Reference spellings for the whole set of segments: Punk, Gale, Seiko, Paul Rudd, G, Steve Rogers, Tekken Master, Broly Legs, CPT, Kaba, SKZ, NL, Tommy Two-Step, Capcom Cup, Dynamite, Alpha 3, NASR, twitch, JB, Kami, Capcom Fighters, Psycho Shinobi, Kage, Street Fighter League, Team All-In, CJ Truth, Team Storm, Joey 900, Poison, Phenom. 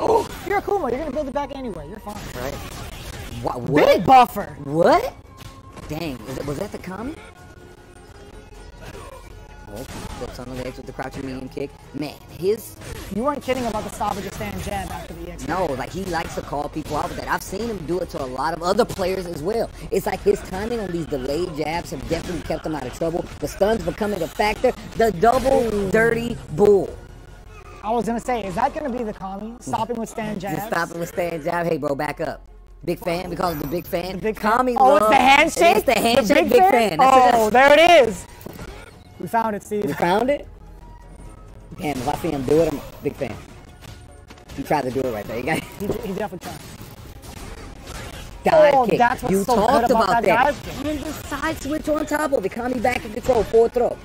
Oh, you're Akuma. You're gonna build it back anyway. You're fine, right? What? Big buffer. What? Dang. Was that the Kami? That's on the legs with the crouching medium kick. Man, his... You weren't kidding about the stoppage of stand jab after the EX. No, like, he likes to call people out with that. I've seen him do it to a lot of other players as well. It's like his timing on these delayed jabs have definitely kept him out of trouble. The stun's becoming a factor. The double dirty bull. I was going to say, is that going to be the Kami? Stopping with stand jabs? Just stopping with stand jab. Hey, bro, back up. Big fan, we call it the big fan. The big Kami. Oh, it's the handshake? It's the handshake, the big fan. That's oh, there it is. We found it, Steve. We found it? Damn, if I see him do it, I'm a big fan. He tried to do it right there. He definitely tried. Dive kick. That's what's so good about that. And the side switch on top of it. Kami back in control. Forward throw.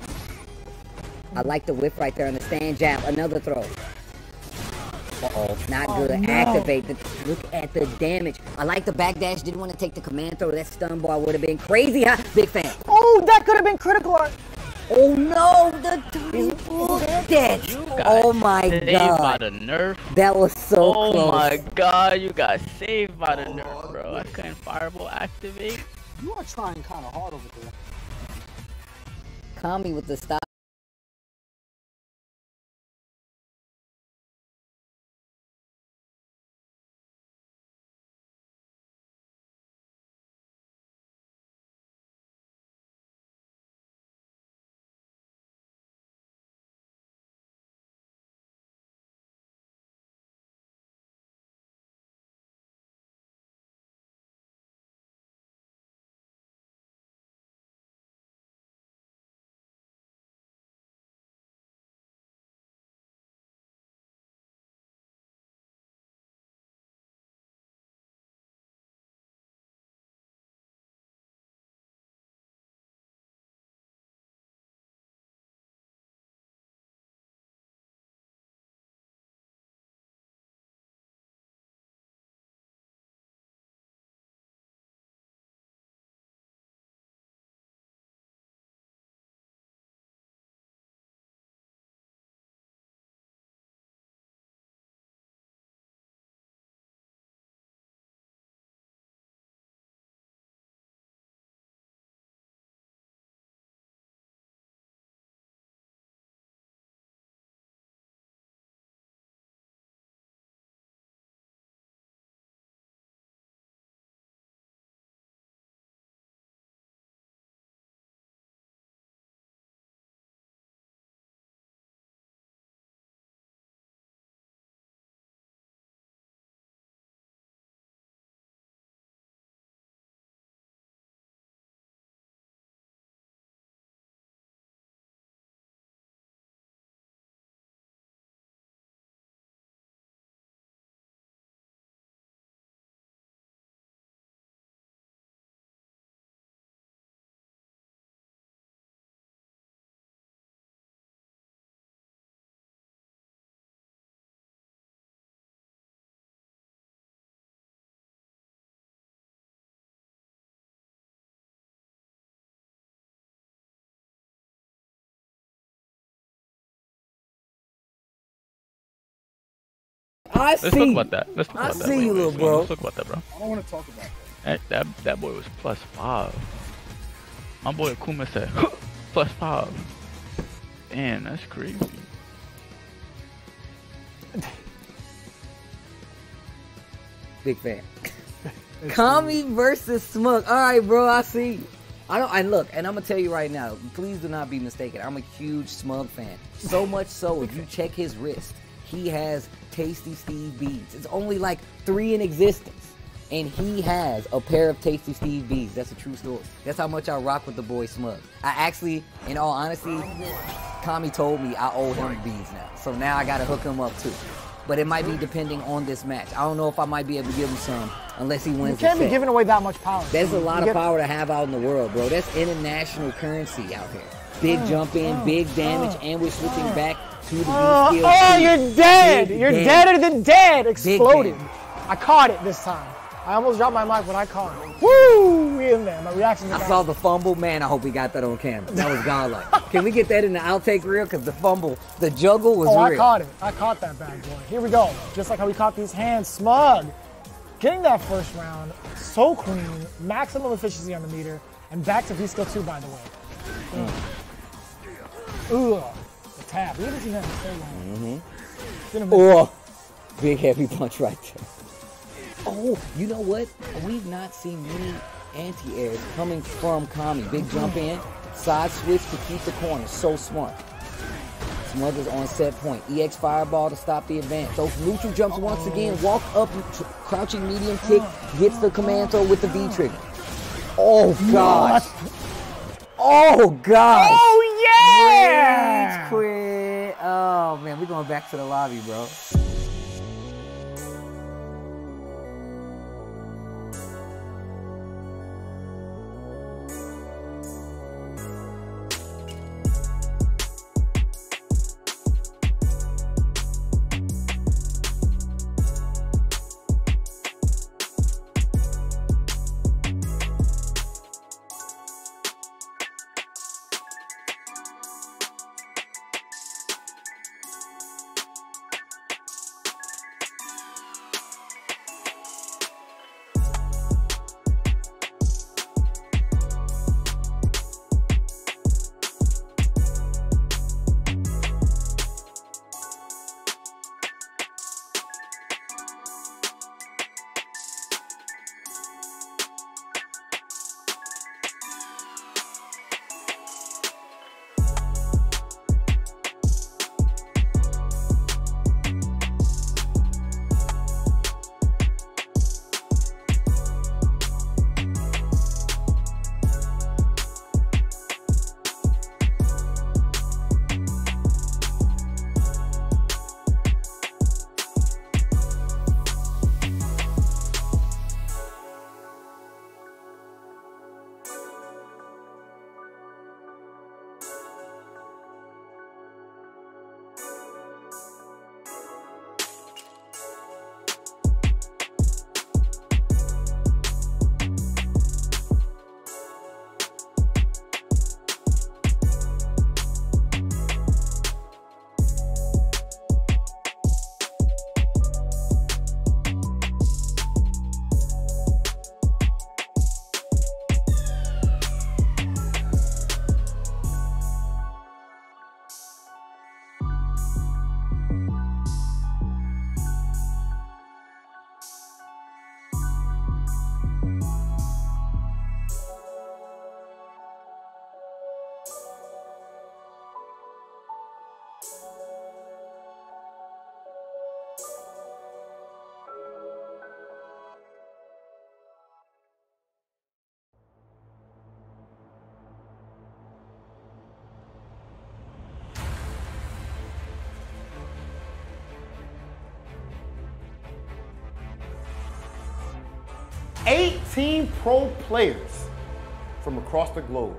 I like the whip right there on the stand jab. Another throw. Uh-oh. Not good. Oh, no. Activate. Look at the damage. I like the backdash. Didn't want to take the command throw. That stun bar would have been crazy, huh? Big fan. Oh, that could have been critical. Oh no, the double ditch! Oh my god! Saved by the nerf. That was so close. Oh my god, you got saved by the nerf, bro. I couldn't fireball activate. You are trying kind of hard over there. Kami with the stop. I see. Let's talk about that. Let's talk about that. I see you, little bro. Let's talk about that, bro. I don't want to talk about that. That boy was +5. My boy Akuma said +5. Damn, that's crazy. Big fan. Kami versus Smug. All right, bro. I see. And look, and I'm gonna tell you right now. Please do not be mistaken. I'm a huge Smug fan. So much so, if you check his wrist, he has Tasty Steve beads. It's only like 3 in existence, and he has a pair of Tasty Steve beads. That's a true story. That's how much I rock with the boy Smug. I actually, in all honesty, Kami told me I owe him beads now, so now I gotta hook him up too. But it might be depending on this match. I don't know if I might be able to give him some unless he wins. You can't be giving away that much power. There's a lot of power to have out in the world, bro. That's international currency out here. Big jump in, big damage, and we're switching back. Oh, you're dead! You're deader than dead! Exploded. I caught it this time. I almost dropped my mic, but I caught it. Woo! We in there. My reaction. I saw the fumble. Man, I hope we got that on camera. That was godlike. Can we get that in the outtake reel? Because the fumble, the juggle was real. I caught it. I caught that bad boy. Here we go. Just like how we caught these hands. Smug getting that first round. So clean. Maximum efficiency on the meter. And back to V-Skill 2, by the way. Ugh. The tap. We haven't seen that in the third round. Oh, big heavy punch right there. Oh, you know what? We've not seen many anti-airs coming from Kami. Big jump in, side switch to keep the corner. So smart. Smug is on set point. EX fireball to stop the advance. Those neutral jumps once again. Walk up, crouching medium kick, gets the commando with the B trigger. Oh, gosh. Oh, gosh. Oh, yeah! Quit. Oh, man, we're going back to the lobby, bro. Team pro players from across the globe.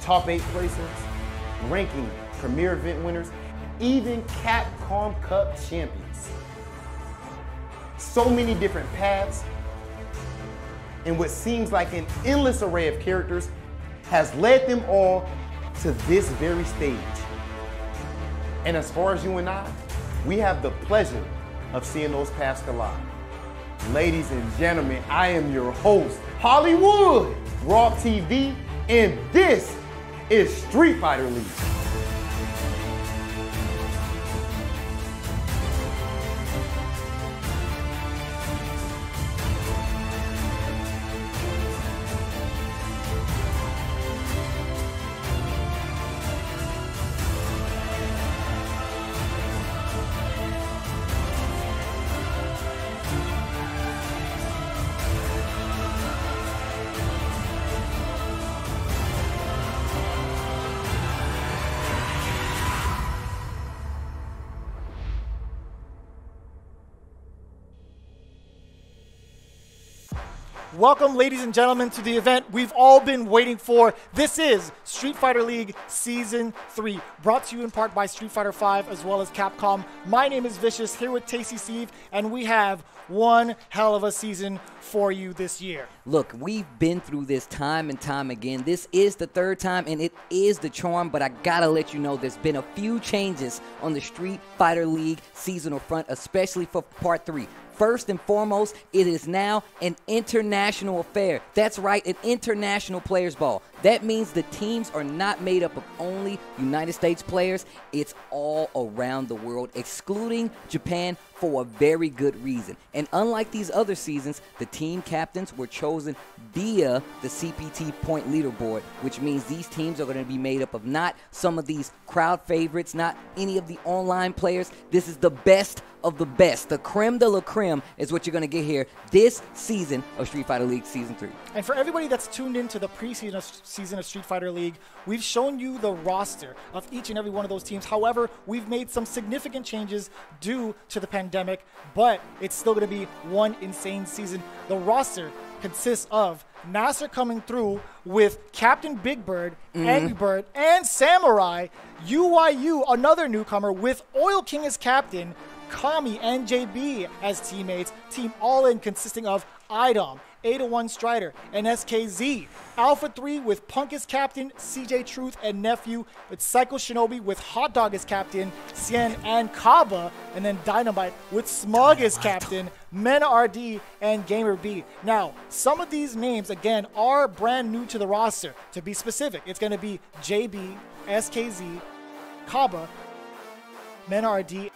Top 8 placers, ranking premier event winners, even Capcom Cup champions. So many different paths, and what seems like an endless array of characters has led them all to this very stage. And as far as you and I, we have the pleasure of seeing those paths collide. Ladies and gentlemen, I am your host, Hollywood Raw TV, and this is Street Fighter League. Welcome, ladies and gentlemen, to the event we've all been waiting for. This is Street Fighter League Season 3, brought to you in part by Street Fighter V as well as Capcom. My name is Vicious, here with Tasty Steve, and we have one hell of a season for you this year. Look, we've been through this time and time again. This is the third time, and it is the charm, but I gotta let you know there's been a few changes on the Street Fighter League seasonal front, especially for Part 3. First and foremost, it is now an international affair. That's right, an international players ball. That means the teams are not made up of only United States players. It's all around the world, excluding Japan for a very good reason. And unlike these other seasons, the team captains were chosen via the CPT point leaderboard, which means these teams are going to be made up of not some of these crowd favorites, not any of the online players. This is the best of the best. The creme de la creme is what you're going to get here this season of Street Fighter League Season 3. And for everybody that's tuned in to the preseason season of Street Fighter League, we've shown you the roster of each and every one of those teams. However, we've made some significant changes due to the pandemic, but it's still going to be one insane season. The roster consists of NASR coming through with Captain Big Bird, Angry Bird, and Samurai. UYU, another newcomer, with Oil King as captain, Kami and JB as teammates. Team All-In consisting of Idom, 801 Strider, and SKZ. Alpha 3 with Punk as captain, CJ Truth and Nephew. With Psycho Shinobi with Hot Dog as captain, Sien and Kaba. And then Dynamite with Smug as captain, Men RD and Gamer B. Now, some of these names, again, are brand new to the roster. To be specific, it's going to be JB, SKZ, Kaba, Men RD,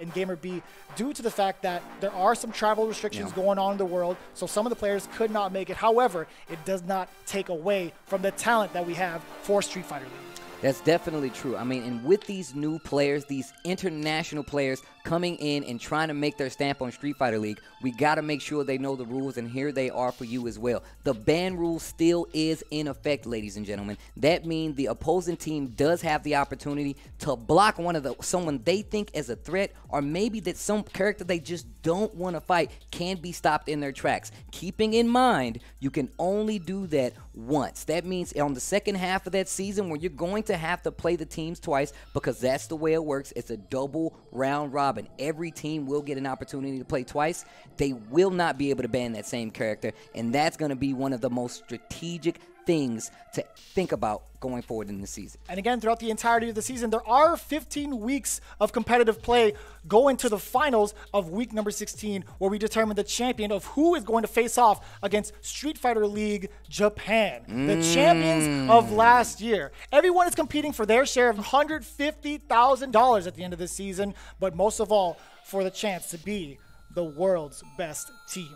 and Gamer B, due to the fact that there are some travel restrictions going on in the world, so some of the players could not make it. However, it does not take away from the talent that we have for Street Fighter League. That's definitely true. I mean, and with these new players, these international players coming in and trying to make their stamp on Street Fighter League, we got to make sure they know the rules, and here they are for you as well. The ban rule still is in effect, ladies and gentlemen. That means the opposing team does have the opportunity to block one of someone they think is a threat, or maybe that some character they just don't want to fight can be stopped in their tracks. Keeping in mind, you can only do that once. That means on the second half of that season, where you're going to have to play the teams twice, because that's the way it works. It's a double round robin. And every team will get an opportunity to play twice. They will not be able to ban that same character, and that's going to be one of the most strategic things to think about going forward in the season. And again, throughout the entirety of the season, there are 15 weeks of competitive play going to the finals of week number 16, where we determine the champion of who is going to face off against Street Fighter League Japan, the champions of last year. Everyone is competing for their share of $150,000 at the end of the season, but most of all, for the chance to be the world's best team.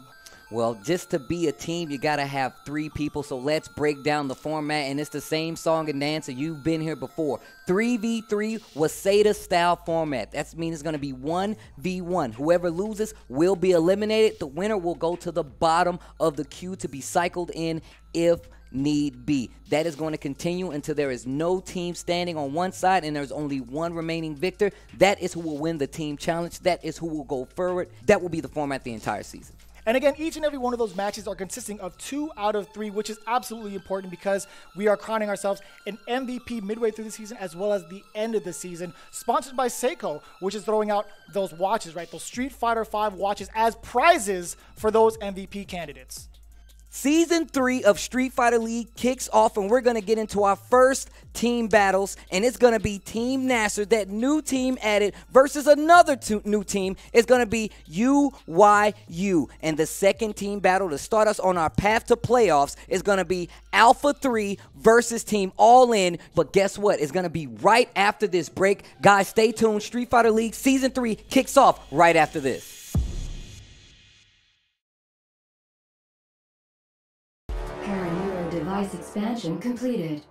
Well, just to be a team, you got to have three people, so let's break down the format, and it's the same song and dance, so you've been here before. 3v3 Waseda-style format. That means it's going to be 1v1. Whoever loses will be eliminated. The winner will go to the bottom of the queue to be cycled in if need be. That is going to continue until there is no team standing on one side and there's only one remaining victor. That is who will win the team challenge. That is who will go forward. That will be the format the entire season. And again, each and every one of those matches are consisting of 2 out of 3, which is absolutely important because we are crowning ourselves an MVP midway through the season as well as the end of the season. Sponsored by Seiko, which is throwing out those watches, right? Those Street Fighter V watches as prizes for those MVP candidates. Season 3 of Street Fighter League kicks off, and we're going to get into our first team battles, and it's going to be Team NASR, that new team added, versus another new team. It's going to be UYU, and the second team battle to start us on our path to playoffs is going to be Alpha 3 versus Team All-In, but guess what? It's going to be right after this break. Guys, stay tuned. Street Fighter League Season 3 kicks off right after this. Expansion completed.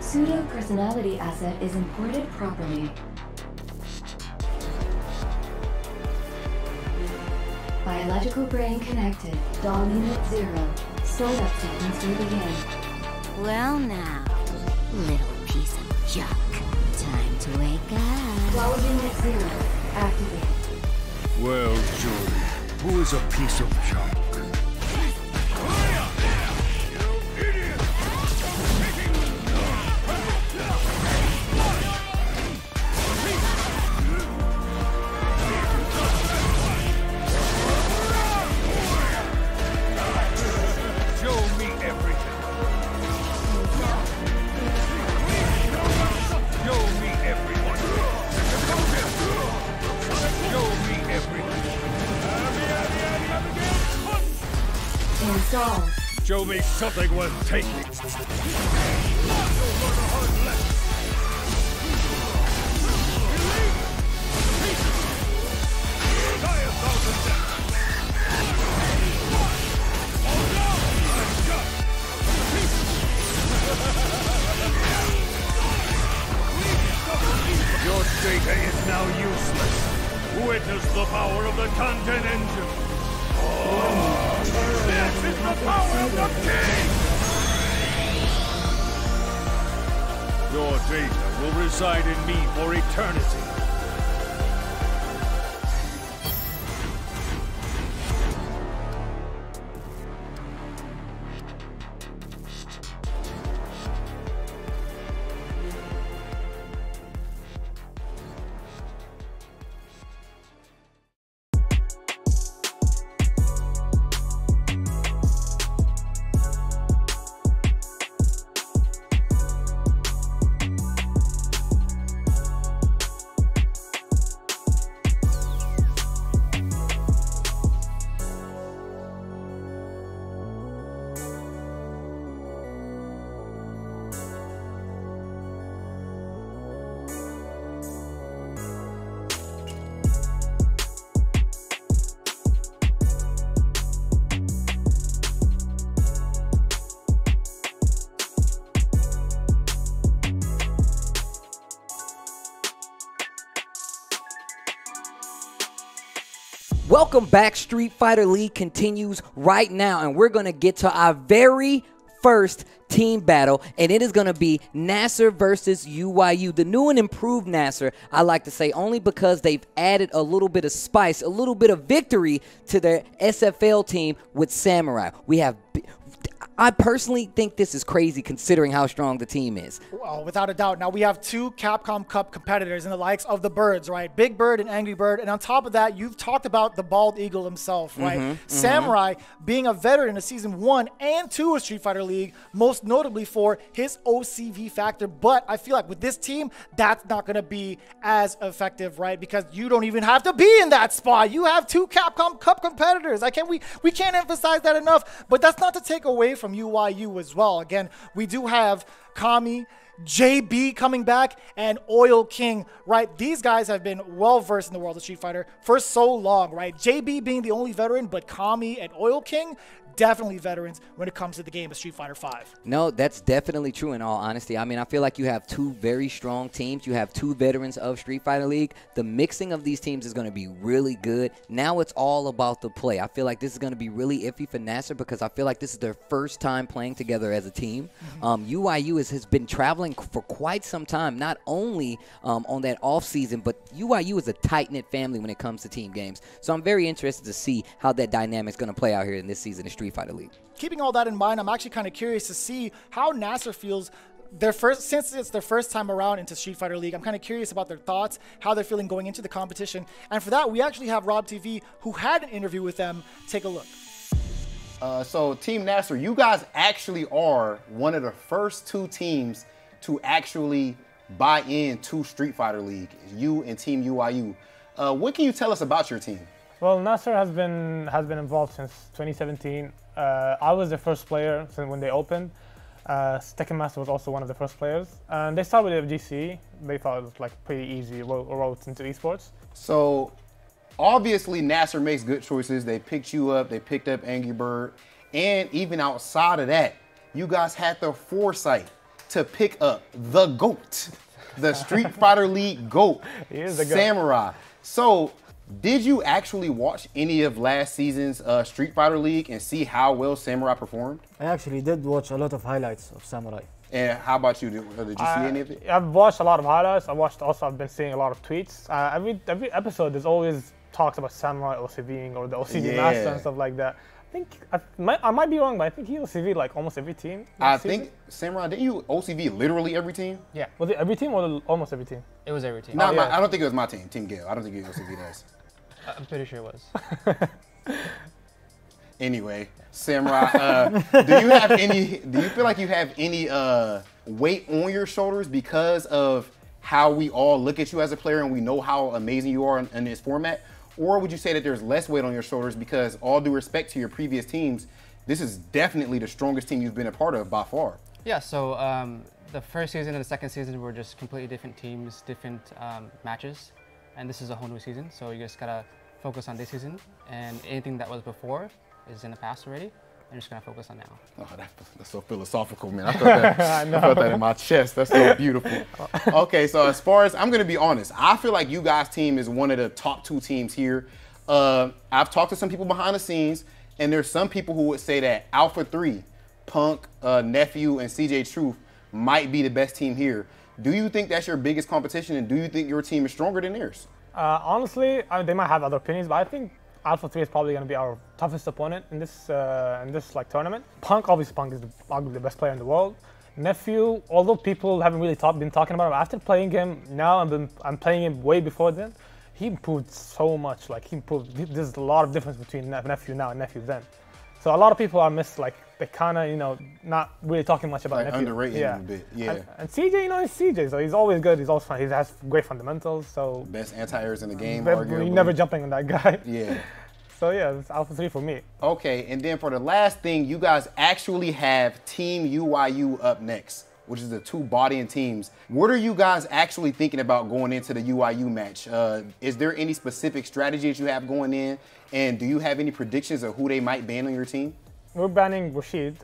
Pseudo personality asset is imported properly. Biological brain connected. Doll unit 0. Soul updates to begin. Well now, little piece of junk. Time to wake up. Doll unit 0. Activate. Well, Julie, who is a piece of junk? Stall. Show me something worth taking. Your data is now useless. Witness the power of the content engine. Oh, this is the power of the king! Your data will reside in me for eternity. Welcome back. Street Fighter League continues right now, and we're going to get to our very first team battle, and it is going to be NASR versus UYU. The new and improved NASR, I like to say, only because they've added a little bit of spice, a little bit of victory to their SFL team with Samurai. I personally think this is crazy considering how strong the team is. Well, without a doubt. Now, we have two Capcom Cup competitors in the likes of the Birds, right? Big Bird and Angry Bird. And on top of that, you've talked about the Bald Eagle himself, right? Samurai being a veteran of Season 1 and 2 of Street Fighter League, most notably for his OCV factor. But I feel like with this team, that's not going to be as effective, right? Because you don't even have to be in that spot. You have two Capcom Cup competitors. We can't emphasize that enough. But that's not to take away from UYU as well. Again, we do have Kami, JB coming back, and Oil King, right? These guys have been well-versed in the world of Street Fighter for so long, right? JB being the only veteran, but Kami and Oil King, definitely veterans when it comes to the game of Street Fighter V. No, that's definitely true in all honesty. I mean, I feel like you have two very strong teams. You have two veterans of Street Fighter League. The mixing of these teams is going to be really good. Now it's all about the play. I feel like this is going to be really iffy for NASR because I feel like this is their first time playing together as a team. UYU has been traveling for quite some time, not only on that off season, but UYU is a tight-knit family when it comes to team games. So I'm very interested to see how that dynamic's going to play out here in this season of Street Fighter League. Keeping all that in mind, I'm actually kind of curious to see how NASR feels since it's their first time around into Street Fighter League. I'm kind of curious about their thoughts, how they're feeling going into the competition. And for that, we actually have Rob TV, who had an interview with them. Take a look. So Team NASR, you guys actually are one of the first two teams to actually buy in to Street Fighter League, you and Team UYU. What can you tell us about your team? Well, NASR has been involved since 2017. I was the first player when they opened. Tekken Master was also one of the first players. And they started with FGC. They thought it was like pretty easy road into esports. So obviously NASR makes good choices. They picked you up. They picked up Angry Bird. And even outside of that, you guys had the foresight to pick up the GOAT, the Street Fighter League GOAT, Samurai. So did you actually watch any of last season's Street Fighter League and see how well Samurai performed? I actually did watch a lot of highlights of Samurai. And how about you? Did you see any of it? I've watched a lot of highlights. I've been seeing a lot of tweets. Every episode, there's always talks about Samurai OCVing or the OCV master and stuff like that. I might be wrong, but I think he OCV'd like almost every team. I think Samurai, didn't you OCV literally every team? Yeah. Was it every team or almost every team? It was every team. I don't think it was my team, Team Gale. I don't think you OCV'd us. I'm pretty sure it was. Anyway, Samurai, do you feel like you have any weight on your shoulders because of how we all look at you as a player and we know how amazing you are in this format? Or would you say that there's less weight on your shoulders because, all due respect to your previous teams, this is definitely the strongest team you've been a part of by far. Yeah, so the first season and the second season were just completely different teams, different matches, and this is a whole new season, so you just gotta focus on this season, and anything that was before is in the past already. I'm just gonna focus on now. Oh, that's so philosophical, man. I felt that, I felt that in my chest. That's so beautiful. Okay, so as far as, I'm gonna be honest, I feel like you guys' team is one of the top two teams here. I've talked to some people behind the scenes, and there's some people who would say that Alpha 3, Punk, Nephew, and CJ Truth might be the best team here. Do you think that's your biggest competition, and do you think your team is stronger than theirs? Honestly, I mean, they might have other opinions, but I think Alpha 3 is probably going to be our toughest opponent in this like tournament. Punk, obviously, Punk is arguably the best player in the world. Nephew, although people haven't really been talking about him after playing him, now I'm playing him way before then. He improved so much. Like, he improved. There's a lot of difference between Nephew now and Nephew then. So a lot of people are missed. Like, they kind of, you know, not really talking much about like Nephew. Underrating him a bit. Yeah. And CJ, you know, he's CJ. So he's always good. He's always fun. He has great fundamentals. So best anti-airs in the game. You're never jumping on that guy. Yeah. So yeah, it's Alpha 3 for me. Okay, and then for the last thing, you guys actually have Team UYU up next, which is the two bodying teams. What are you guys actually thinking about going into the UYU match? Is there any specific strategies you have going in? And do you have any predictions of who they might ban on your team? We're banning Rashid.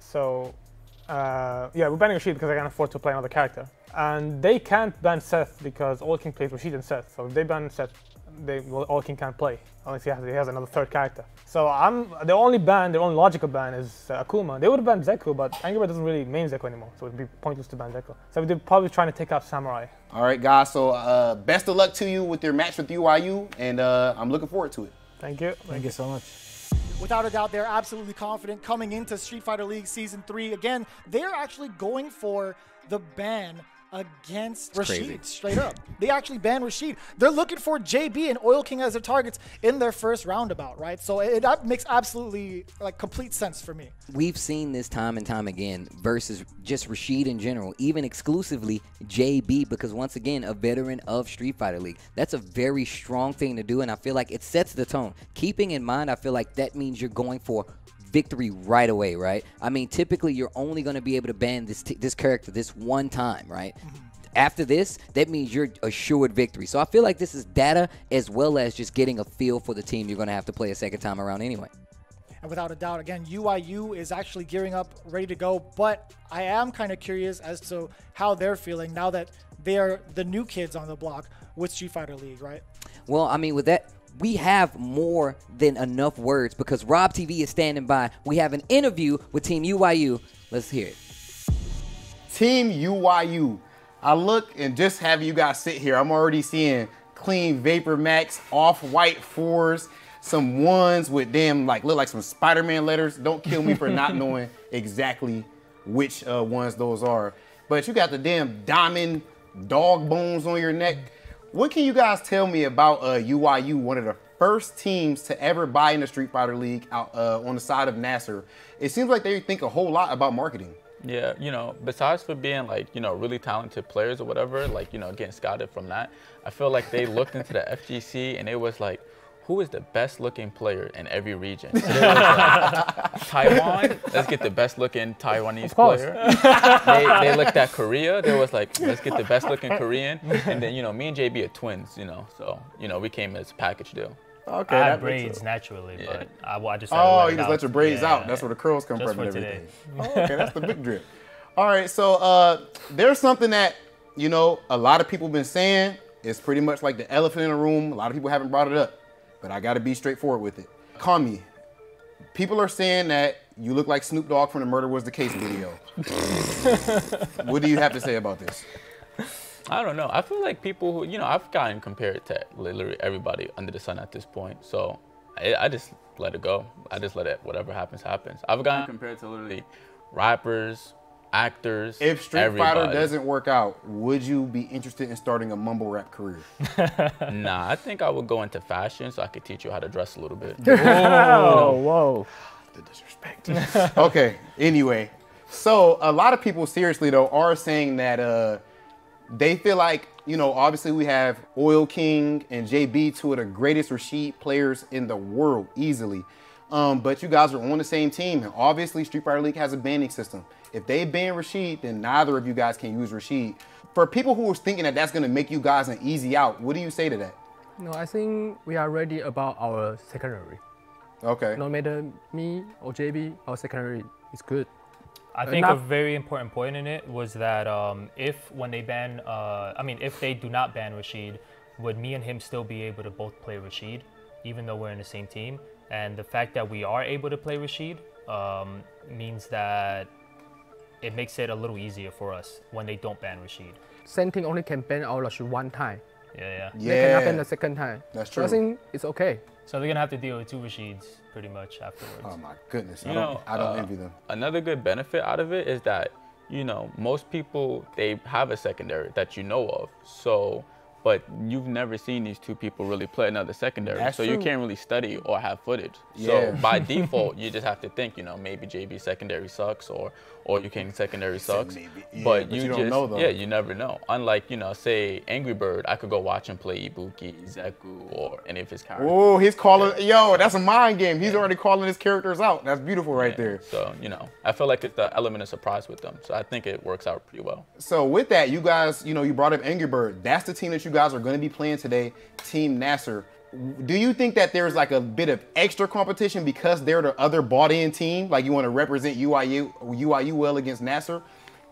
So, yeah, we're banning Rashid because I can't afford to play another character. And they can't ban Seth because Oil King plays Rashid and Seth. So if they ban Seth, Oil King can't play unless he has another third character. So their only logical ban is Akuma. They would have banned Zeku, but Angry Bird doesn't really main Zeku anymore, so it would be pointless to ban Zeku. So they're probably trying to take out Samurai. All right, guys, so best of luck to you with your match with UYU, and I'm looking forward to it. Thank you. Thank you so much. Without a doubt, they're absolutely confident coming into Street Fighter League Season 3. Again, they're actually going for the ban against Rashid, straight up. They actually banned Rashid. They're looking for JB and Oil King as their targets in their first roundabout, right? So it makes absolutely, like, complete sense for me. We've seen this time and time again versus just Rashid in general, even exclusively JB, because once again, a veteran of Street Fighter League. That's a very strong thing to do, and I feel like it sets the tone. Keeping in mind, I feel like that means you're going for victory right away, right? I mean, typically you're only going to be able to ban this character this one time, right? After this, that means you're assured victory. So I feel like this is data as well as just getting a feel for the team you're going to have to play a second time around anyway. And without a doubt, again, UYU is actually gearing up, ready to go, but I am kind of curious as to how they're feeling now that they are the new kids on the block with Street Fighter League, right? Well, I mean, with that, we have more than enough words because Rob TV is standing by. We have an interview with Team UYU. Let's hear it. Team UYU. I look and just have you guys sit here. I'm already seeing clean Vapor Max, off-white 4s, some 1s with them, like, look like some Spider-Man letters. Don't kill me for not knowing exactly which ones those are. But you got the damn diamond dog bones on your neck. What can you guys tell me about UYU, one of the first teams to ever buy in the Street Fighter League out, on the side of NASR? It seems like they think a whole lot about marketing. Yeah, you know, besides for being like, you know, really talented players or whatever, like, you know, getting scouted from that, I feel like they looked into the FGC and it was like, who is the best looking player in every region? So they were like, Taiwan, let's get the best looking Taiwanese player. They looked at Korea, they was like, let's get the best looking Korean. And then, you know, me and JB are twins, you know, so, you know, we came as a package deal. Okay, I have braids naturally, yeah. But I just you just let your braids out. That's where the curls come from and everything. Oh, okay, that's the big drip. All right, so there's something that, you know, a lot of people have been saying. It's pretty much like the elephant in the room. A lot of people haven't brought it up. But I gotta be straightforward with it. Kami, people are saying that you look like Snoop Dogg from the Murder Was the Case video. What do you have to say about this? I don't know. I feel like people who, you know, I've gotten compared to literally everybody under the sun at this point. So I just let it go. I just let it, whatever happens, happens. I've gotten compared to literally rappers, actors, if Street Fighter doesn't work out, would you be interested in starting a mumble rap career? Nah, I think I would go into fashion so I could teach you how to dress a little bit. Whoa, whoa. The disrespect. Okay, anyway. So a lot of people seriously though are saying that they feel like, you know, obviously we have Oil King and JB, two of the greatest Rashid players in the world easily. But you guys are on the same team, and obviously Street Fighter League has a banning system. If they ban Rashid, then neither of you guys can use Rashid. For people who are thinking that that's going to make you guys an easy out, what do you say to that? No, I think we are ready about our secondary. Okay. No matter me or JB, our secondary is good. I think a very important point in it was that if they do not ban Rashid, would me and him still be able to both play Rashid, even though we're in the same team? And the fact that we are able to play Rashid means that it makes it a little easier for us when they don't ban Rashid. Same team only can ban our Rashid one time. Yeah. They cannot ban the second time. That's true. So I think it's okay. So they're going to have to deal with two Rashids pretty much afterwards. Oh my goodness. I don't envy them. Another good benefit out of it is that, you know, most people, they have a secondary that you know of. So, but you've never seen these two people really play another secondary. That's so true. You can't really study or have footage. Yeah. So by default, you just have to think, you know, maybe JB secondary sucks or you can secondary sucks. Maybe, yeah, but you just don't know, you never know. Unlike, you know, say Angry Bird, I could go watch him play Ibuki, Zeku, or any of his characters. Oh, he's calling, yo, that's a mind game. He's already calling his characters out. That's beautiful right there. So, you know, I feel like it's the element of surprise with them. So I think it works out pretty well. So with that, you guys, you know, you brought up Angry Bird. That's the team that you guys are going to be playing today, Team NASR. Do you think that there's like a bit of extra competition because they're the other bought-in team? Like you want to represent UYU well against NASR?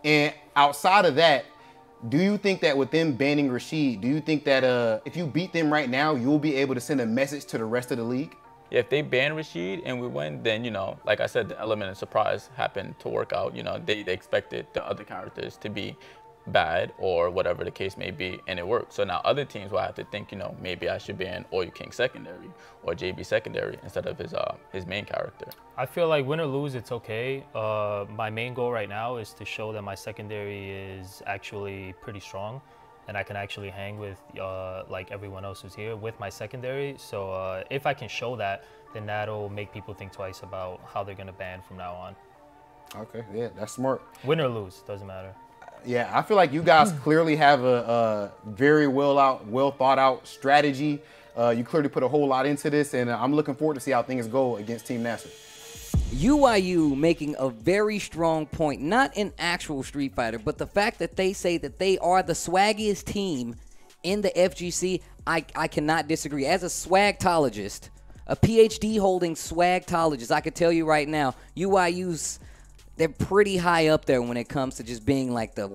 And outside of that, do you think that with them banning Rashid, do you think that if you beat them right now, you'll be able to send a message to the rest of the league? Yeah, if they ban Rashid and we win, then, you know, like I said, the element of surprise happened to work out. You know, they expected the other characters to be bad or whatever the case may be, and it worked. So now other teams will have to think, you know, maybe I should ban Oil King secondary or JB secondary instead of his main character. I feel like win or lose, it's okay. My main goal right now is to show that my secondary is actually pretty strong, and I can actually hang with like everyone else who's here with my secondary. So if I can show that, then that'll make people think twice about how they're gonna ban from now on. Okay, yeah, that's smart. Win or lose, doesn't matter. Yeah, I feel like you guys clearly have a very well thought out strategy. You clearly put a whole lot into this, and I'm looking forward to see how things go against Team NASR. UYU making a very strong point, not in actual Street Fighter, but the fact that they say that they are the swaggiest team in the FGC, I cannot disagree. As a swagtologist, a PhD holding swagtologist, I could tell you right now, UYU's... they're pretty high up there when it comes to just being like the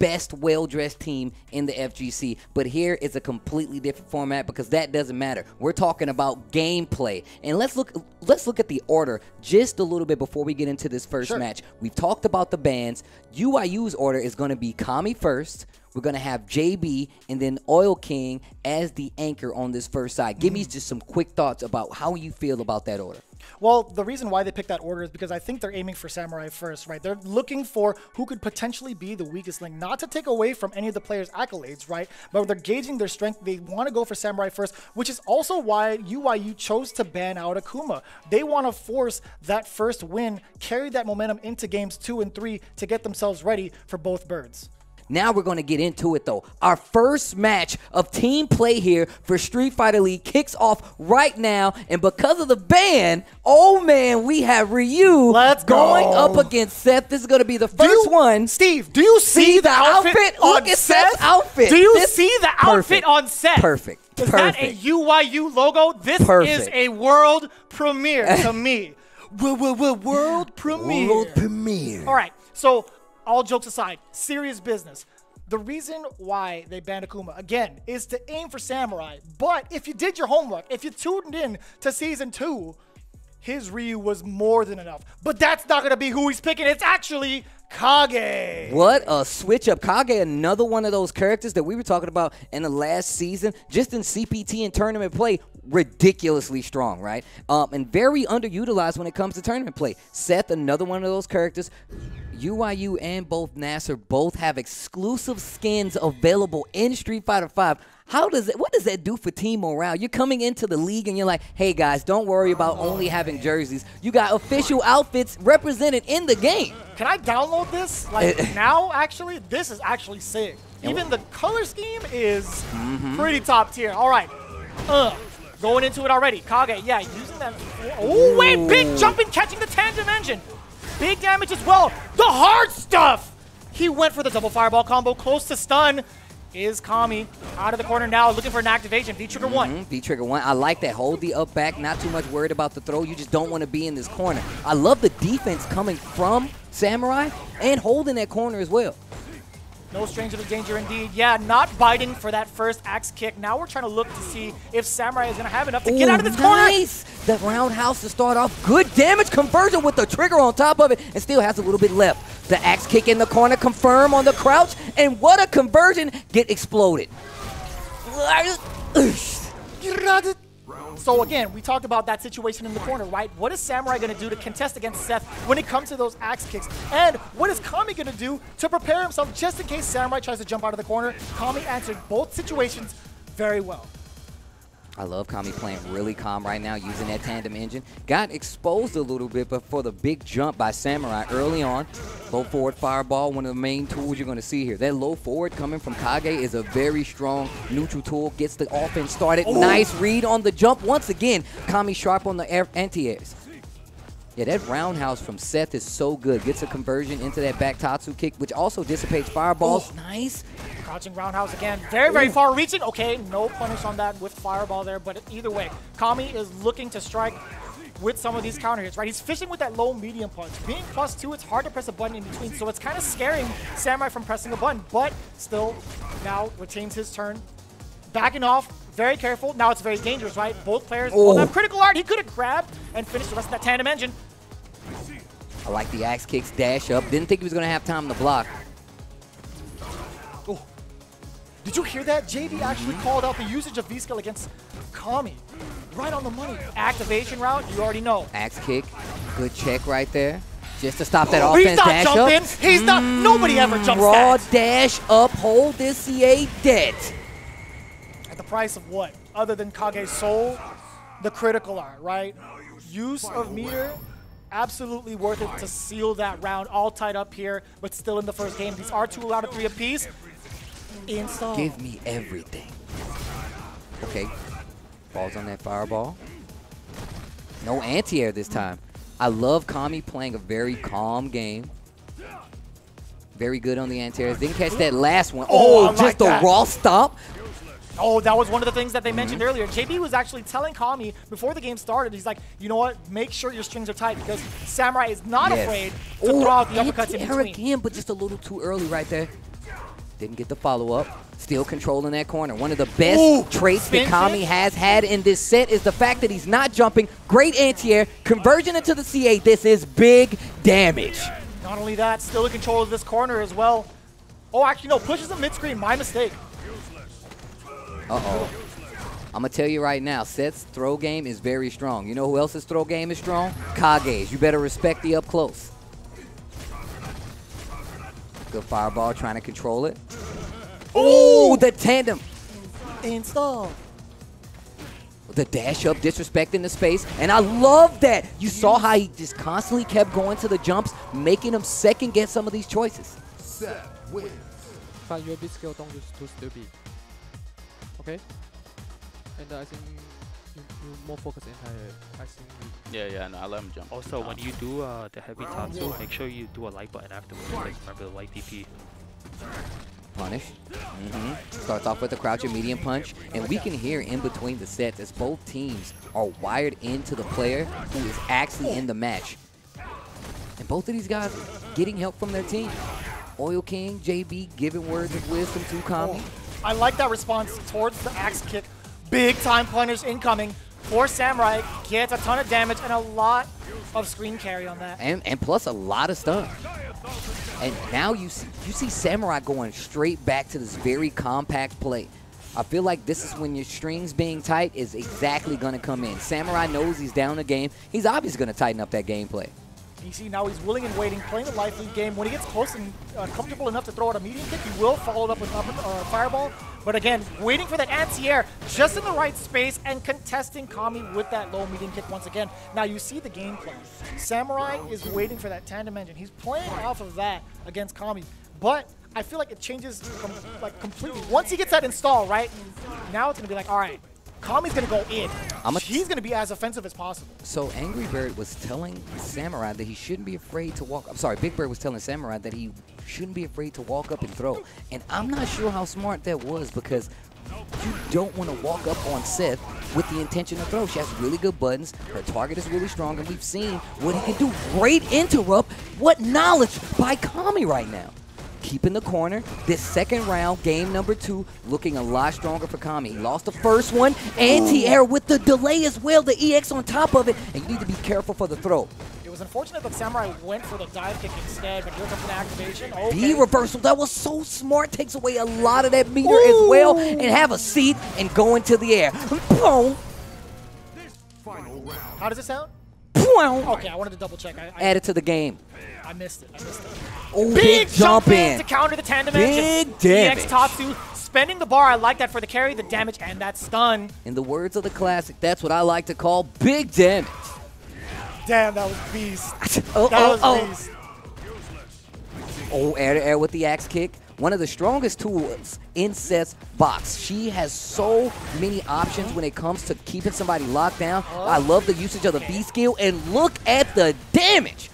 best well-dressed team in the FGC. But here it's a completely different format because that doesn't matter. We're talking about gameplay. And let's look at the order just a little bit before we get into this first match. We've talked about the bans. UYU's order is going to be Kami first. We're going to have JB and then Oil King as the anchor on this first side. Give me just some quick thoughts about how you feel about that order. Well, the reason why they picked that order is because I think they're aiming for Samurai first, right? They're looking for who could potentially be the weakest link, not to take away from any of the players' accolades, right? But they're gauging their strength. They want to go for Samurai first, which is also why UYU chose to ban out Akuma. They want to force that first win, carry that momentum into games 2 and 3 to get themselves ready for both birds. Now we're going to get into it, though. Our first match of team play here for Street Fighter League kicks off right now. And because of the ban, oh, man, we have Ryu going up against Seth. This is going to be the first one. Steve, do you see the outfit on Seth? Look at Seth's outfit. Do you see the outfit on Seth? Perfect. Is that a UYU logo? This is a world premiere to me. World premiere. World premiere. All right, so... all jokes aside, serious business. The reason why they banned Akuma, again, is to aim for Samurai. But if you did your homework, if you tuned in to Season 2, his Ryu was more than enough. But that's not going to be who he's picking. It's actually Kage. What a switch up. Kage, another one of those characters that we were talking about in the last season, just in CPT and tournament play, ridiculously strong, right? And very underutilized when it comes to tournament play. Seth, another one of those characters. UYU and both NASR both have exclusive skins available in Street Fighter V. How does it, what does that do for team morale? You're coming into the league and you're like, hey guys, don't worry about only having jerseys. You got official outfits represented in the game. Can I download this? Like now, actually, this is actually sick. Even the color scheme is pretty top tier. All right. going into it already. Kage, yeah, using that. Oh, wait, big jump and catching the tangent engine. Big damage as well. The hard stuff. He went for the double fireball combo, close to stun. Is Kami out of the corner now, looking for an activation. V-Trigger 1. V-Trigger 1. I like that. Hold the up back. Not too much worried about the throw. You just don't want to be in this corner. I love the defense coming from Samurai and holding that corner as well. No stranger to danger indeed. Yeah, not biting for that first axe kick. Now we're trying to look to see if Samurai is going to have enough to get out of this corner. Nice! The roundhouse to start off. Good damage conversion with the trigger on top of it and still has a little bit left. The axe kick in the corner, confirm on the crouch, and what a conversion, get exploded. So again, we talked about that situation in the corner, right? What is Samurai going to do to contest against Seth when it comes to those axe kicks? And what is Kami going to do to prepare himself just in case Samurai tries to jump out of the corner? Kami answered both situations very well. I love Kami playing really calm right now, using that tandem engine. Got exposed a little bit, but for the big jump by Samurai early on. Low forward fireball, one of the main tools you're going to see here. That low forward coming from Kage is a very strong neutral tool. Gets the offense started. Ooh. Nice read on the jump. Once again, Kami sharp on the anti-airs. Yeah, that roundhouse from Seth is so good. Gets a conversion into that back Tatsu kick, which also dissipates fireballs. Ooh. Nice. Crouching roundhouse again. Very, very far reaching. Okay, no punish on that with fireball there. But either way, Kami is looking to strike with some of these counter hits, right? He's fishing with that low medium punch. Being +2, it's hard to press a button in between. So it's kind of scaring Samurai from pressing a button. But still, now retains his turn. Backing off. Very careful. Now it's very dangerous, right? Both players on that critical art. He could have grabbed and finished the rest of that tandem engine. I like the axe kicks dash up. Didn't think he was going to have time to block. Oh. Did you hear that? JB actually called out the usage of V-Skill against Kami. Right on the money. Activation route, you already know. Axe kick. Good check right there. Just to stop that offense dash jumping. Up. He's not jumping. Nobody ever jumps raw that. Dash up. Hold this CA dead. At the price of what? Other than Kage's soul? The critical art, right? Use of meter. Absolutely worth it to seal that round. All tied up here, but still in the first game. These are 2 out of 3 apiece. Install. Give me everything. Okay. Falls on that fireball. No anti-air this time. I love Kami playing a very calm game. Very good on the anti-airs. Didn't catch that last one. Oh, just the raw stomp. Oh, that was one of the things that they mentioned earlier. JB was actually telling Kami before the game started, he's like, you know what? Make sure your strings are tight because Samurai is not afraid to throw out the uppercuts in between. Again, but just a little too early right there. Didn't get the follow-up. Still controlling that corner. One of the best traits that Kami has had in this set is the fact that he's not jumping. Great anti-air. Conversion into the CA. This is big damage. Not only that, still in control of this corner as well. Oh, actually, no. Pushes the mid-screen. My mistake. Uh-oh. I'm going to tell you right now, Seth's throw game is very strong. You know who else's throw game is strong? Kage's. You better respect the up close. Good fireball, trying to control it. Oh, the tandem. Install. The dash up, disrespecting the space. And I love that. You saw how he just constantly kept going to the jumps, making him second guess some of these choices. Seth wins. But your big skill don't use too stupid. Okay, and I think you more focus entire. I think no, I let him jump. Also, when you do the heavy tatsu, make sure you do a light button afterwards. Like, remember the light DP. Punish. Starts off with a crouch and medium punch, and we can hear in between the sets as both teams are wired into the player who is actually in the match, and both of these guys getting help from their team. Oil King, JB giving words of wisdom to Kami. I like that response towards the axe kick. Big time punish incoming for Samurai. Gets a ton of damage and a lot of screen carry on that. And plus a lot of stun. And now you see Samurai going straight back to this very compact play. I feel like this is when your strings being tight is exactly going to come in. Samurai knows he's down a game. He's obviously going to tighten up that gameplay. You see now he's willing and waiting, playing a life lead game. When he gets close and comfortable enough to throw out a medium kick, he will follow it up with fireball. But again, waiting for that anti-air just in the right space and contesting Kami with that low medium kick once again. Now you see the game plan. Samurai is waiting for that tandem engine. He's playing off of that against Kami. But I feel like it changes completely. Once he gets that install, right, now it's going to be like, all right, Kami's going to go in. He's going to be as offensive as possible. So Angry Bird was telling Samurai that he shouldn't be afraid to walk. I'm sorry, Big Bird was telling Samurai that he shouldn't be afraid to walk up and throw. And I'm not sure how smart that was, because you don't want to walk up on Seth with the intention to throw. She has really good buttons. Her target is really strong, and we've seen what he can do. Great interrupt. What knowledge by Kami right now. Keeping the corner. This second round, game number 2, looking a lot stronger for Kami. Lost the first one. Anti-air with the delay as well. The EX on top of it. And you need to be careful for the throw. It was unfortunate that Samurai went for the dive kick instead, but here comes an activation. Okay. The reversal, that was so smart. Takes away a lot of that meter as well. And have a seat and go into the air. Boom. How does it sound? Okay, I wanted to double check. Add it to the game. I missed it. Oh, big jump in to counter the tandem action. Big damage. EX top 2, spending the bar. I like that for the carry, the damage, and that stun. In the words of the classic, that's what I like to call big damage. Damn, that was beast. That was beast. Oh, air to air with the axe kick. One of the strongest tools in Seth's box. She has so many options when it comes to keeping somebody locked down. I love the usage of the B skill, and look at the damage.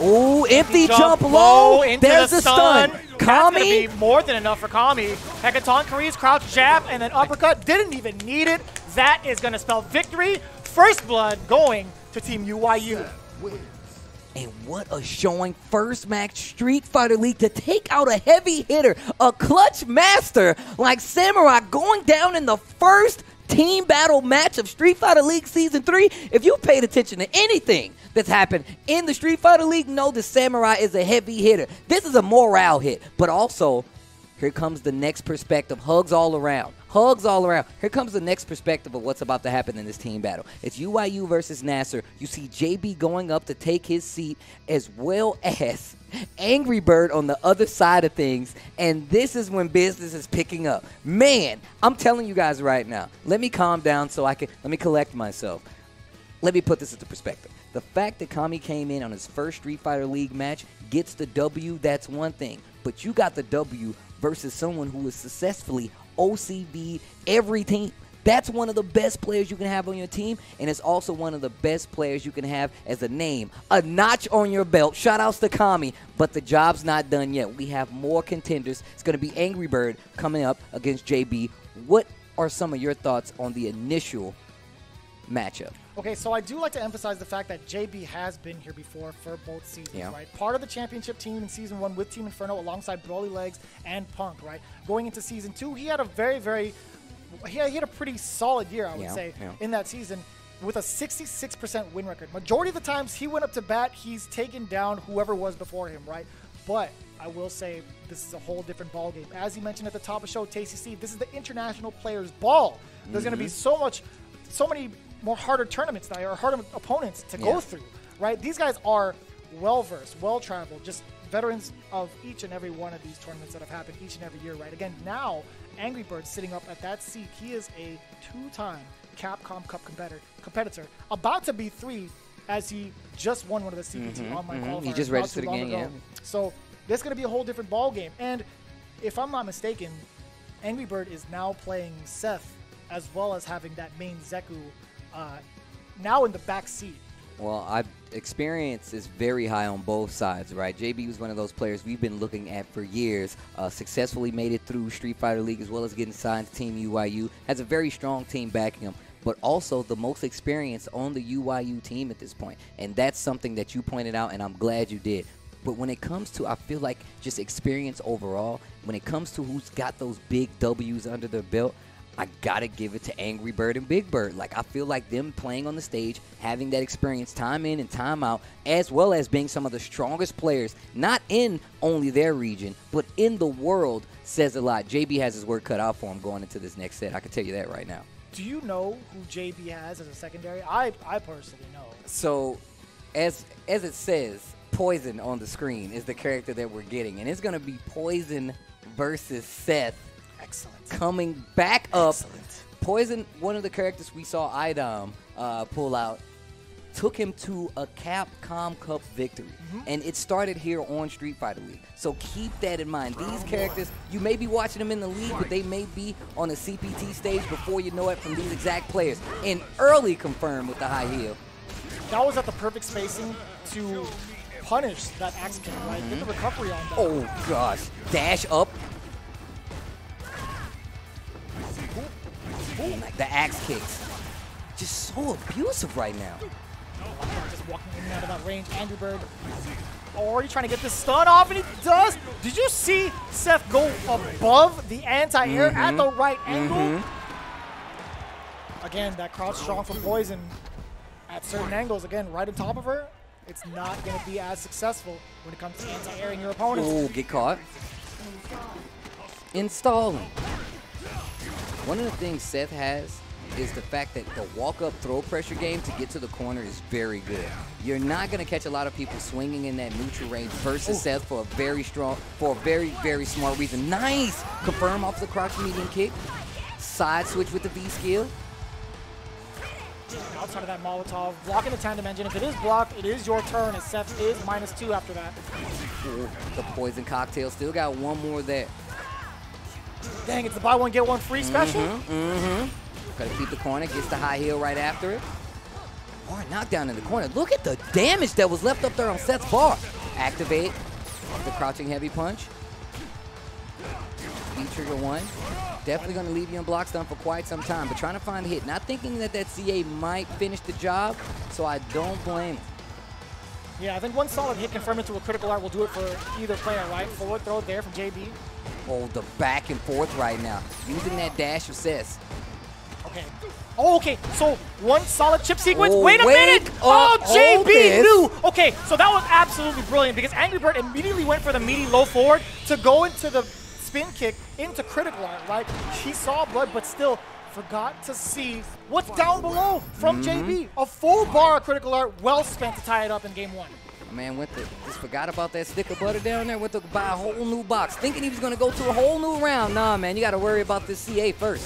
Oh, empty jump low. There's the stun. Kami. More than enough for Kami. Hecaton, Karee's crouch, jab, and then uppercut. Didn't even need it. That is going to spell victory. First blood going to Team UYU. And what a showing. First match, Street Fighter League, to take out a heavy hitter, a clutch master like Samurai, going down in the first team battle match of Street Fighter League Season 3. If you paid attention to anything that's happened in the Street Fighter League, know that Samurai is a heavy hitter. This is a morale hit, but also, here comes the next perspective. Hugs all around. Hugs all around. Here comes the next perspective of what's about to happen in this team battle. It's UYU versus NASR. You see JB going up to take his seat, as well as Angry Bird on the other side of things. And this is when business is picking up. Man, I'm telling you guys right now. Let me calm down so I can, let me collect myself. Let me put this into perspective. The fact that Kami came in on his first Street Fighter League match, gets the W, that's one thing. But you got the W versus someone who is successfully OCB every team. That's one of the best players you can have on your team, and it's also one of the best players you can have as a name, a notch on your belt. Shout outs to Kami, but the job's not done yet. We have more contenders. It's going to be Angry Bird coming up against JB. What are some of your thoughts on the initial matchup? Okay, so I do like to emphasize the fact that JB has been here before for both seasons, right? Part of the championship team in Season 1 with Team Inferno alongside Broly Legs and Punk, right? Going into Season 2, he had a he had a pretty solid year, I would say, in that season, with a 66% win record. Majority of the times he went up to bat, he's taken down whoever was before him, right? But I will say this is a whole different ballgame. As you mentioned at the top of the show, Tasty Steve, this is the international players' ball. There's going to be so many more harder tournaments now, or harder opponents to go through, right? These guys are well-versed, well-traveled, just veterans of each and every one of these tournaments that have happened each and every year, right? Again, now Angry Bird sitting up at that seat. He is a 2-time Capcom Cup competitor, about to be 3, as he just won one of the CPT online qualifiers. He just registered again, So this is going to be a whole different ball game. And if I'm not mistaken, Angry Bird is now playing Seth, as well as having that main Zeku now in the back seat. Well, experience is very high on both sides, right? JB was one of those players we've been looking at for years. Successfully made it through Street Fighter League, as well as getting signed to Team UYU. Has a very strong team backing him, but also the most experience on the UYU team at this point. And that's something that you pointed out, and I'm glad you did. But when it comes to, I feel like, just experience overall, when it comes to who's got those big W's under their belt, I gotta give it to Angry Bird and Big Bird. Like, I feel like them playing on the stage, having that experience time in and time out, as well as being some of the strongest players, not in only their region, but in the world, says a lot. JB has his work cut out for him going into this next set. I can tell you that right now. Do you know who JB has as a secondary? I personally know. So, as it says, Poison on the screen is the character that we're getting, and it's gonna be Poison versus Seth. Excellent. Coming back up. Excellent. Poison, one of the characters we saw Idom pull out took him to a Capcom Cup victory. And it started here on Street Fighter League. So keep that in mind. These characters, you may be watching them in the league, but they may be on a CPT stage before you know it from these exact players. And early confirmed with the high heel. That was at the perfect spacing to punish that axe kick, right? Get the recovery on that. Oh, gosh. Dash up. Ooh, like the axe kicks. Just so abusive right now. Just walking in and out of that range. Angry Bird already trying to get this stun off, and he does. Did you see Seth go above the anti-air at the right angle? Again, that crouch strong for Poison at certain angles. Again, right on top of her. It's not going to be as successful when it comes to anti-airing your opponents. Oh, get caught. Installing. One of the things Seth has is the fact that the walk-up throw pressure game to get to the corner is very good. You're not going to catch a lot of people swinging in that neutral range versus Seth for a very strong, for a very, very smart reason. Nice! Confirm off the crouch medium kick. Side switch with the B skill. Outside of that Molotov, blocking the tandem engine. If it is blocked, it is your turn, as Seth is -2 after that. The Poison cocktail still got one more there. Dang, it's the buy one, get one free special? Got to keep the corner, gets the high heel right after it. Hard knockdown in the corner. Look at the damage that was left up there on Seth's bar. Activate the crouching heavy punch. E-trigger one. Definitely going to leave you in block stun for quite some time, but trying to find a hit. Not thinking that that CA might finish the job, so I don't blame him. Yeah, I think one solid hit confirmed into a critical art will do it for either player, right? Forward throw there from JB. Oh, the back and forth right now. Using that dash of Seth. Okay. Oh, okay. So one solid chip sequence. Wait a minute. Oh, JB knew. Okay, so that was absolutely brilliant because Angry Bird immediately went for the meaty low forward to go into the spin kick into critical art, right? He saw blood, but still forgot to see what's down below from JB. A full bar of critical art well spent to tie it up in game one. Man, just forgot about that stick of butter down there. Went to buy a whole new box, thinking he was going to go to a whole new round. Nah, man, you got to worry about this CA first.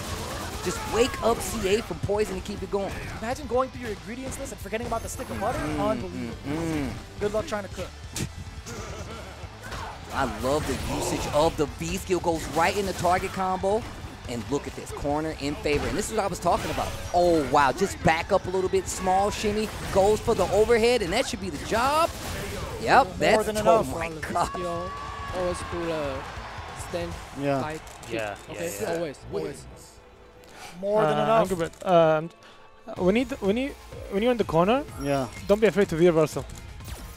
Just wake up CA from Poison and keep it going. Imagine going through your ingredients list and forgetting about the stick of butter. Unbelievable. Good luck trying to cook. I love the usage of the B skill. Goes right in the target combo. And look at this, corner in favor. And this is what I was talking about. Oh, wow, just back up a little bit. Small shimmy, goes for the overhead, and that should be the job. Yep, that's enough. Oh, my God. Always do the stand tight. Yeah. Always. More than enough. When you're in the corner, don't be afraid to reversal.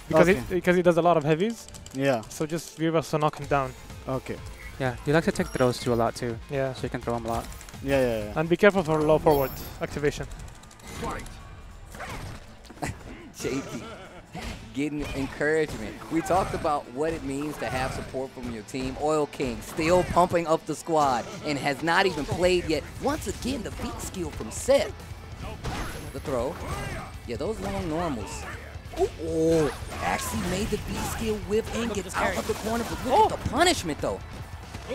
Because he does a lot of heavies. Yeah. So just reversal, knock him down. Okay. Yeah, you like to take throws too a lot too. Yeah. So you can throw them a lot. Yeah. And be careful for low forward activation. JB, getting encouragement. We talked about what it means to have support from your team. Oil King still pumping up the squad and has not even played yet. Once again, the beat skill from Seth. The throw. Yeah, those long normals. Oh, actually made the B skill whip and gets out of the corner, but look at the punishment though.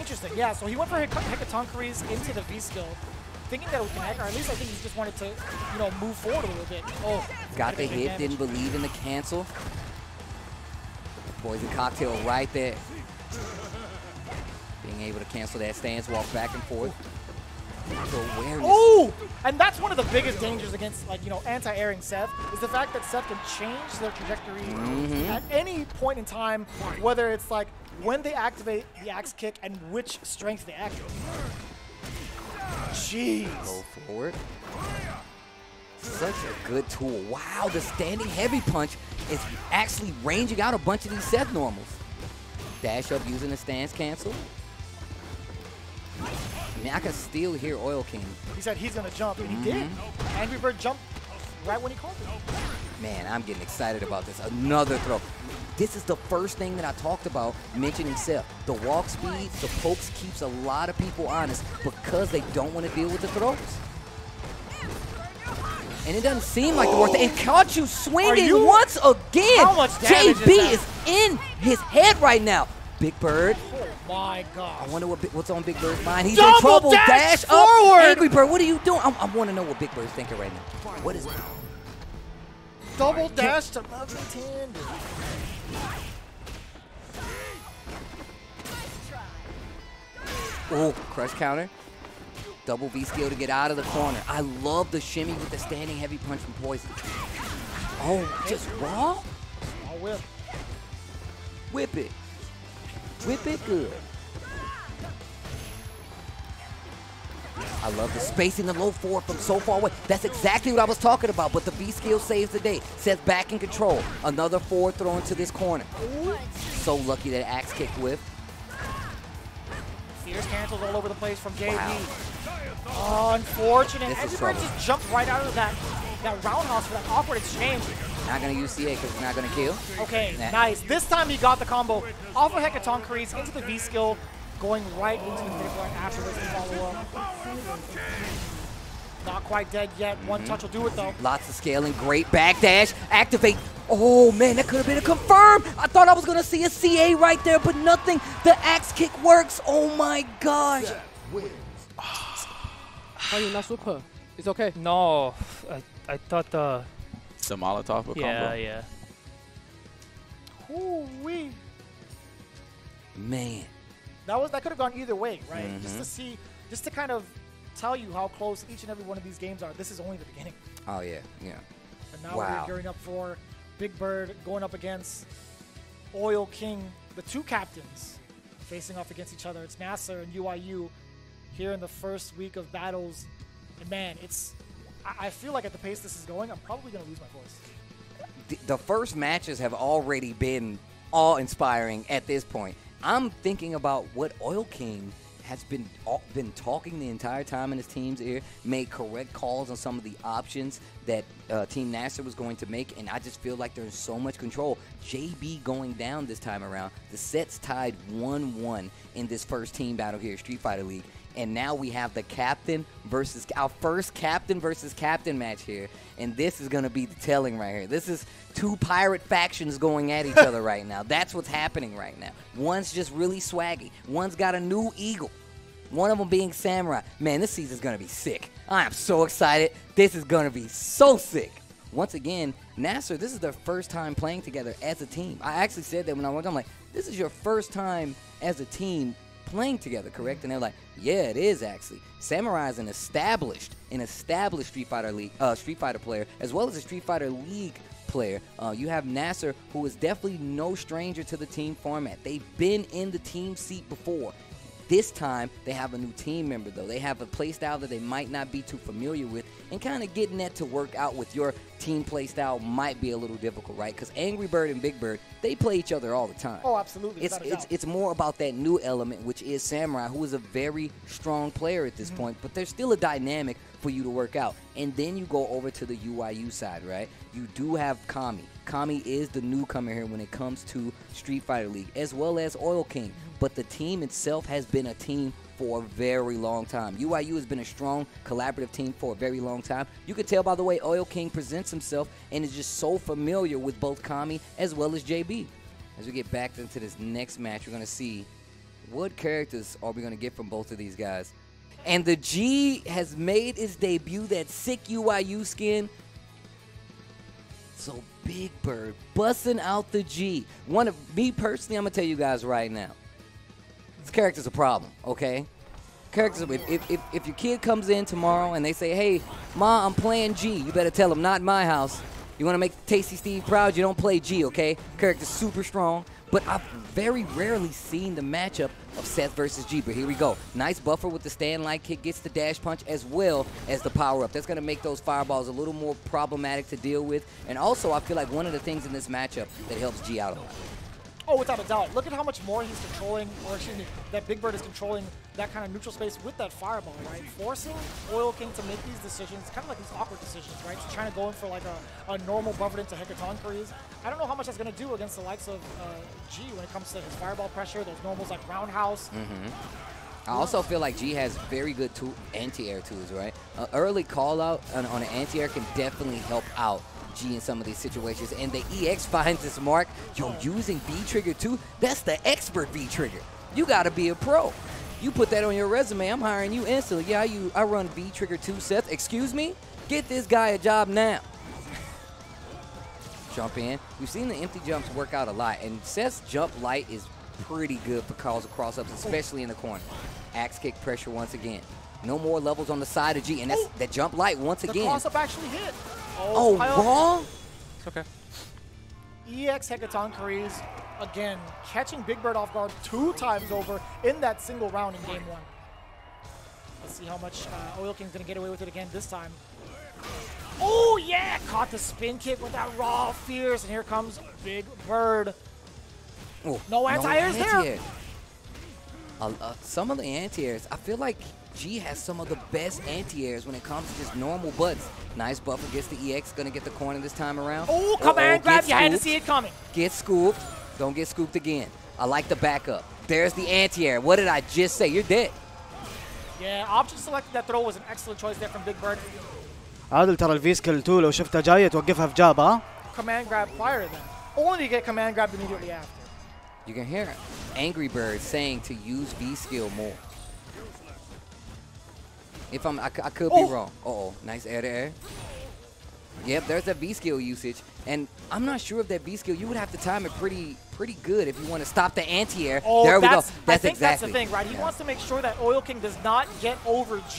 Interesting, yeah, so he went for Hekatonkeries into the V skill, thinking that it would connect, or at least I think he just wanted to, you know, move forward a little bit. Oh, got the hit, didn't believe in the cancel. Poison cocktail right there. Being able to cancel that stance, walk back and forth. Oh, and that's one of the biggest dangers against, like, you know, anti-airing Seth is the fact that Seth can change their trajectory at any point in time, whether it's like when they activate the axe kick and which strength they activate. Jeez. Go forward. Such a good tool. Wow, the standing heavy punch is actually ranging out a bunch of these Seth normals. Dash up using the stance cancel. I mean, I can still hear Oil King. He said he's going to jump, and he did. Angry Bird jumped right when he called it. Man, I'm getting excited about this. Another throw. This is the first thing that I talked about mentioning Seth. The walk speed, the pokes keeps a lot of people honest because they don't want to deal with the throws. And it doesn't seem like the worst thing. And caught you swinging once again. How much damage JB is in his head right now. Big Bird. Oh my God! I wonder what's on Big Bird's mind. He's in trouble. Dash forward. Up. Angry Bird, what are you doing? I want to know what Big Bird's thinking right now. What is it? Double dash to left hand. Oh, crush counter. Double B skill to get out of the corner. I love the shimmy with the standing heavy punch from Poison. Oh, just raw? I'll whip. Whip it. Whip it good. I love the spacing, the low forward from so far away. That's exactly what I was talking about, but the B skill saves the day. Seth back in control. Another forward throw into this corner. Ooh. So lucky that axe kick whiff. Fierce cancels all over the place from JB. Wow. Oh, unfortunate. Angry Bird just jumped right out of that roundhouse for that awkward exchange. Not going to UCA because it's not going to kill. Okay, nice. This time he got the combo. Off of Hecaton Crease into the V skill, going right into the big one after this follow-up. Not quite dead yet. One touch will do it, though. Lots of scaling. Great back dash. Activate. Oh, man, that could have been a confirm. I thought I was going to see a CA right there, but nothing. The axe kick works. Oh, my gosh. Why you not super? It's okay. No, I thought the... The Molotov combo. Yeah, yeah. Ooh-wee. Man. That could have gone either way, right? Just to kind of tell you how close each and every one of these games are. This is only the beginning. Oh, yeah, yeah. And now we're gearing up for Big Bird going up against Oil King, the two captains facing off against each other. It's NASR and UYU here in the first week of battles. And, man, it's... I feel like at the pace this is going, I'm probably going to lose my voice. The first matches have already been awe-inspiring at this point. I'm thinking about what Oil King has been talking the entire time in his team's ear, made correct calls on some of the options that Team NASR was going to make, and I just feel like there's so much control. JB going down this time around. The set's tied 1-1 in this first team battle here at Street Fighter League. And now we have the captain versus our first captain versus captain match here. And this is going to be the telling right here. This is two pirate factions going at each other right now. That's what's happening right now. One's just really swaggy. One's got a new eagle. One of them being Samurai. Man, this season's going to be sick. I am so excited. This is going to be so sick. Once again, NASR, this is their first time playing together as a team. I actually said that when I went, I'm like, this is your first time as a team playing together, correct? And they're like, yeah, it is actually. Samurai is an established Street Fighter player, as well as a Street Fighter League player. You have NASR, who is definitely no stranger to the team format. They've been in the team seat before. This time, they have a new team member, though. They have a playstyle that they might not be too familiar with, and kind of getting that to work out with your team playstyle might be a little difficult, right? Because Angry Bird and Big Bird, they play each other all the time. Oh, absolutely. It's more about that new element, which is Samurai, who is a very strong player at this point, but there's still a dynamic for you to work out. And then you go over to the UYU side, right? You do have Kami. Kami is the newcomer here when it comes to Street Fighter League, as well as Oil King. But the team itself has been a team for a very long time. UYU has been a strong, collaborative team for a very long time. You can tell by the way Oil King presents himself and is just so familiar with both Kami as well as JB. As we get back into this next match, we're going to see what characters are we going to get from both of these guys. And the G has made his debut, that sick UYU skin. So Big Bird busting out the G. Me personally, I'm going to tell you guys right now, this character's a problem, okay? If your kid comes in tomorrow and they say, hey, Ma, I'm playing G, you better tell him, not in my house. You want to make Tasty Steve proud, you don't play G, okay? Character's super strong, but I've very rarely seen the matchup of Seth versus G, but here we go. Nice buffer with the stand light kick, gets the dash punch as well as the power up. That's going to make those fireballs a little more problematic to deal with, and also I feel like one of the things in this matchup that helps G out a lot. Oh, without a doubt. Look at how much more he's controlling, or excuse me, that Big Bird is controlling that kind of neutral space with that fireball, right? Forcing Oil King to make these decisions, kind of like these awkward decisions, right? He's trying to go in for like a normal buffer into Hecaton Crease. I don't know how much that's going to do against the likes of G when it comes to his fireball pressure, those normals like Roundhouse. I also feel like G has very good anti-air tools, right? An early call-out on an anti-air can definitely help out G in some of these situations, and the EX finds its mark. Yo, using V-Trigger too? That's the expert V-Trigger. You gotta be a pro. You put that on your resume, I'm hiring you instantly. Yeah, I run V-Trigger too, Seth. Excuse me? Get this guy a job now. jump in. We've seen the empty jumps work out a lot, and Seth's jump light is pretty good for causing cross-ups, especially in the corner. Axe kick pressure once again. No more levels on the side of G, and that's that jump light once again. The cross-up actually hit. Oh, wrong? It's okay. EX Hekatonkeries, again, catching Big Bird off guard 2 times over in that single round in game 1. Let's see how much Oil King's going to get away with it again this time. Oh, yeah! Caught the spin kick with that raw fierce, and here comes Big Bird. Ooh, no anti-airs there! Some of the anti-airs, I feel like G has some of the best anti-airs when it comes to just normal butts. Nice buffer against the EX, gonna get the corner this time around. Oh, come on, grab your hand to see it coming. Get scooped. Don't get scooped again. I like the backup. There's the anti-air. What did I just say? You're dead. Yeah, option selected that throw was an excellent choice there from Big Bird. عادل ترى الفي سكيل 2 لو شفتها جايه توقفها في جاب ها. Command grab prior then. Only get command grabbed immediately after. You can hear Angry Bird saying to use V skill more. If I could be wrong. Uh-oh, nice air to air. Yep, there's that V skill usage, and I'm not sure if that V skill. You would have to time it pretty good if you want to stop the anti-air. Oh, there we go. I think that's the thing, right? He wants to make sure that Oil King does not get over G.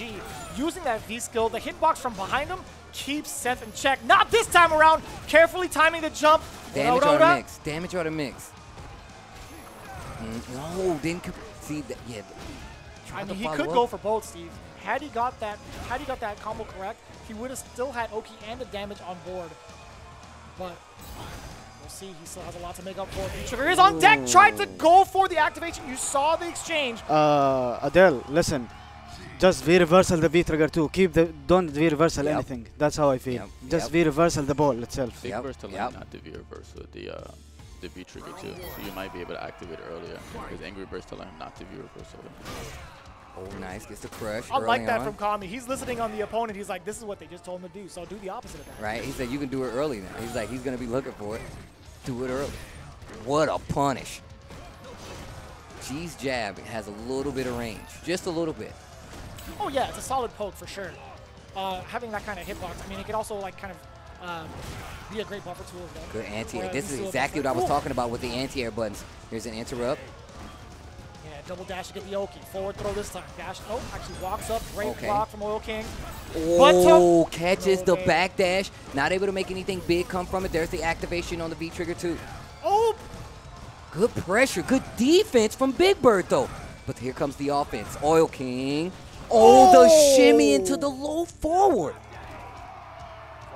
Using that V skill, the hitbox from behind him keeps Seth in check. Not this time around. Carefully timing the jump. Damage on the mix. Damage on the mix. No, didn't see that. Yeah. I mean, he could go for both, Steve. Had he got that combo correct, he would have still had Oki and the damage on board. But we'll see. He still has a lot to make up for. Trigger is on deck. Tried to go for the activation. You saw the exchange. Adele, listen. Just V reversal the V trigger too. Don't V reversal anything. That's how I feel. Just V reversal the ball itself. Big Bird's to learn not to V reversal the V trigger too. So you might be able to activate it earlier because Angry Bird's telling him not to V reversal. Oh, nice. Gets the crush. I like that from Kami. He's listening on the opponent. He's like, this is what they just told him to do, so do the opposite of that. Right. He said, you can do it early now. He's like, he's going to be looking for it. Do it early. What a punish. G's jab has a little bit of range. Just a little bit. Oh, yeah. It's a solid poke for sure. Having that kind of hitbox, I mean, it could also, like, kind of be a great buffer tool. Good anti-air. This is exactly what I was talking about with the anti-air buttons. Here's an interrupt. Double dash to get the Oki. Forward throw this time. Dash. Nope. Actually walks up. Great block from Oil King. Oh, catches the back dash. Not able to make anything big come from it. There's the activation on the V trigger too. Oh! Good pressure. Good defense from Big Bird though. But here comes the offense. Oil King. Oh, the shimmy into the low forward.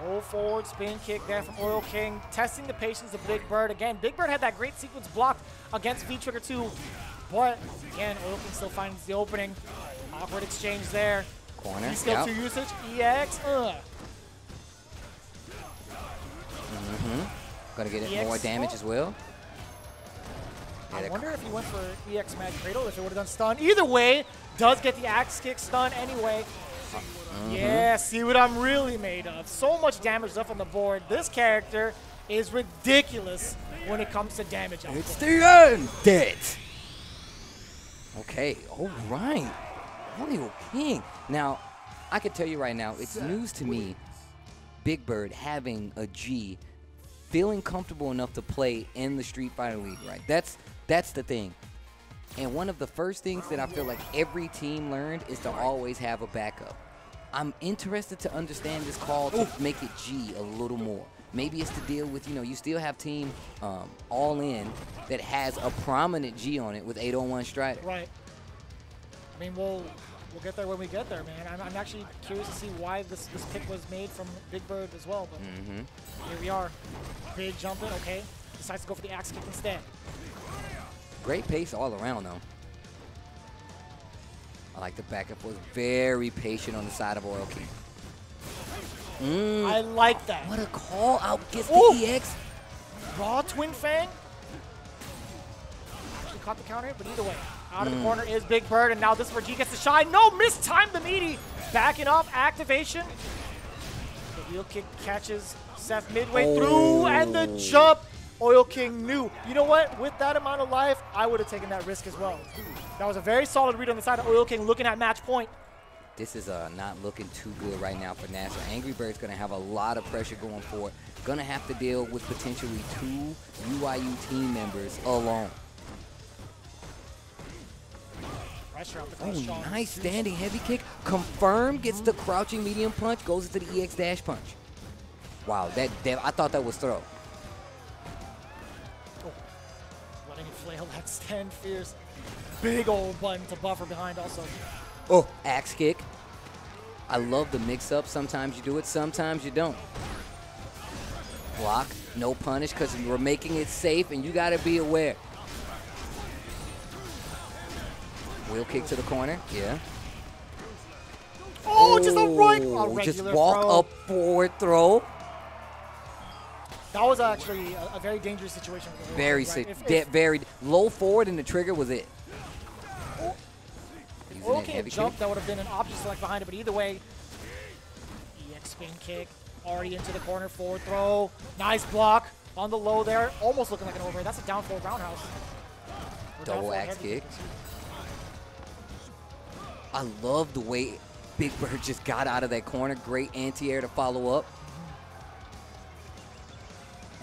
Low forward spin kick there from Oil King. Testing the patience of Big Bird. Again, Big Bird had that great sequence blocked against V trigger 2. But again, Oil King still finds the opening. Awkward exchange there. Corner. Still 2 usage. EX. Gonna get it more damage as well. I wonder if he went for EX Mad Cradle if it would have done stun. Either way, does get the axe kick stun anyway. Yeah, see what I'm really made of. So much damage left on the board. This character is ridiculous when it comes to damage. It's the end. Dead. Okay, all right. Oil King. Now, I can tell you right now, it's news to me, Big Bird having a G, feeling comfortable enough to play in the Street Fighter League, right? That's the thing. And one of the first things that I feel like every team learned is to always have a backup. I'm interested to understand this call to make it G a little more. Maybe it's to deal with, you know, you still have Team All-In that has a prominent G on it with 801 Strider. Right. I mean, we'll get there when we get there, man. I'm actually curious to see why this pick was made from Big Bird as well. But here we are. Big jump in, okay. Decides to go for the axe kick instead. Great pace all around, though. I like the backup. Was very patient on the side of Oil King. I like that. What a call out. Gets the EX. Raw Twin Fang. Actually caught the counter, but either way. Out of the corner is Big Bird, and now this is where G gets to shine. No, mistimed the meaty. Backing off activation. The heel kick catches Seth midway through, and the jump. Oil King knew. You know what? With that amount of life, I would have taken that risk as well. That was a very solid read on the side of Oil King looking at match point. This is not looking too good right now for NASR. Angry Bird's going to have a lot of pressure going forward. Going to have to deal with potentially 2 UYU team members alone. Oh, nice standing heavy kick. Confirmed, gets the crouching medium punch, goes into the EX dash punch. Wow, that I thought that was throw. Oh, letting it flail that stand fierce. Big old button to buffer behind also. Oh, axe kick. I love the mix-up. Sometimes you do it, sometimes you don't. Block, no punish, because we're making it safe, and you got to be aware. Wheel kick to the corner, yeah. Oh, just a right. Oh, just walk throw. Up forward throw. That was actually a very dangerous situation. Very right? Very low forward, and the trigger was it. Okay, jump, that would have been an option select behind it, but either way, EX spin kick, already into the corner, forward throw, nice block on the low there, almost looking like an overhead. That's a down forward roundhouse. Double axe kick. I love the way Big Bird just got out of that corner. Great anti-air to follow up.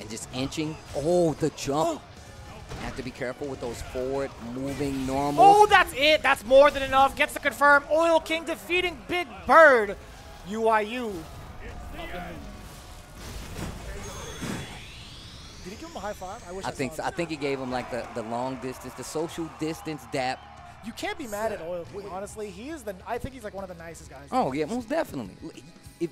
And just inching. Oh, the jump. Have to be careful with those forward moving normal. Oh, that's it. That's more than enough. Gets to confirm. Oil King defeating Big Bird. UYU. Did he give him a high five? I think he gave him like the long distance, the social distance dap. You can't be mad at Oil King, honestly. He is I think he's like one of the nicest guys. Oh yeah, most definitely. If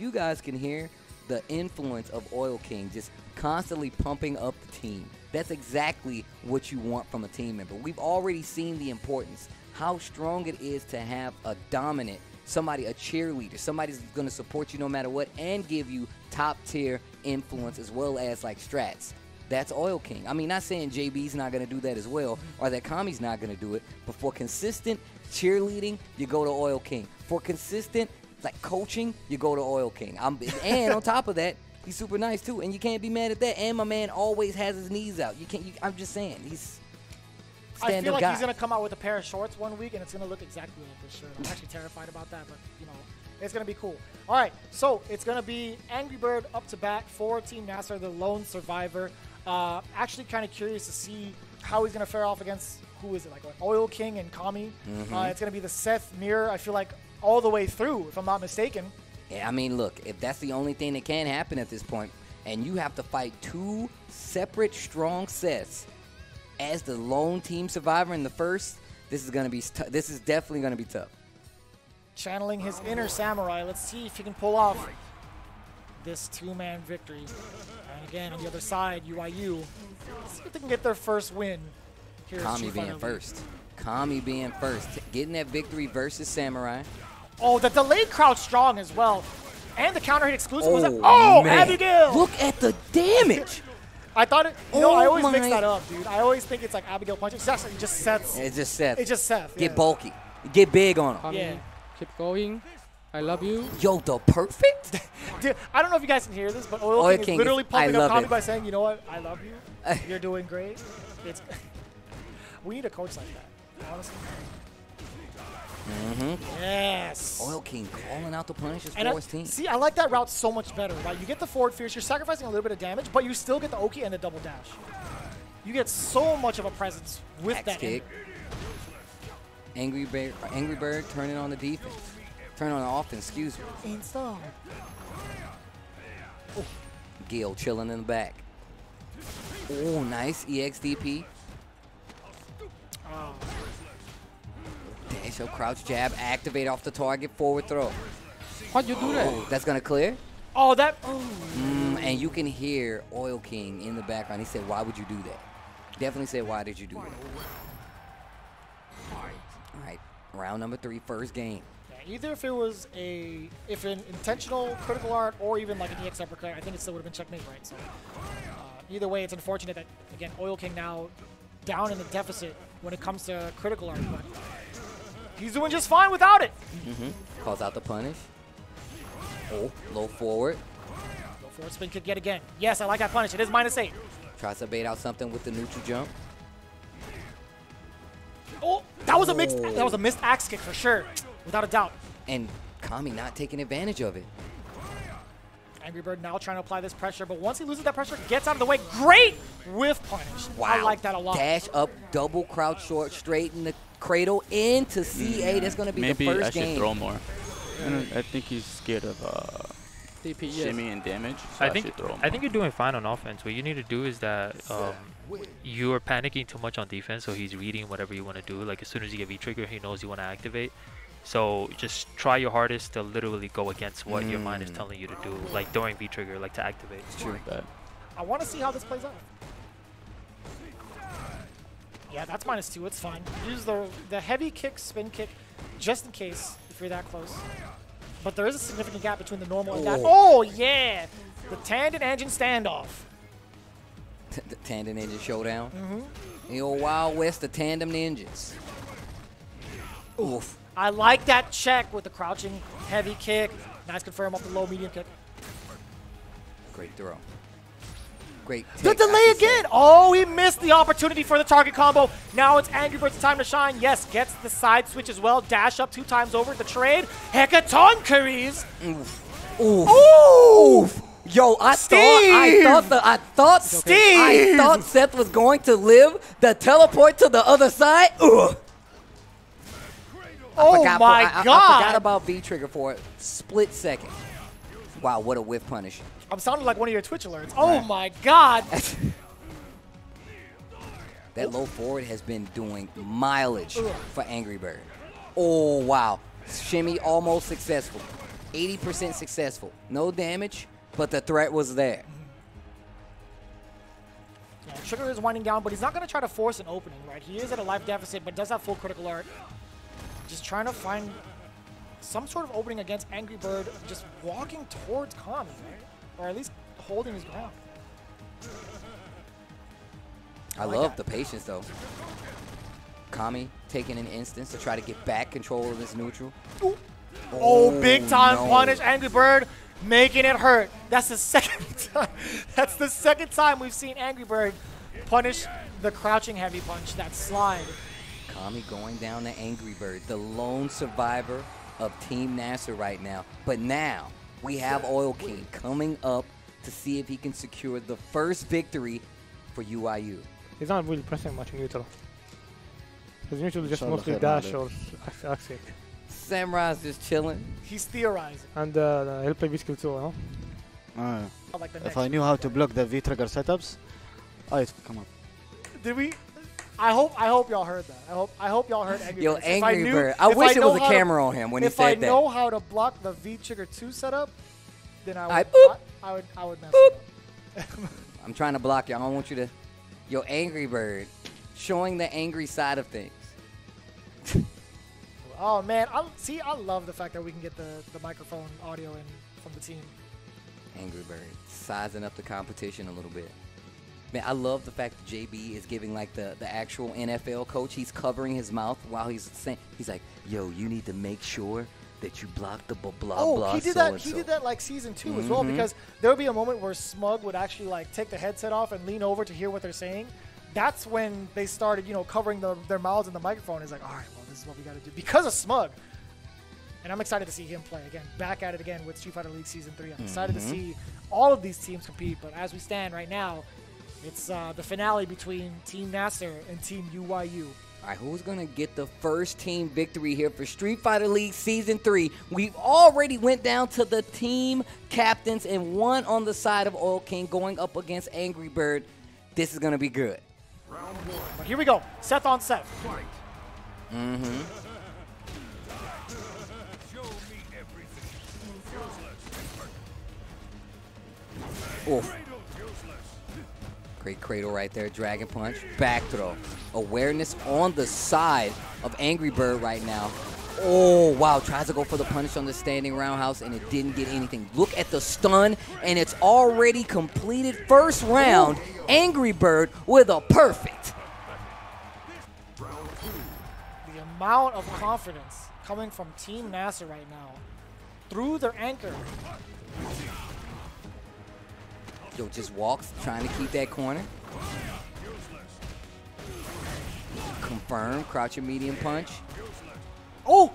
you guys can hear the influence of Oil King just constantly pumping up the team. That's exactly what you want from a team member. We've already seen the importance, how strong it is to have a dominant, somebody, a cheerleader, somebody's going to support you no matter what and give you top-tier influence as well as, like, strats. That's Oil King. I mean, not saying JB's not going to do that as well or that Kami's not going to do it, but for consistent cheerleading, you go to Oil King. For consistent like coaching, you go to Oil King. And on top of that, he's super nice too, and you can't be mad at that. And my man always has his knees out. I'm just saying, he's stand-up guy. I feel like he's gonna come out with a pair of shorts one week, and it's gonna look exactly like this shirt. I'm actually terrified about that, but you know, it's gonna be cool. All right, so it's gonna be Angry Bird up to bat for Team NASR, the lone survivor. Actually, kind of curious to see how he's gonna fare off against who is it like Oil King and Kami. It's gonna be the Seth mirror. I feel like. All the way through, if I'm not mistaken. Yeah, I mean, look, if that's the only thing that can happen at this point, and you have to fight 2 separate strong sets as the lone team survivor in the first, this is definitely going to be tough. Channeling his inner Samurai, let's see if he can pull off this 2-man victory. And again, on the other side, UYU, see if they can get their first win. Here's Kami being first. Kami being first, getting that victory versus Samurai. Oh, the delayed crouch strong as well. And the counter hit exclusive was that. Oh, Abigail! Look at the damage! I thought it. You know, I always mix that up, dude. I always think it's like Abigail punch. It's actually just Seth's. It's just Seth. It's just Seth. Yeah. Get bulky. Get big on him. Kami, yeah. Keep going. I love you. Yo, the perfect? Dude, I don't know if you guys can hear this, but Oil King is literally pumping up Kami by saying, you know what? I love you. You're doing great. It's we need a coach like that. Honestly. Yes. Oil King calling out the punishes for his team. See, I like that route so much better. Right? You get the forward fierce, you're sacrificing a little bit of damage, but you still get the Oki and the double dash. You get so much of a presence with that kick. Angry Bird turning on the defense. Turn on the offense, excuse me. Install. Oh. Gil chilling in the back. Oh, nice EXDP. Oh. So crouch jab, activate off the target, forward throw. How'd you do that? Oh, that's going to clear? Oh, that. Oh. And you can hear Oil King in the background. He said, why would you do that? Definitely said, why did you do that? All right. Round number 3, first game. Yeah, either if it was an intentional critical art or even like an EX uppercut, I think it still would have been checkmate, right? So either way, it's unfortunate that, again, Oil King now down in the deficit when it comes to critical art. But he's doing just fine without it. Calls out the punish. Oh, low forward. Low forward spin kick yet again. Yes, I like that punish. It is -8. Tries to bait out something with the neutral jump. Oh, that was a missed axe kick for sure. without a doubt. And Kami not taking advantage of it. Angry Bird now trying to apply this pressure, but once he loses that pressure, gets out of the way. Great whiff punish. Wow. I like that a lot. Dash up, double crouch short, straight in the cradle into CA. Yeah. That's going to be the first game. Maybe I should throw more. I think he's scared of DP, shimmy and damage. So I think you're doing fine on offense. What you need to do is that you're panicking too much on defense, so he's reading whatever you want to do. Like as soon as you get V-trigger, he knows you want to activate. So just try your hardest to literally go against what your mind is telling you to do, like during V-trigger, like to activate. It's true. I want to see how this plays out. Yeah, that's -2. It's fine. Use the heavy kick, spin kick, just in case if you're that close. But there is a significant gap between the normal and that. Oh, yeah! The tandem engine standoff. The tandem engine showdown. The old Wild West, the tandem ninjas. Oof. I like that check with the crouching heavy kick. Nice confirm off the low medium kick. Great throw. Great. The delay again! Oh, he missed the opportunity for the target combo. Now it's Angry Bird's time to shine. Yes, gets the side switch as well. Dash up 2 times over the trade. Hecaton carries. Oof. Oof. Oof. Yo, I thought Seth was going to live the teleport to the other side. Ugh. Oh my God! I forgot about V-trigger for a split second. Wow, what a whiff punish. I'm sounding like one of your Twitch alerts. Oh my God! That low forward has been doing mileage for Angry Bird. Oh wow. Shimmy almost successful. 80% successful. No damage, but the threat was there. Yeah, Sugar is winding down, but he's not going to try to force an opening, right? He is at a life deficit, but does have full critical art. Just trying to find some sort of opening against Angry Bird, just walking towards Kami, or at least holding his ground. I love the patience, though. Kami taking an instance to try to get back control of this neutral. Ooh. Oh, big time punish. Angry Bird making it hurt. That's the second time. That's the second time we've seen Angry Bird punish the crouching heavy punch, that slide. Kami going down to Angry Bird, the lone survivor of Team NASR right now. But now we have Oil King coming up to see if he can secure the first victory for UYU. He's not really pressing much in neutral. His neutral is just mostly dash or axie. Samurai's just chilling. He's theorizing. And he'll play V-skill too, huh? Like if I knew how to block the V-trigger setups, I'd come up. Did we? I hope y'all heard that. I hope y'all heard Angry Bird. Yo, Angry Bird. I wish it was a camera on him when he said that. If I know how to block the V-Trigger 2 setup, then I would mess it up. I'm trying to block you. I don't want you to. Yo, Angry Bird, showing the angry side of things. Oh man, I love the fact that we can get the microphone audio in from the team. Angry Bird sizing up the competition a little bit. Man, I love the fact that JB is giving like the actual NFL coach. He's covering his mouth while he's saying, he's like, yo, you need to make sure that you block the blah blah. He did so that. He did that like season 2 as well, because there would be a moment where Smug would actually like take the headset off and lean over to hear what they're saying. That's when they started, you know, covering their mouths in the microphone. It's like, all right, well, this is what we got to do because of Smug. And I'm excited to see him play again, back at it again with Street Fighter League Season 3. I'm excited to see all of these teams compete, but as we stand right now, it's the finale between Team NASR and Team UYU. All right, who's going to get the first team victory here for Street Fighter League Season 3? We've already went down to the team captains and one on the side of Oil King going up against Angry Bird. This is going to be good. Round 1. But here we go. Seth on Seth. Fight. Oof. Great cradle right there, Dragon Punch, back throw. Awareness on the side of Angry Bird right now. Oh, wow, tries to go for the punish on the standing roundhouse and it didn't get anything. Look at the stun, and it's already completed first round. Angry Bird with a perfect. The amount of confidence coming from Team NASR right now through their anchor. Yo, just walks, trying to keep that corner. Confirm, crouching medium punch. Oh!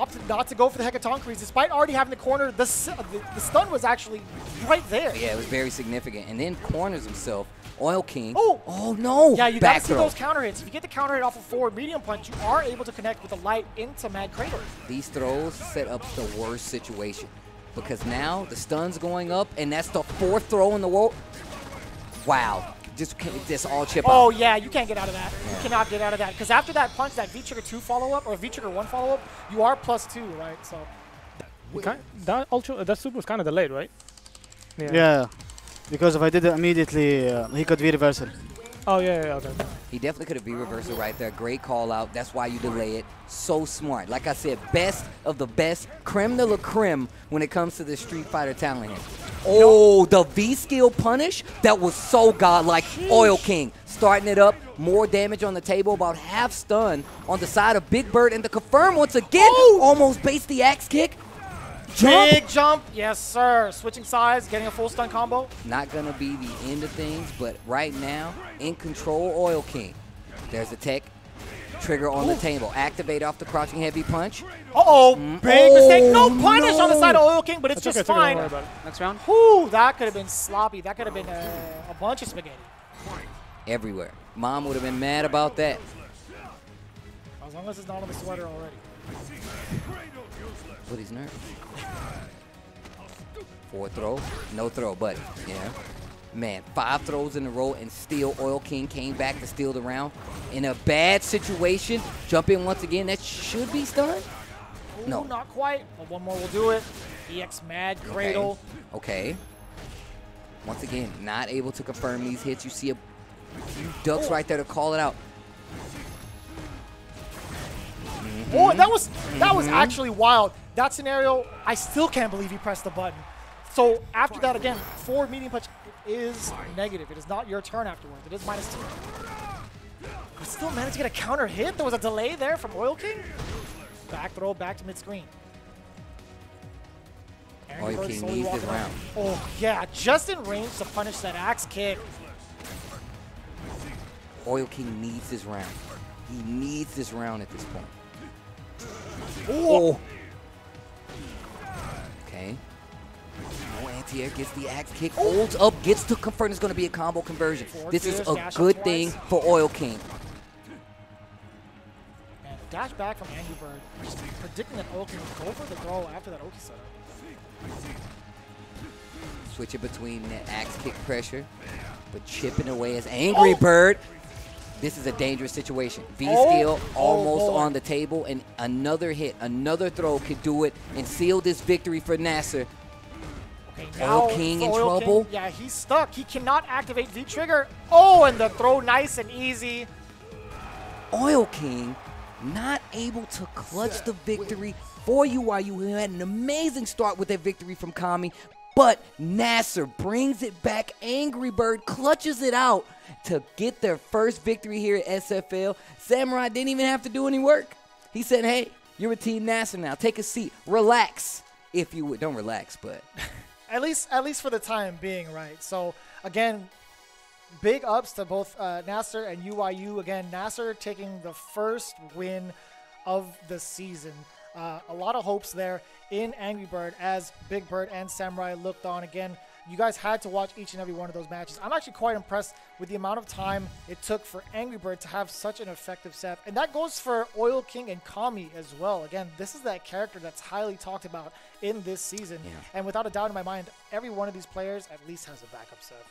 opted not to go for the Hecaton Crease, despite already having the corner. The stun was actually right there. Yeah, it was very significant. And then corners himself. Oil King. Oh! Oh, no! Yeah, you gotta see those counter hits. If you get the counter hit off of forward medium punch, you are able to connect with the light into Mad Crater. These throws set up the worst situation, because now the stun's going up, and that's the fourth throw in the world. Wow. Just all chip out. Oh, yeah, you can't get out of that. Yeah. You cannot get out of that. Because after that punch, that V-Trigger 2 follow-up or V-Trigger 1 follow-up, you are +2, right? So that super was kind of delayed, right? Yeah. Yeah. Because if I did it immediately, he could V-reverse it. Oh, yeah, yeah, okay. He definitely could have V-reversed it right there. Great call-out. That's why you delay it. So smart. Like I said, best of the best. Creme de la creme when it comes to the Street Fighter talent. Oh, the V-skill punish? That was so godlike. Oil King starting it up. More damage on the table. About half stun on the side of Big Bird. And the confirm once again. Oh! Almost based the axe kick. Jump. Big jump, yes sir. Switching sides, getting a full stun combo. Not gonna be the end of things, but right now, in control Oil King. There's the tech, trigger on the table. Activate off the crouching heavy punch. Uh-oh, big mistake. No punish on the side of Oil King, but it's just fine. Next round. Ooh, that could have been sloppy. That could have been a bunch of spaghetti. Everywhere. Mom would have been mad about that. As long as it's not on the sweater already. With his nerve. Four throw, no throw, buddy. Yeah. Man, 5 throws in a row and still Oil King came back to steal the round. In a bad situation, jump in once again. That should be stunned. No. Not quite, but one more will do it. EX Mad Cradle. Okay. Once again, not able to confirm these hits. You see a few ducks right there to call it out. Oh, that was actually wild. That scenario, I still can't believe he pressed the button. So after that, again, forward medium punch is negative. It is not your turn afterwards. It is -2. But still managed to get a counter hit. There was a delay there from Oil King. Back throw, back to mid screen. Oil King needs this round. Oh yeah, just in range to punish that axe kick. Oil King needs this round. He needs this round at this point. Oh. Okay. No anti-air, gets the axe kick, holds up, gets to confirm. It's going to be a combo conversion. This is a good thing for Oil King. Man, the dash back from Angry Bird. Just predicting that Oil King would go for the throw after that Oki setup. Switch it between that axe kick pressure, but chipping away as Angry Bird. This is a dangerous situation. V-skill almost on the table, and another hit, another throw could do it and seal this victory for NASR. Okay, Oil King in trouble. King, yeah, he's stuck. He cannot activate V-trigger. Oh, and the throw nice and easy. Oil King not able to clutch the victory for UYU, who had an amazing start with that victory from Kami. But NASR brings it back. Angry Bird clutches it out to get their first victory here at SFL. Samurai didn't even have to do any work. He said, hey, you're a Team NASR now. Take a seat. Relax, if you would. Don't relax, but. At least for the time being, right? So, again, big ups to both NASR and UYU. Again, NASR taking the first win of the season. A lot of hopes there in Angry Bird as Big Bird and Samurai looked on. Again, you guys had to watch each and every one of those matches. I'm actually quite impressed with the amount of time it took for Angry Bird to have such an effective set. And that goes for Oil King and Kami as well. Again, this is that character that's highly talked about in this season. Yeah. And without a doubt in my mind, every one of these players at least has a backup set.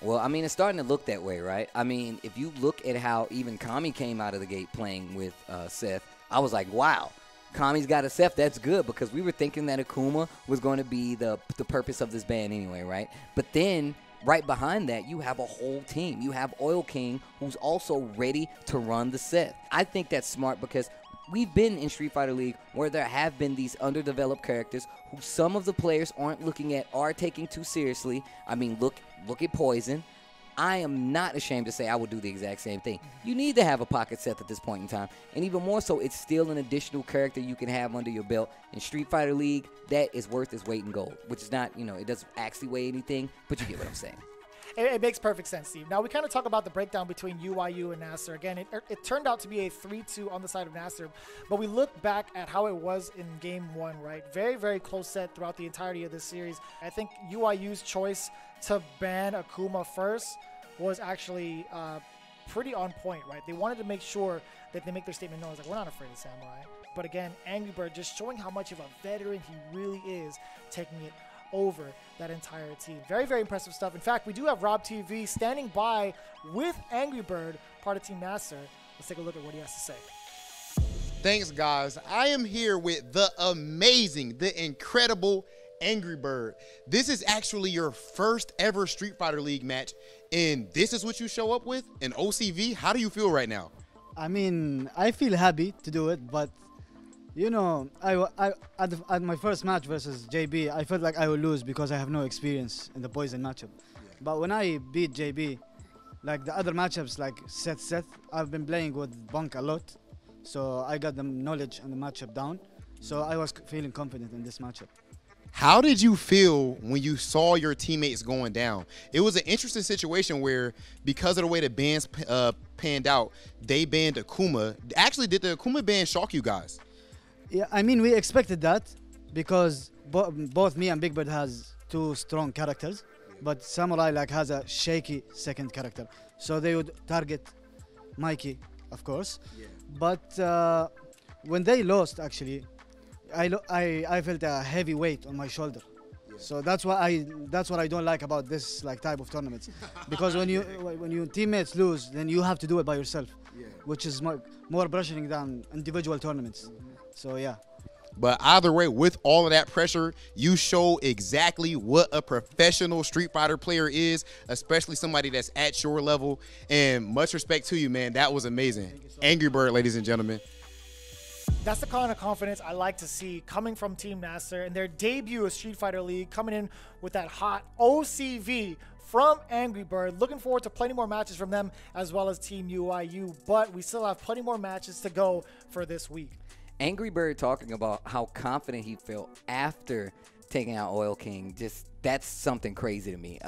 Well, I mean, it's starting to look that way, right? I mean, if you look at how even Kami came out of the gate playing with Seth, I was like, wow. Kami's got a Seth, that's good, because we were thinking that Akuma was going to be the purpose of this ban anyway, right? But then, right behind that, you have a whole team. You have Oil King, who's also ready to run the Seth. I think that's smart, because we've been in Street Fighter League where there have been these underdeveloped characters who some of the players aren't looking at, are taking too seriously. I mean, look at Poison. I am not ashamed to say I would do the exact same thing. You need to have a pocket Seth at this point in time. And even more so, it's still an additional character you can have under your belt. In Street Fighter League, that is worth its weight in gold, which is not, you know, it doesn't actually weigh anything, but you get what I'm saying. It makes perfect sense, Steve. Now, we kind of talk about the breakdown between UYU and NASR. Again, it turned out to be a 3-2 on the side of NASR, but we look back at how it was in game one, right? Very, very close set throughout the entirety of this series. I think UYU's choice to ban Akuma first was actually pretty on point, right? They wanted to make sure that they make their statement known. It's like, we're not afraid of Samurai. But again, Angry Bird just showing how much of a veteran he really is, taking it over that entire team. Very, very impressive stuff. In fact, we do have Rob TV standing by with Angry Bird, part of Team NASR. Let's take a look at what he has to say. Thanks, guys. I am here with the amazing, the incredible Angry Bird. This is actually your first ever Street Fighter League match, and this is what you show up with in OCV. How do you feel right now? I mean, I feel happy to do it, but you know, at my first match versus JB, I felt like I would lose because I have no experience in the Poison matchup. Yeah. But when I beat JB, like the other matchups, like Seth, I've been playing with Punk a lot, so I got the knowledge and the matchup down. So I was feeling confident in this matchup. How did you feel when you saw your teammates going down? It was an interesting situation where, because of the way the bans panned out, they banned Akuma. Actually, did the Akuma ban shock you guys? Yeah, I mean, we expected that because both me and Big Bird has two strong characters, but Samurai like has a shaky second character. So they would target Mikey, of course. Yeah. But when they lost, actually, I felt a heavy weight on my shoulder. Yeah. So that's what I don't like about this like type of tournaments, because when your teammates lose, then you have to do it by yourself, yeah, which is more pressuring than individual tournaments. Mm-hmm. So, yeah. But either way, with all of that pressure, you show exactly what a professional Street Fighter player is, especially somebody that's at your level. And much respect to you, man. That was amazing. So Angry Bird, ladies and gentlemen. That's the kind of confidence I like to see coming from Team NASR and their debut of Street Fighter League, coming in with that hot OCV from Angry Bird. Looking forward to plenty more matches from them as well as Team UYU, but we still have plenty more matches to go for this week. Angry Bird talking about how confident he felt after taking out Oil King, just that's something crazy to me.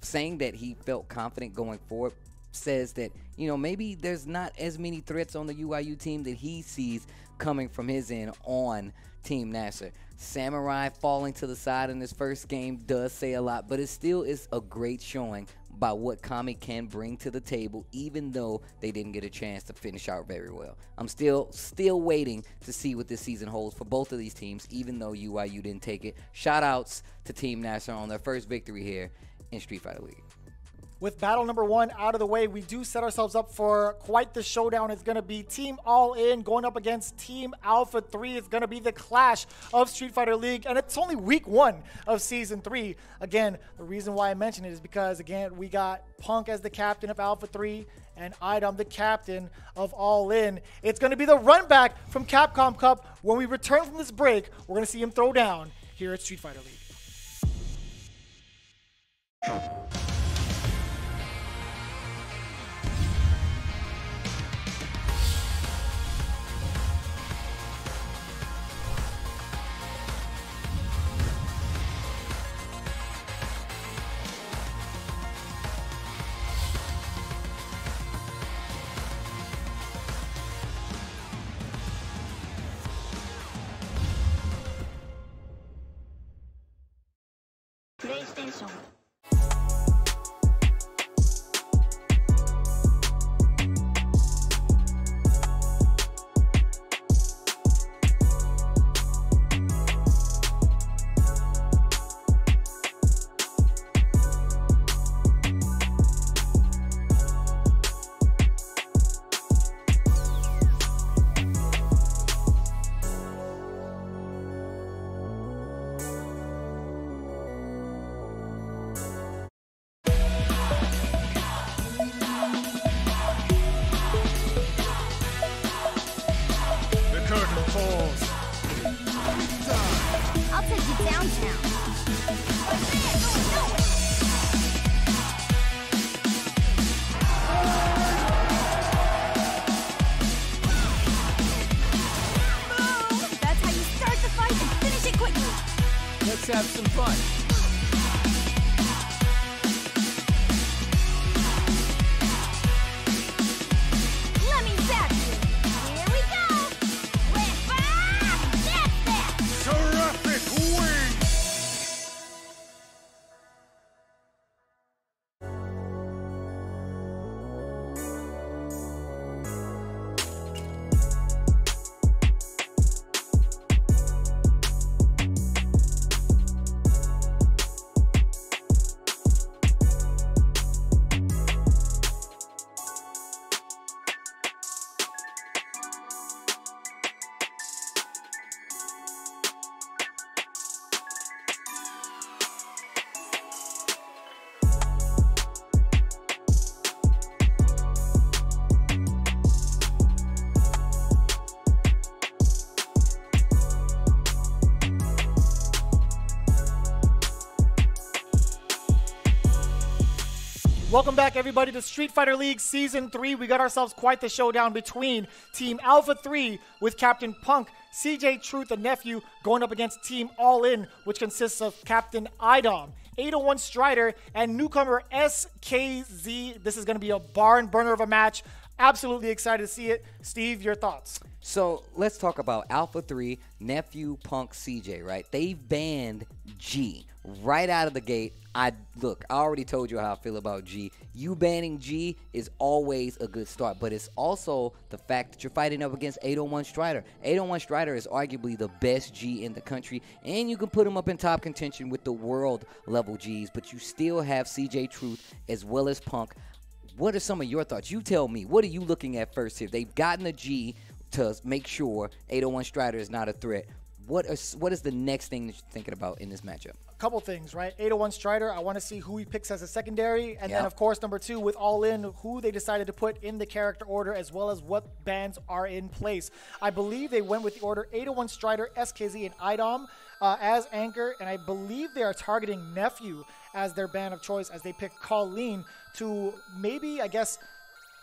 Saying that he felt confident going forward says that, you know, maybe there's not as many threats on the UYU team that he sees coming from his end on Team NASR. Samurai falling to the side in this first game does say a lot, but it still is a great showing by what Kami can bring to the table, even though they didn't get a chance to finish out very well. I'm still waiting to see what this season holds for both of these teams, even though UYU didn't take it. Shout outs to Team NASR on their first victory here in Street Fighter League. With battle number one out of the way, we do set ourselves up for quite the showdown. It's going to be Team All-In going up against Team Alpha 3. It's going to be the clash of Street Fighter League, and it's only week one of Season 3. Again, the reason why I mention it is because, again, we got Punk as the captain of Alpha 3 and Idom, the captain of All-In. It's going to be the run back from Capcom Cup. When we return from this break, we're going to see him throw down here at Street Fighter League. Let's have some fun. Welcome back, everybody, to Street Fighter League Season 3. We got ourselves quite the showdown between Team Alpha 3 with Captain Punk, CJ Truth, and Nephew going up against Team All-In, which consists of Captain Idom, 801 Strider, and newcomer SKZ. This is going to be a barn burner of a match. Absolutely excited to see it. Steve, your thoughts? So let's talk about Alpha 3, Nephew, Punk, CJ, right? They've banned G right out of the gate. Look, I already told you how I feel about G. You banning G is always a good start, but it's also the fact that you're fighting up against 801 Strider. 801 Strider is arguably the best G in the country, and you can put him up in top contention with the world-level Gs, but you still have CJ Truth as well as Punk. What are some of your thoughts? You tell me. What are you looking at first here? They've gotten a G to make sure 801 Strider is not a threat. What is the next thing that you're thinking about in this matchup? A couple things, right? 801 Strider, I want to see who he picks as a secondary. And then, of course, number 2, with All-In, who they decided to put in the character order, as well as what bans are in place. I believe they went with the order 801 Strider, SKZ, and Idom as anchor. And I believe they are targeting Nephew as their ban of choice, as they pick Colleen to maybe, I guess,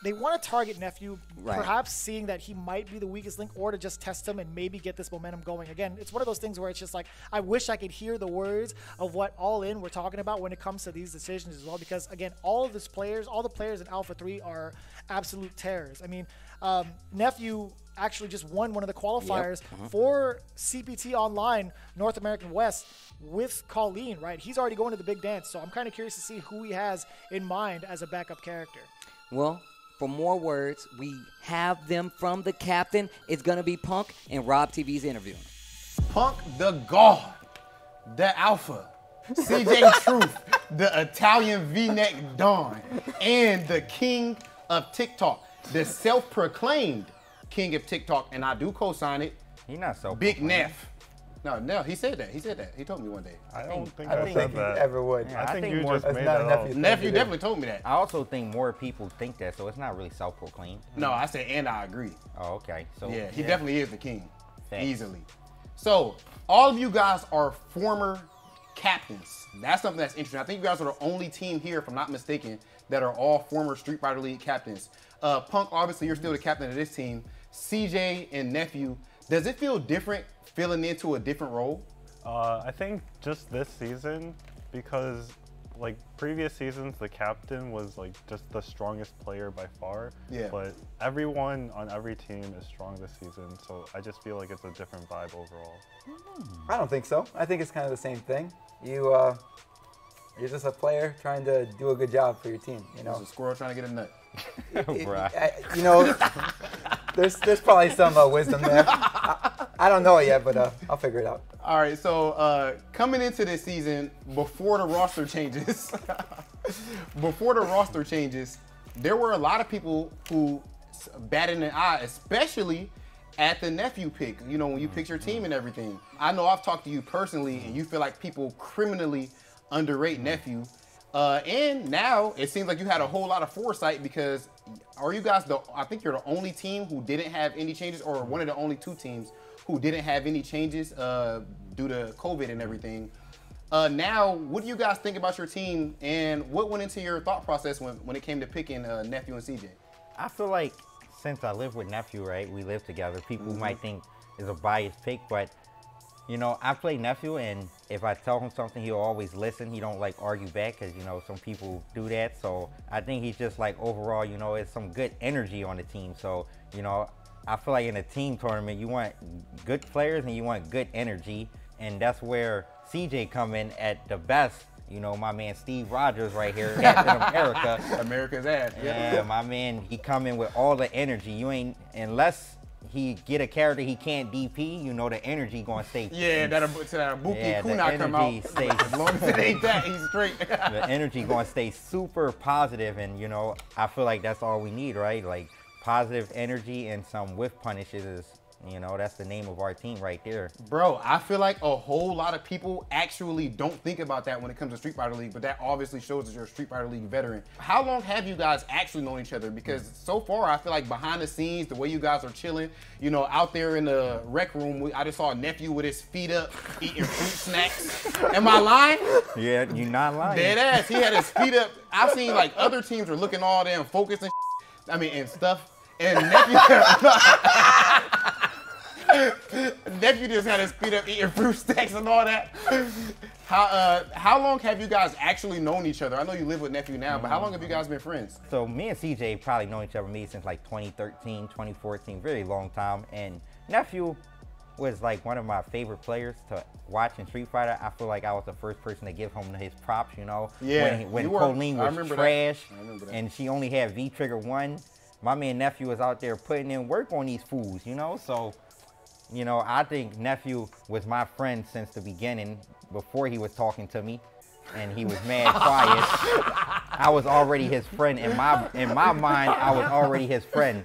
they want to target Nephew, right, perhaps seeing that he might be the weakest link, or to just test him and maybe get this momentum going. Again, it's one of those things where it's just like, I wish I could hear the words of what All In we're talking about when it comes to these decisions as well, because, again, all the players in Alpha 3 are absolute terrors. I mean, Nephew actually just won one of the qualifiers for CPT Online North American West with Colleen, right? He's already going to the big dance, so I'm kind of curious to see who he has in mind as a backup character. Well, for more words, we have them from the captain. It's going to be Punk, and Rob TV's interviewing. Punk the God, the Alpha, CJ Truth, the Italian V-neck Don, and the king of TikTok, the self-proclaimed king of TikTok, and I do co-sign it. He not so Big Neff. No, he said that. He said that. He told me one day. I don't think I said that. He ever would. Yeah, I think you more, just made that up. Nephew definitely told me that. I also think more people think that, so it's not really self-proclaimed. No, I said, and I agree. Oh, okay. So yeah, he definitely is the king, easily. So all of you guys are former captains. That's something that's interesting. I think you guys are the only team here, if I'm not mistaken, that are all former Street Fighter League captains. Punk, obviously, you're still the captain of this team. CJ and Nephew, does it feel different filling into a different role? I think just this season, because like previous seasons, the captain was like just the strongest player by far. Yeah. But everyone on every team is strong this season, so I just feel like it's a different vibe overall. I don't think so. I think it's kind of the same thing. You're just a player trying to do a good job for your team. You know, it's a squirrel trying to get a nut. You know, there's probably some wisdom there. I don't know it yet, but I'll figure it out. All right, so coming into this season, before the roster changes, there were a lot of people who batted an eye, especially at the Nephew pick. You know, when you pick your team and everything. I know I've talked to you personally, and you feel like people criminally underrate Nephew. And now it seems like you had a whole lot of foresight, because are you guys I think you're the only team who didn't have any changes, or one of the only two teams who didn't have any changes due to COVID and everything. Now, what do you guys think about your team, and what went into your thought process when it came to picking Nephew and CJ? I feel like since I live with Nephew, right, we live together, people might think it's a biased pick, but you know, I play Nephew, and if I tell him something, he'll always listen. He don't like argue back, because you know some people do that. So I think he's just like overall, you know, it's some good energy on the team. So you know, I feel like in a team tournament, you want good players and you want good energy, and that's where CJ come in at the best. You know, my man Steve Rogers right here, Captain America. America's ass. Yeah, my man, he come in with all the energy. You ain't unless he get a character he can't DP, you know the energy gonna stay. Yeah, that Buki Kunai come out. As long as it ain't that, he's straight. The energy gonna stay super positive, and you know, I feel like that's all we need, right? Like positive energy and some whiff punishes is You know, that's the name of our team right there. Bro, I feel like a whole lot of people actually don't think about that when it comes to Street Fighter League, but that obviously shows that you're a Street Fighter League veteran. How long have you guys actually known each other? Because so far, I feel like behind the scenes, the way you guys are chilling, you know, out there in the rec room, I just saw a nephew with his feet up, eating fruit snacks. Am I lying? Yeah, you're not lying. Dead ass, he had his feet up. I've seen like other teams are looking all damn focused and shit. I mean, and stuff. And nephew... Nephew just had to speed up eating fruit snacks and all that. How long have you guys actually known each other? I know you live with Nephew now, but how long have you guys been friends? So me and CJ probably known each other since like 2013, 2014, very long time. And Nephew was like one of my favorite players to watch in Street Fighter. I feel like I was the first person to give him his props, you know? Yeah, when Colleen was trash and she only had V-Trigger 1, my man Nephew was out there putting in work on these fools, you know? So. You know, I think Nephew was my friend since the beginning, before he was talking to me, and he was mad quiet. I was already his friend. In my mind, I was already his friend.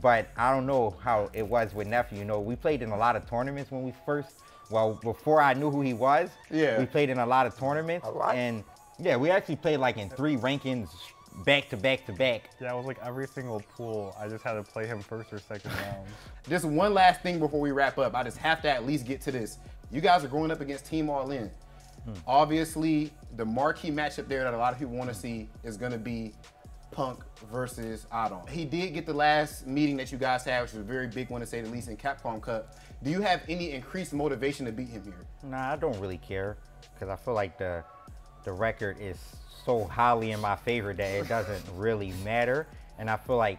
But I don't know how it was with Nephew. You know, we played in a lot of tournaments when we first, well, before I knew who he was, yeah. We played in a lot of tournaments. And yeah, we actually played like in 3 rankings back to back to back. Yeah, I was like every single pool. I just had to play him first or second round. Just one last thing before we wrap up. I just have to at least get to this. You guys are going up against Team All-In. Obviously, the marquee matchup there that a lot of people want to see is going to be Punk versus Idom. He did get the last meeting that you guys had, which is a very big one to say the least, in Capcom Cup. Do you have any increased motivation to beat him here? Nah, I don't really care because I feel like the record is so highly in my favor that it doesn't really matter. And I feel like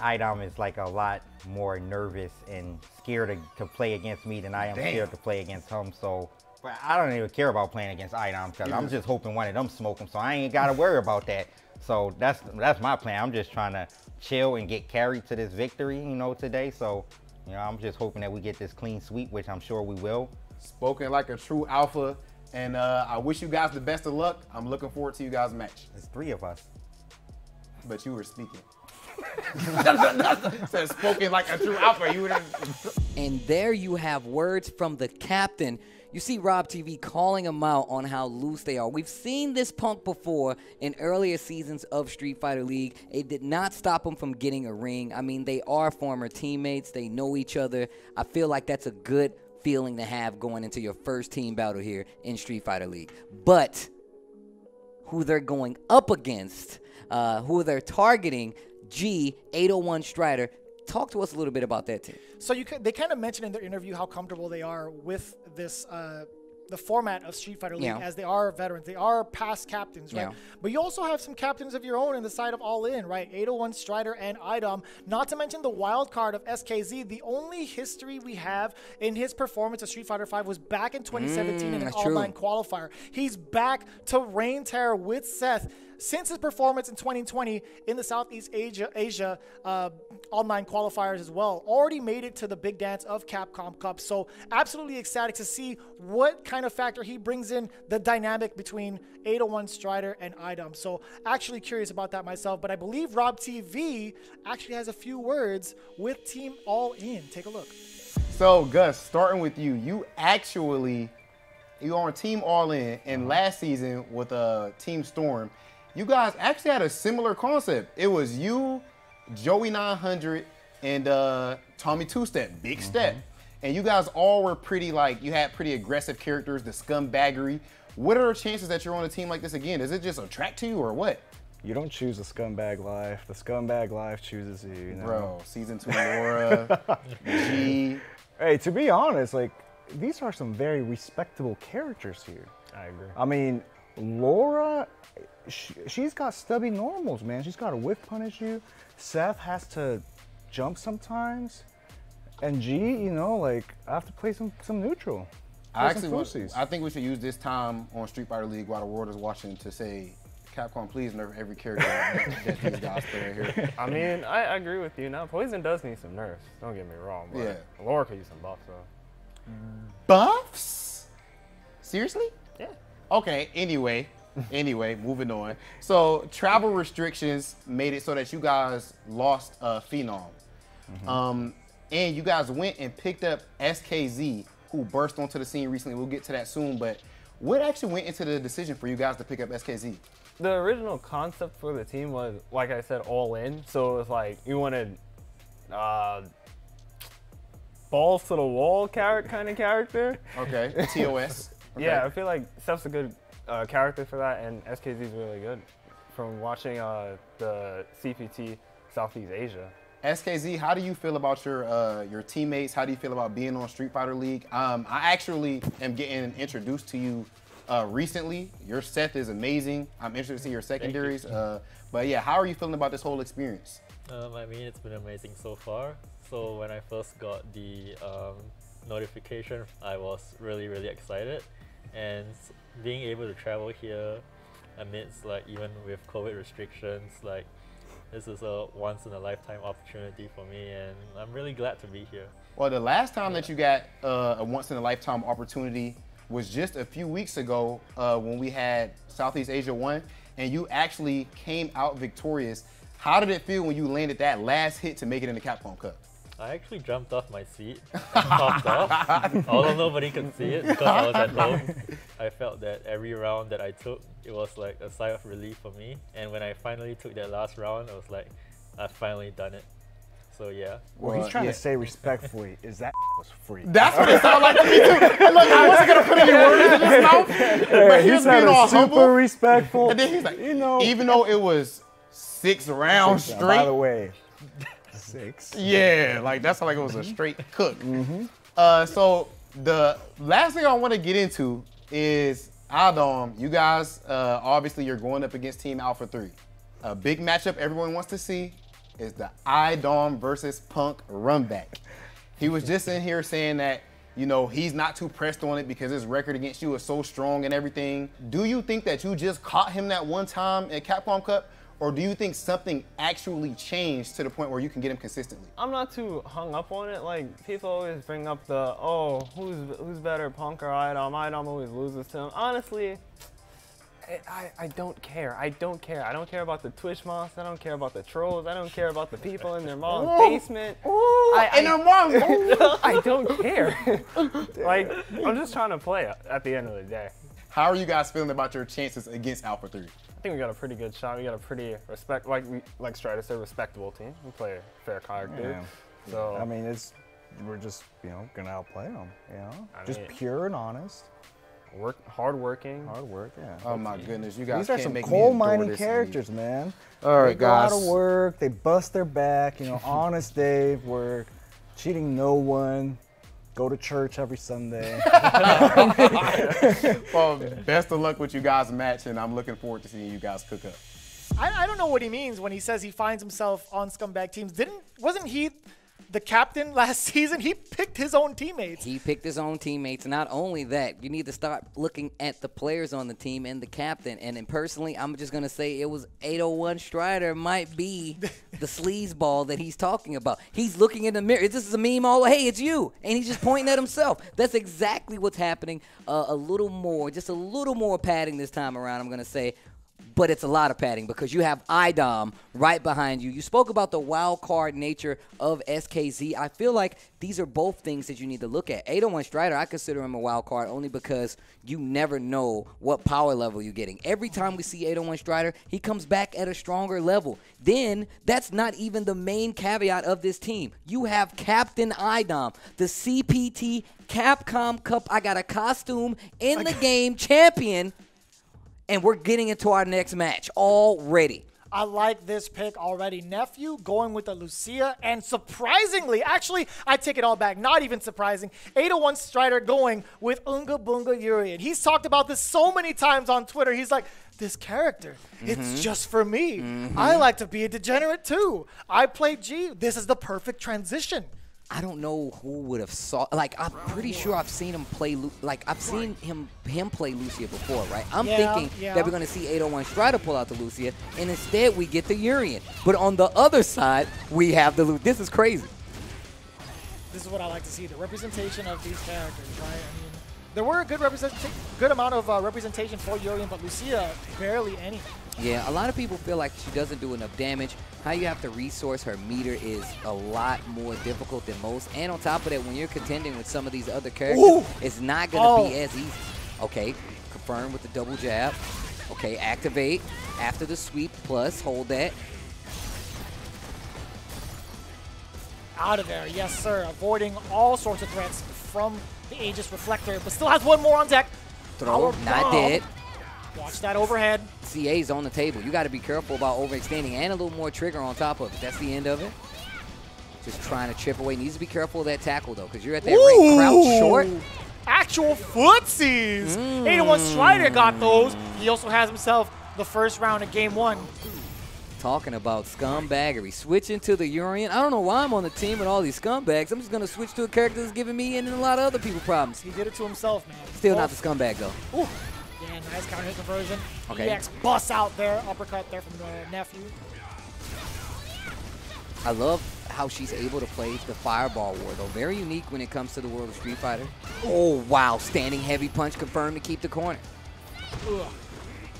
Idom is like a lot more nervous and scared to play against me than I am scared to play against him. So, but I don't even care about playing against Idom because I'm just hoping one of them smoke him. So I ain't got to worry about that. So that's my plan. I'm just trying to chill and get carried to this victory, you know, today. So, you know, I'm just hoping that we get this clean sweep, which I'm sure we will. Spoken like a true alpha. And I wish you guys the best of luck. I'm looking forward to you guys' match. There's 3 of us. But you were speaking. Said spoken like a true alpha. You were just... And there you have words from the captain. You see Rob TV calling them out on how loose they are. We've seen this Punk before in earlier seasons of Street Fighter League. It did not stop them from getting a ring. I mean, they are former teammates. They know each other. I feel like that's a good feeling to have going into your first team battle here in Street Fighter League. But who they're going up against, who they're targeting, G, 801 Strider. Talk to us a little bit about that team. So they kind of mentioned in their interview how comfortable they are with this the format of Street Fighter League, as they are veterans. They are past captains, right? But you also have some captains of your own in the side of All-In, right? 801 Strider and Idom, not to mention the wild card of SKZ. The only history we have in his performance of Street Fighter V was back in 2017 in an online qualifier. He's back to reign terror with Seth since his performance in 2020 in the Southeast Asia online qualifiers as well. Already made it to the big dance of Capcom Cup. So absolutely ecstatic to see what kind of factor he brings in the dynamic between 801 Strider and Idom. So actually curious about that myself. But I believe Rob TV actually has a few words with Team All In. Take a look. So Gus, starting with you, you're on Team All In, and last season with Team Storm, you guys actually had a similar concept. It was you, Joey 900, and Tommy Two-Step, Big Step. And you guys all were pretty, like, you had pretty aggressive characters, the scumbaggery. What are the chances that you're on a team like this again? Does it just attract to you or what? You don't choose the scumbag life. The scumbag life chooses you, you know? Bro, season 2, Laura, G. Hey, to be honest, like, these are some very respectable characters here. I agree. I mean, Laura, she's got stubby normals, man. She's got to whip punish you. Seth has to jump sometimes. And G, you know, like, I have to play some neutral. I think we should use this time on Street Fighter League while the world is watching to say, Capcom, please nerf every character that these guys play in here. I mean, I agree with you. Now, Poison does need some nerfs. Don't get me wrong. But yeah. Laura could use some buffs, though. Buffs? Seriously? Yeah. Okay, anyway. Anyway, moving on. So travel restrictions made it so that you guys lost Phenom. And you guys went and picked up SKZ, who burst onto the scene recently. We'll get to that soon, but what actually went into the decision for you guys to pick up SKZ? The original concept for the team was, like I said, all in. So it was like, you wanted balls to the wall kind of character. Okay, TOS. Okay. Yeah, I feel like Seth's a good character for that, and SKZ's really good from watching the CPT Southeast Asia. SKZ, how do you feel about your teammates? How do you feel about being on Street Fighter League? I actually am getting introduced to you recently. Your Seth is amazing. I'm interested to see your secondaries. But yeah, how are you feeling about this whole experience? I mean, it's been amazing so far. So when I first got the notification, I was really, really excited. And being able to travel here amidst, like, even with COVID restrictions, like, this is a once-in-a-lifetime opportunity for me, and I'm really glad to be here. Well, the last time that you got a once-in-a-lifetime opportunity was just a few weeks ago when we had Southeast Asia 1, and you actually came out victorious. How did it feel when you landed that last hit to make it in the Capcom Cup? I actually jumped off my seat and popped off, although nobody could see it because I was at home. I felt that every round that I took, it was like a sigh of relief for me. And when I finally took that last round, I was like, I've finally done it. So yeah. Well, he's trying to say respectfully is that was free. That's what it sounded like to me too. Look, I wasn't gonna put any words in his mouth, but he was being all super respectful. And then he's like, you know, even though it was six rounds straight. By the way. Six. Yeah, like that's like it was a straight cook. Mm-hmm. So the last thing I want to get into is Idom. You guys, obviously, you're going up against Team Alpha 3. A big matchup everyone wants to see is the Idom versus Punk run back. He was just in here saying that, you know, he's not too pressed on it because his record against you is so strong and everything. Do you think that you just caught him that one time at Capcom Cup? Or do you think something actually changed to the point where you can get him consistently? I'm not too hung up on it. Like, people always bring up the, oh, who's better, Punk or Idom? Idom always loses to him. Honestly, I don't care. I don't care. I don't care about the Twitch moss. I don't care about the trolls. I don't care about the people in their mom's basement. In their mom's basement. I don't care. Like, I'm just trying to play at the end of the day. How are you guys feeling about your chances against Alpha 3? I think we got a pretty good shot. We got a pretty like Strider said, respectable team. We play a fair card, dude. Yeah. So I mean, we're just, you know, gonna outplay them. You know, I mean, pure and honest. Hard work, yeah. Oh my goodness, you guys can't make me endure this. These are some coal mining characters, man. All right, guys. They go out of work. They bust their back. You know, honest day of work, cheating no one. Go to church every Sunday. Well, best of luck with you guys' match, and I'm looking forward to seeing you guys cook up. I don't know what he means when he says he finds himself on scumbag teams. Wasn't he the captain last season? He picked his own teammates. He picked his own teammates. Not only that, you need to start looking at the players on the team and the captain. And then personally, I'm just going to say it was 801 Strider might be the sleazeball that he's talking about. He's looking in the mirror. This is a meme all, hey, it's you. And he's just pointing at himself. That's exactly what's happening. A little more, just a little more padding this time around, I'm going to say. But it's a lot of padding because you have Idom right behind you. You spoke about the wild card nature of SKZ. I feel like these are both things that you need to look at. 801 Strider, I consider him a wild card only because you never know what power level you're getting. Every time we see 801 Strider, he comes back at a stronger level. Then that's not even the main caveat of this team. You have Captain Idom, the CPT Capcom Cup. I got a costume in the game champion. And we're getting into our next match already. I like this pick already. Nephew going with the Lucia, and surprisingly, actually, I take it all back. Not even surprising. 801 Strider going with Unga Bunga Urian. He's talked about this so many times on Twitter. He's like, this character, it's just for me. I like to be a degenerate too. I play G. This is the perfect transition. I don't know who would have saw, like, I'm pretty sure I've seen him play, like, I've seen him play Lucia before, right? I'm thinking that we're going to see 801 Strider pull out the Lucia, and instead we get the Urian. But on the other side, we have the Lucia. This is crazy. This is what I like to see, the representation of these characters, right? I mean, there were a good amount of representation for Yorian, but Lucia, barely any. Yeah, a lot of people feel like she doesn't do enough damage. How you have to resource her meter is a lot more difficult than most. And on top of that, when you're contending with some of these other characters, ooh, it's not going to be as easy. Okay, confirm with the double jab. Okay, activate after the sweep, plus hold that. Out of there, yes sir. Avoiding all sorts of threats from the Aegis Reflector, but still has one more on deck. Throw, not dead. Watch that overhead. CA's on the table. You got to be careful about overextending and a little more trigger on top of it. That's the end of it. Just trying to chip away. Needs to be careful of that tackle, though, because you're at that rate. Crouch short. Actual footsies. 801 Strider got those. He also has himself the first round of game one. Talking about scumbaggery. Switching to the Yorian. I don't know why I'm on the team with all these scumbags. I'm just going to switch to a character that's giving me and a lot of other people problems. He did it to himself, man. Still not the scumbag, though. Ooh. Yeah, nice counter hit conversion. Okay. EX bust out there, uppercut there from the nephew. I love how she's able to play the fireball war, though. Very unique when it comes to the world of Street Fighter. Oh, wow. Standing heavy punch confirmed to keep the corner. Ugh.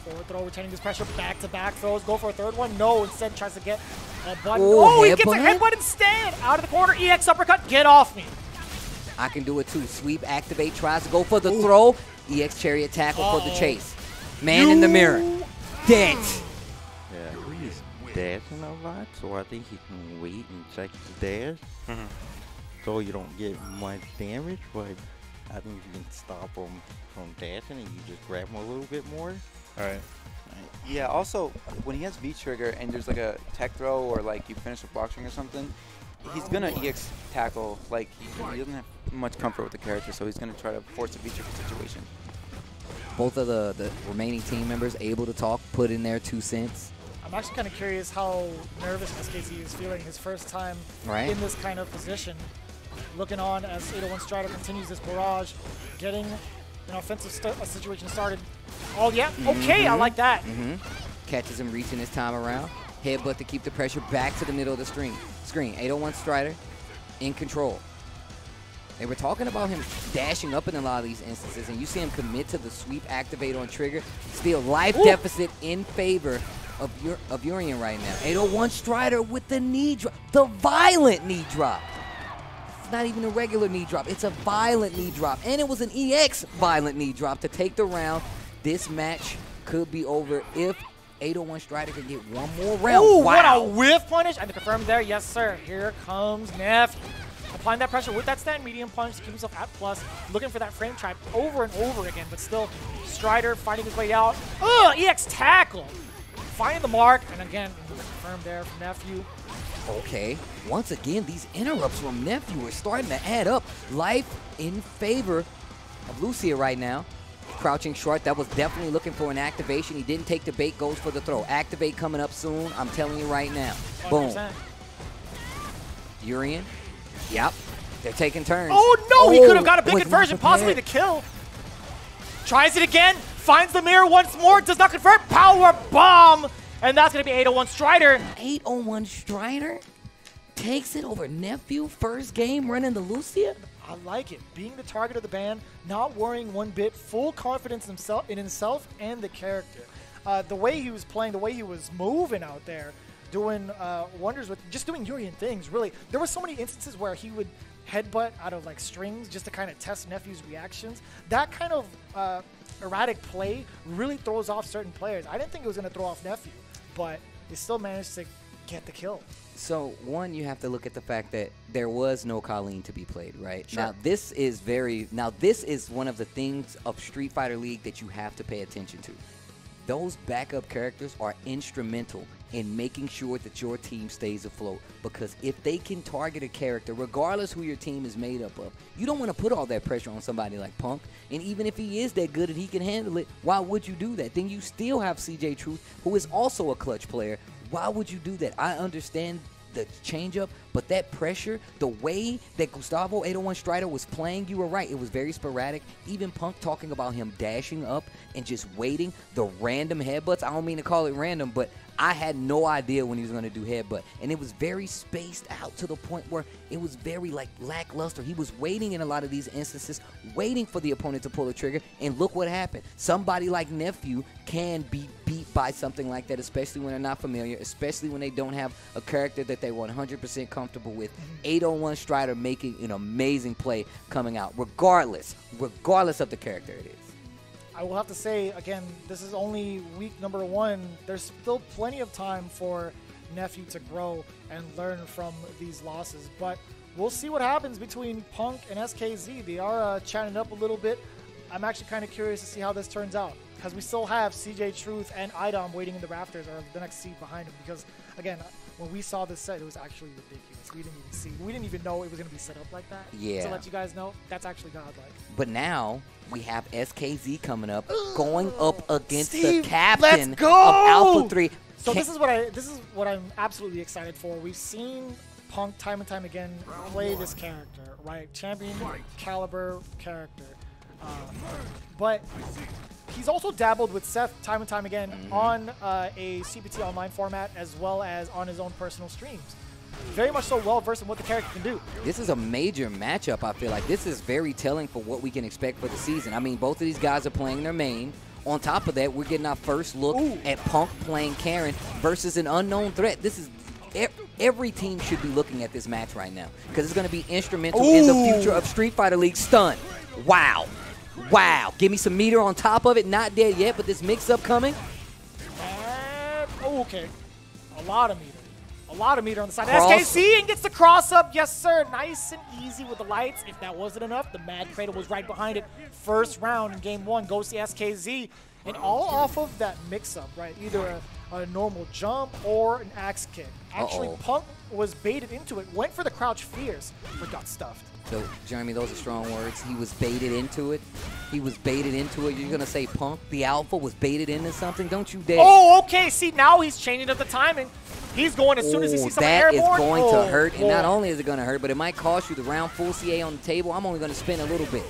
Forward throw, retaining this pressure. Back to back throws. Go for a third one. No, instead tries to get a button. Ooh, oh, he gets a headbutt instead. Out of the corner. EX uppercut. Get off me. I can do it too. Sweep, activate, tries to go for the throw. EX chariot tackle for the chase. Man in the mirror. Dead. Yeah, he's dead and all that, so I think he can wait and check his dash. So you don't get much damage, but I think you can stop him from dashing and you just grab him a little bit more. Alright. Yeah, also, when he has V-trigger and there's like a tech throw or like you finish a boxing or something, he's going to EX tackle. Like, he doesn't have much comfort with the character, so he's going to try to force a V-trigger situation. Both of the remaining team members able to talk, put in their 2 cents. I'm actually kind of curious how nervous SKZ is feeling his first time in this kind of position. Looking on as 801 Strider continues this barrage, getting an offensive situation started. Oh, yeah. Okay, I like that. Catches him reaching this time around. Headbutt to keep the pressure back to the middle of the screen. 801 Strider in control. They were talking about him dashing up in a lot of these instances, and you see him commit to the sweep, activate on trigger. Still life deficit in favor of Yorian right now. 801 Strider with the knee drop, the violent knee drop. It's not even a regular knee drop. It's a violent knee drop, and it was an EX violent knee drop to take the round. This match could be over if 801 Strider can get one more round. Ooh, wow. What a whiff punish. And to confirm there, yes, sir. Here comes Nephew. Applying that pressure with that stand medium punch to keep himself at plus. Looking for that frame trap over and over again, but still Strider finding his way out. Ugh, EX tackle. Finding the mark. And again, confirmed there from Nephew. Okay. Once again, these interrupts from Nephew are starting to add up. Life in favor of Lucia right now. Crouching short, that was definitely looking for an activation. He didn't take the bait, goes for the throw. Activate coming up soon, I'm telling you right now. 100%. Boom. Yorian. Yep. They're taking turns. Oh, no! He could have got a big conversion, possibly to kill. Tries it again. Finds the mirror once more. Does not convert. Power bomb! And that's going to be 801 Strider. 801 Strider takes it over Nephew. First game running the Lucia. I like it. Being the target of the ban, not worrying one bit, full confidence in himself and the character. The way he was playing, the way he was moving out there, doing wonders with just doing Yorian things, really. There were so many instances where he would headbutt out of like strings just to kind of test Nephew's reactions. That kind of erratic play really throws off certain players. I didn't think it was going to throw off Nephew, but they still managed to get the kill. So, one, you have to look at the fact that there was no Colleen to be played, right? Sure. Now, this is one of the things of Street Fighter League that you have to pay attention to. Those backup characters are instrumental in making sure that your team stays afloat, because if they can target a character, regardless who your team is made up of, you don't want to put all that pressure on somebody like Punk. And even if he is that good and he can handle it, why would you do that? Then you still have CJ Truth, who is also a clutch player. Why would you do that? I understand the change-up, but that pressure, the way that Gustavo 801 Strider was playing, you were right. It was very sporadic. Even Punk talking about him dashing up and just waiting. The random headbutts. I don't mean to call it random, but I had no idea when he was going to do headbutt, and it was very spaced out to the point where it was very like lackluster. He was waiting in a lot of these instances, waiting for the opponent to pull the trigger, and look what happened. Somebody like Nephew can be beat by something like that, especially when they're not familiar, especially when they don't have a character that they were 100% comfortable with. 801 Strider making an amazing play coming out, regardless of the character it is. I will have to say, again, this is only week number one. There's still plenty of time for Nephew to grow and learn from these losses. But we'll see what happens between Punk and SKZ. They are chatting up a little bit. I'm actually kind of curious to see how this turns out, because we still have CJ Truth and Idom waiting in the rafters, or the next seat behind him. Because, again, when we saw this set, it was actually ridiculous. We didn't even see. We didn't even know it was going to be set up like that. Yeah. To let you guys know, that's actually godlike. But now we have SKZ coming up, going up against Steve, the captain of Alpha 3. So this is what I'm absolutely excited for. We've seen Punk time and time again play this character, right? Champion caliber character. But he's also dabbled with Seth time and time again on a CPT online format, as well as on his own personal streams. Very much so well versed in what the character can do. This is a major matchup, I feel like. This is very telling for what we can expect for the season. I mean, both of these guys are playing their main. On top of that, we're getting our first look at Punk playing Karen versus an unknown threat. This is... every team should be looking at this match right now, because it's going to be instrumental in the future of Street Fighter League. Stun. Wow. Wow, give me some meter on top of it. Not dead yet, but this mix-up coming. And, okay. A lot of meter. A lot of meter on the side. SKZ and gets the cross-up. Yes, sir. Nice and easy with the lights. If that wasn't enough, the Mad Cradle was right behind it. First round in game one goes to SKZ. And all off of that mix-up, right? Either a normal jump or an axe kick. Actually, Punk was baited into it. Went for the crouch fierce, but got stuffed. So, Jeremy, those are strong words. He was baited into it. He was baited into it. You're going to say Punk, the alpha, was baited into something? Don't you dare. Oh, okay. See, now he's changing up the timing. He's going as soon as he sees someone airborne. That is going to hurt. And not only is it going to hurt, but it might cost you the round. Full CA on the table. I'm only going to spend a little bit.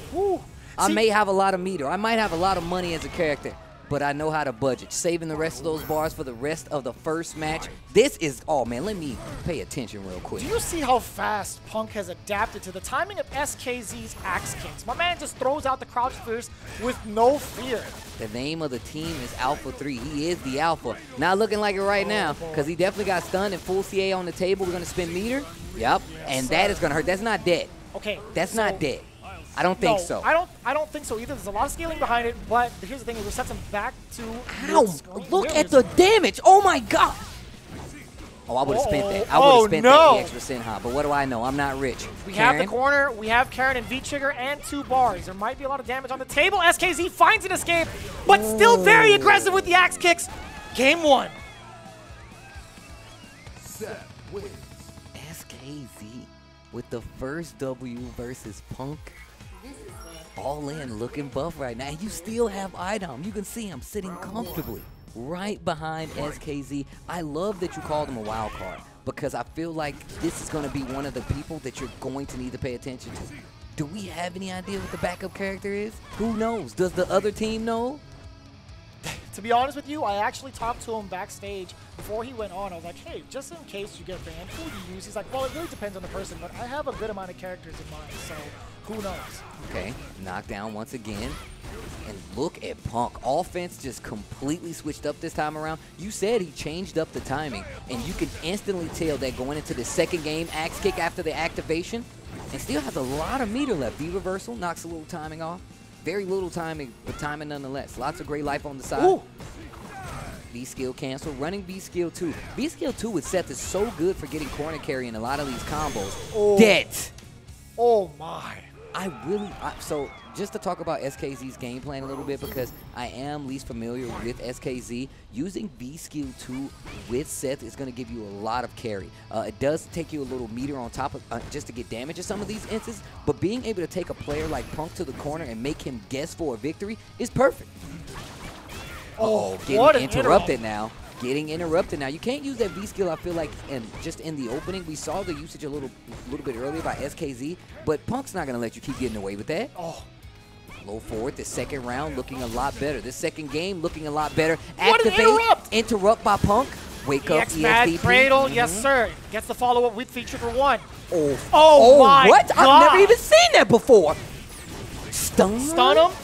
I may have a lot of meter. I might have a lot of money as a character, but I know how to budget. Saving the rest of those bars for the rest of the first match. This is, oh man, let me pay attention real quick. Do you see how fast Punk has adapted to the timing of SKZ's axe kicks? My man just throws out the crouch first with no fear. The name of the team is Alpha 3. He is the alpha. Not looking like it right now, because he definitely got stunned and full CA on the table. We're going to spin meter. Yep, and that is going to hurt. That's not dead. Okay. That's not dead. I don't think so. I don't think so either. There's a lot of scaling behind it, but here's the thing: it sets him back to. Ow! Look at the damage! Oh my god! Oh, I would have spent that. I would have spent that extra cent high. But what do I know? I'm not rich. We have the corner. We have Karen and V trigger and two bars. There might be a lot of damage on the table. SKZ finds an escape, but still very aggressive with the axe kicks. Game one. Seth wins. SKZ with the first W versus Punk. All in, looking buff right now. You still have Idom. You can see him sitting comfortably right behind SKZ. I love that you called him a wild card, because I feel like this is going to be one of the people that you're going to need to pay attention to. Do we have any idea what the backup character is? Who knows? Does the other team know? To be honest with you, I actually talked to him backstage before he went on. I was like, hey, just in case you get banned, who do you use? He's like, well, it really depends on the person, but I have a good amount of characters in mind, so who knows? Okay, knockdown once again. And look at Punk. Offense just completely switched up this time around. You said he changed up the timing, and you can instantly tell that going into the second game, axe kick after the activation, and still has a lot of meter left. The reversal knocks a little timing off. Very little timing, but timing nonetheless. Lots of great life on the side. B-Skill cancel. Running B-Skill 2. B-Skill 2 with Seth is so good for getting corner carry in a lot of these combos. Dead! Oh my. So just to talk about SKZ's game plan a little bit, because I am least familiar with SKZ, using B-Skill 2 with Seth is going to give you a lot of carry. It does take you a little meter on top of just to get damage in some of these instances, but being able to take a player like Punk to the corner and make him guess for a victory is perfect. Getting interrupted now. Getting interrupted now. You can't use that B-Skill, I feel like, and just in the opening. We saw the usage a little bit earlier by SKZ, but Punk's not going to let you keep getting away with that. Low forward, the second round looking a lot better. The second game looking a lot better. Activate, interrupt by Punk. Wake up, EXPAD Cradle, yes sir. Gets the follow-up with feature for one. Oh, my what? God. I've never even seen that before. Stun? Stun him?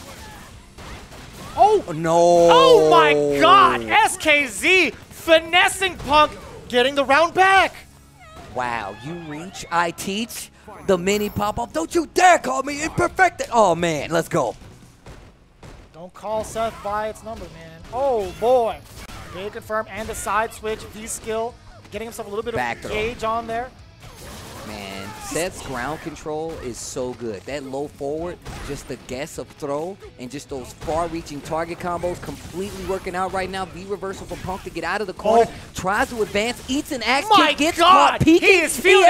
Oh, no. Oh, my God. SKZ finessing Punk, getting the round back. Wow, you reach, I teach. The mini pop-up. Don't you dare call me imperfected. Oh, man, let's go. Don't call Seth by its number, man. Oh, boy. Big confirm and the side switch. V-skill, getting himself a little bit of gauge on there. Man, Seth's ground control is so good. That low forward, just the guess of throw, and just those far-reaching target combos completely working out right now. V reversal for Punk to get out of the corner. Oh. Tries to advance, eats an axe kick, gets caught. He is feeling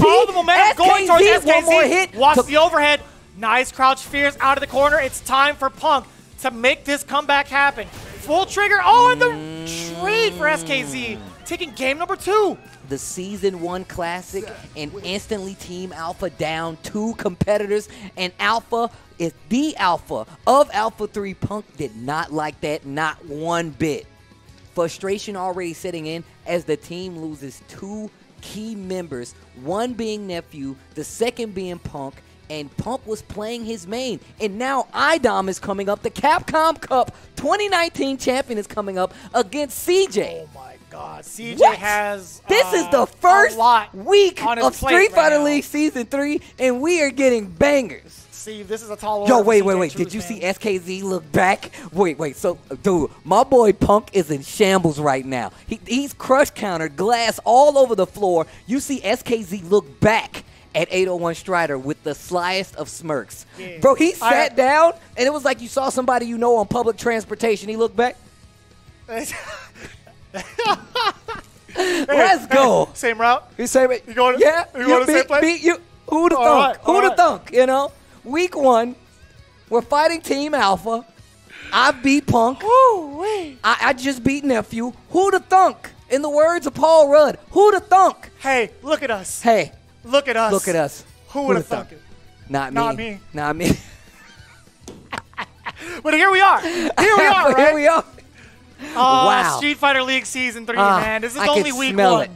all the momentum going towards SKZ. One more hit. Watch the overhead. Nice crouch fears out of the corner. It's time for Punk to make this comeback happen. Full trigger. Oh, and the trade for SKZ. Taking game number 2. The Season 1 Classic, and instantly Team Alpha down 2 competitors, and Alpha is the Alpha of Alpha 3. Punk did not like that, not one bit. Frustration already setting in as the team loses 2 key members, one being Nephew, the second being Punk, and Punk was playing his main. And now Idom is coming up. The Capcom Cup 2019 champion is coming up against CJ. Oh my God, CJ has this is the first week of Street Fighter League Season 3, and we are getting bangers. See, this is a tall order. Yo, wait. Did you see SKZ look back? Wait. So, dude, my boy Punk is in shambles right now. He's crush countered, glass all over the floor. You see SKZ look back at 801 Strider with the slyest of smirks. Yeah. Bro, he sat down, and it was like you saw somebody you know on public transportation. He looked back. Let's go. Same route? You same it? You going to, you going to the same place? Who the thunk? Who the thunk? You know? Week 1, we're fighting Team Alpha. I beat Punk. I just beat Nephew. Who the thunk? In the words of Paul Rudd, who the thunk? Hey, look at us. Hey. Look at us. Look at us. Who would have thunk it? Not me. Not me. Not me. But here we are. Here we are, right? Here we are. Wow. Street Fighter League Season 3, man. This is only week 1.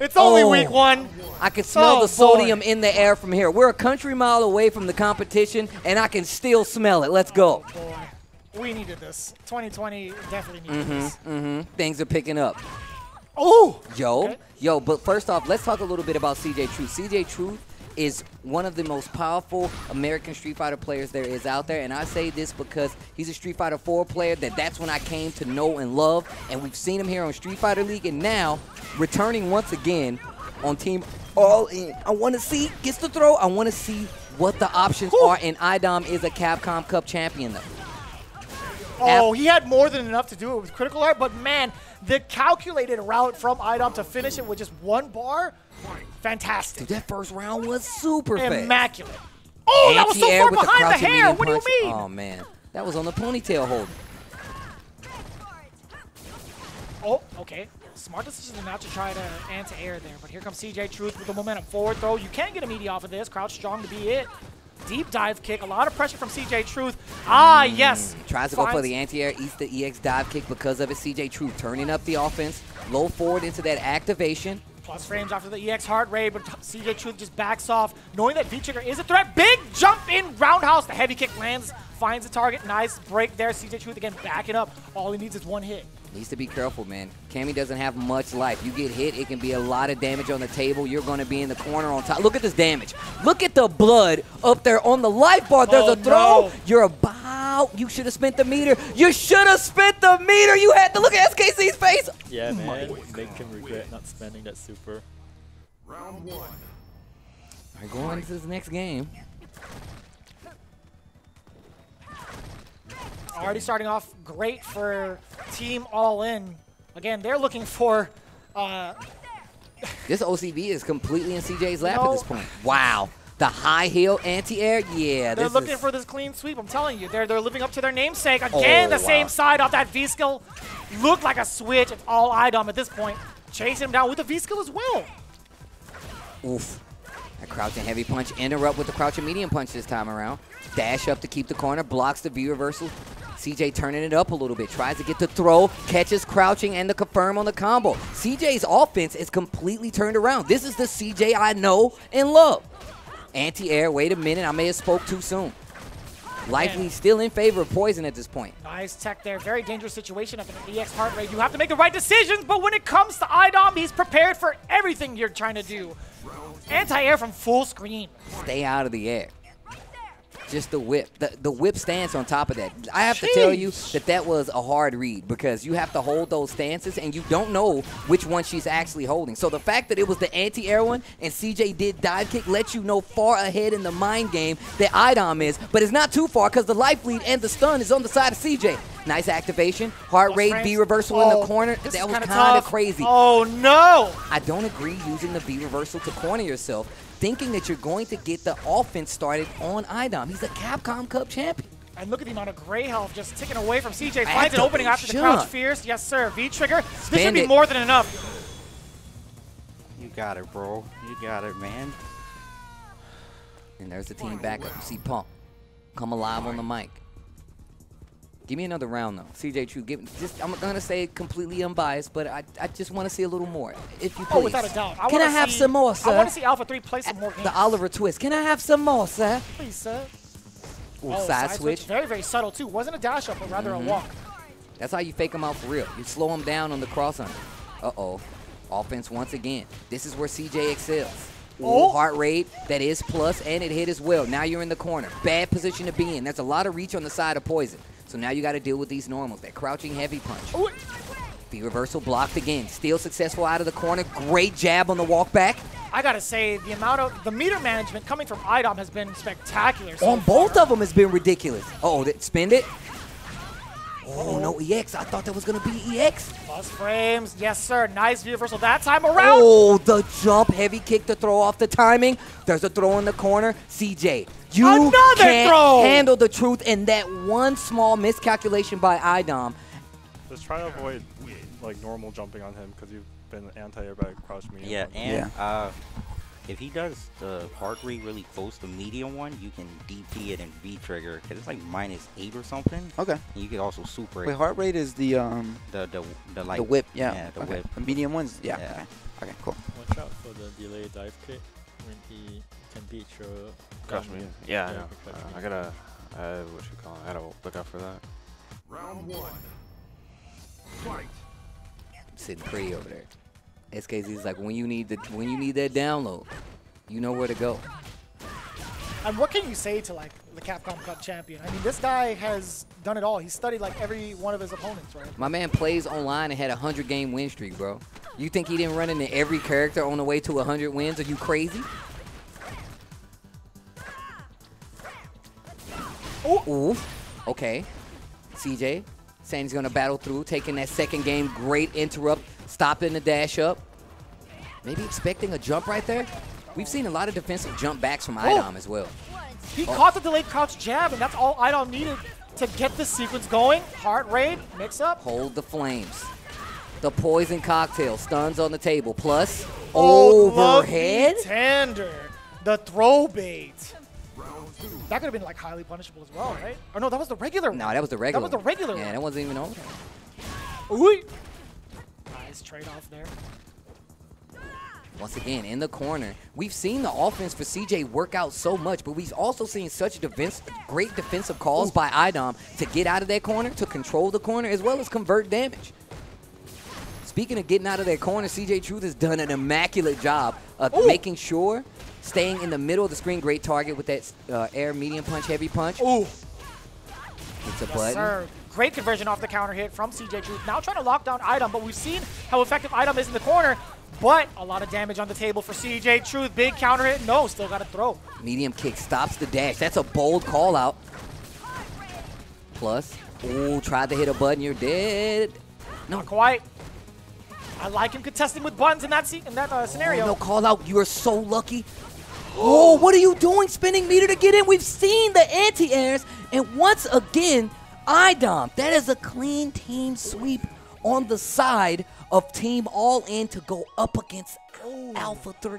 It's only week 1. I can smell the sodium in the air from here. We're a country mile away from the competition, and I can still smell it. Let's go. Boy. We needed this. 2020 definitely needed this. Things are picking up. Oh! Yo, okay. Yo, but first off, let's talk a little bit about CJ Truth. CJ Truth is one of the most powerful American Street Fighter players there is out there, and I say this because he's a Street Fighter 4 player that's when I came to know and love, and we've seen him here on Street Fighter League, and now returning once again on Team All-In. I want to see, gets the throw, I want to see what the options are, and Idom is a Capcom Cup champion though. Oh, he had more than enough to do it with critical art, but man, the calculated route from Idom to finish it with just one bar, fantastic. Dude, that first round was super immaculate. Oh, that was so far behind the hair. What do you mean? Oh, man. That was on the ponytail hold. Oh, okay. Smart decision to not to try to anti-air there, but here comes CJ Truth with the momentum. Forward throw. You can't get a meaty off of this. Crouch strong to be it. Deep dive kick, a lot of pressure from CJ Truth. Ah, yes. Tries to go for the anti-air, eats the EX dive kick because of it. CJ Truth turning up the offense, low forward into that activation. Plus frames after the EX hard raid, but CJ Truth just backs off, knowing that V-trigger is a threat. Big jump in roundhouse. The heavy kick lands, finds the target. Nice break there. CJ Truth again backing up. All he needs is one hit. Needs to be careful, man. Kami doesn't have much life. You get hit, it can be a lot of damage on the table. You're going to be in the corner on top. Look at this damage. Look at the blood up there on the life bar. There's a throw. No. You're about. You should have spent the meter. You should have spent the meter. You had to look at SKC's face. Yeah, man. Make him regret not spending that super. Round 1. All right, going into this next game. Already starting off great for Team All-In. Again, they're looking for... this OCB is completely in CJ's lap at this point. Wow. The high heel anti-air? Yeah. They're looking for this clean sweep, I'm telling you. They're living up to their namesake. Again, the same side off that V-skill. Looked like a switch. It's all Idom at this point. Chasing him down with the V-skill as well. Oof. A crouching heavy punch. Interrupt with the crouching medium punch this time around. Dash up to keep the corner. Blocks the V-reversal. CJ turning it up a little bit. Tries to get the throw, catches crouching, and the confirm on the combo. CJ's offense is completely turned around. This is the CJ I know and love. Anti-air, wait a minute, I may have spoke too soon. Likely still in favor of Poison at this point. Nice tech there. Very dangerous situation up in the EX heart rate. You have to make the right decisions, but when it comes to Idom, he's prepared for everything you're trying to do. Anti-air from full screen. Stay out of the air. Just the whip. The whip stance on top of that. I have to tell you that that was a hard read because you have to hold those stances and you don't know which one she's actually holding. So the fact that it was the anti-air one and CJ did dive kick lets you know far ahead in the mind game that Idom is, but it's not too far because the life lead and the stun is on the side of CJ. Nice activation. Heart rate, B reversal in the corner. That was kind of crazy. Oh, no. I don't agree using the B reversal to corner yourself, thinking that you're going to get the offense started on Idom. He's a Capcom Cup champion. And look at the amount of gray health just ticking away from CJ. Finds an opening after the crouch fierce. Yes, sir. V-trigger. This should be more than enough. You got it, bro. You got it, man. And there's the team backup. You see Punk come alive on the mic. Give me another round, though. CJ Truth, I'm going to say completely unbiased, but I just want to see a little more, if you please. Oh, without a doubt. Can I have some more, sir? I want to see Alpha 3 play some more games. The Oliver twist. Can I have some more, sir? Please, sir. Ooh, side switch. Very, very subtle, too. Wasn't a dash up, but rather a walk. That's how you fake them out for real. You slow them down on the cross under. Uh-oh. Offense once again. This is where CJ excels. Oh. Heart rate, that is plus, and it hit as well. Now you're in the corner. Bad position to be in. There's a lot of reach on the side of Poison. So now you got to deal with these normals. That crouching heavy punch. Ooh. The reversal blocked again. Still successful out of the corner. Great jab on the walk back. I got to say, the amount of the meter management coming from Idom has been spectacular. So on both of them has been ridiculous. Uh-oh, spend it. Oh, no EX. I thought that was going to be EX. Plus frames. Yes, sir. Nice reversal that time around. Oh, the jump. Heavy kick to throw off the timing. There's a throw in the corner. CJ, you can't handle the truth in that one small miscalculation by Idom. Just try to avoid, like, normal jumping on him because you've been anti-air by crouch medium. Yeah, and if he does the heart rate really close to medium one, you can DP it and V-trigger because it's like -8 or something. Okay. And you could also super it. Wait, heart rate is the whip. Yeah, the whip. Medium ones. Yeah. Okay, cool. Watch out for the delay dive kick when he can beat your crouch medium. Yeah, I know. I gotta what you call it? I gotta look out for that. Round one. Fight. I'm sitting pretty over there. SKZ is like, when you need that download, you know where to go. And what can you say to, like, the Capcom Cup champion? I mean, this guy has done it all. He studied, like, every one of his opponents, right? My man plays online and had a 100-game win streak, bro. You think he didn't run into every character on the way to 100 wins? Are you crazy? Ooh. Okay. CJ saying he's going to battle through, taking that second game. Great interrupt. Stopping the dash up. Maybe expecting a jump right there. We've seen a lot of defensive jump backs from Idom as well. He caught the delayed crouch jab, and that's all Idom needed to get the sequence going. Heart rate, mix up. Hold the flames. The poison cocktail, stuns on the table, plus overhead. Tender, the throw bait. That could have been like highly punishable as well, right? Or no, that was the regular one. No, that was the regular one. That was the regular one. Yeah, that wasn't even on. Ooh. Nice trade-off there. Once again, in the corner. We've seen the offense for CJ work out so much, but we've also seen such great defensive calls by Idom to get out of that corner, to control the corner, as well as convert damage. Speaking of getting out of that corner, CJ Truth has done an immaculate job of making sure, staying in the middle of the screen. Great target with that air medium punch, heavy punch. Ooh. It's a button. Sir. Great conversion off the counter hit from CJ Truth. Now trying to lock down Idom, but we've seen how effective Idom is in the corner, but a lot of damage on the table for CJ Truth. Big counter hit. No, still got to throw. Medium kick stops the dash. That's a bold call out. Plus, ooh, tried to hit a button. You're dead. Not quite. I like him contesting with buttons in that scenario. No call out. You are so lucky. Oh, what are you doing? Spinning meter to get in. We've seen the anti-airs, and once again, Idom, that is a clean team sweep on the side of Team All-In to go up against Alpha 3.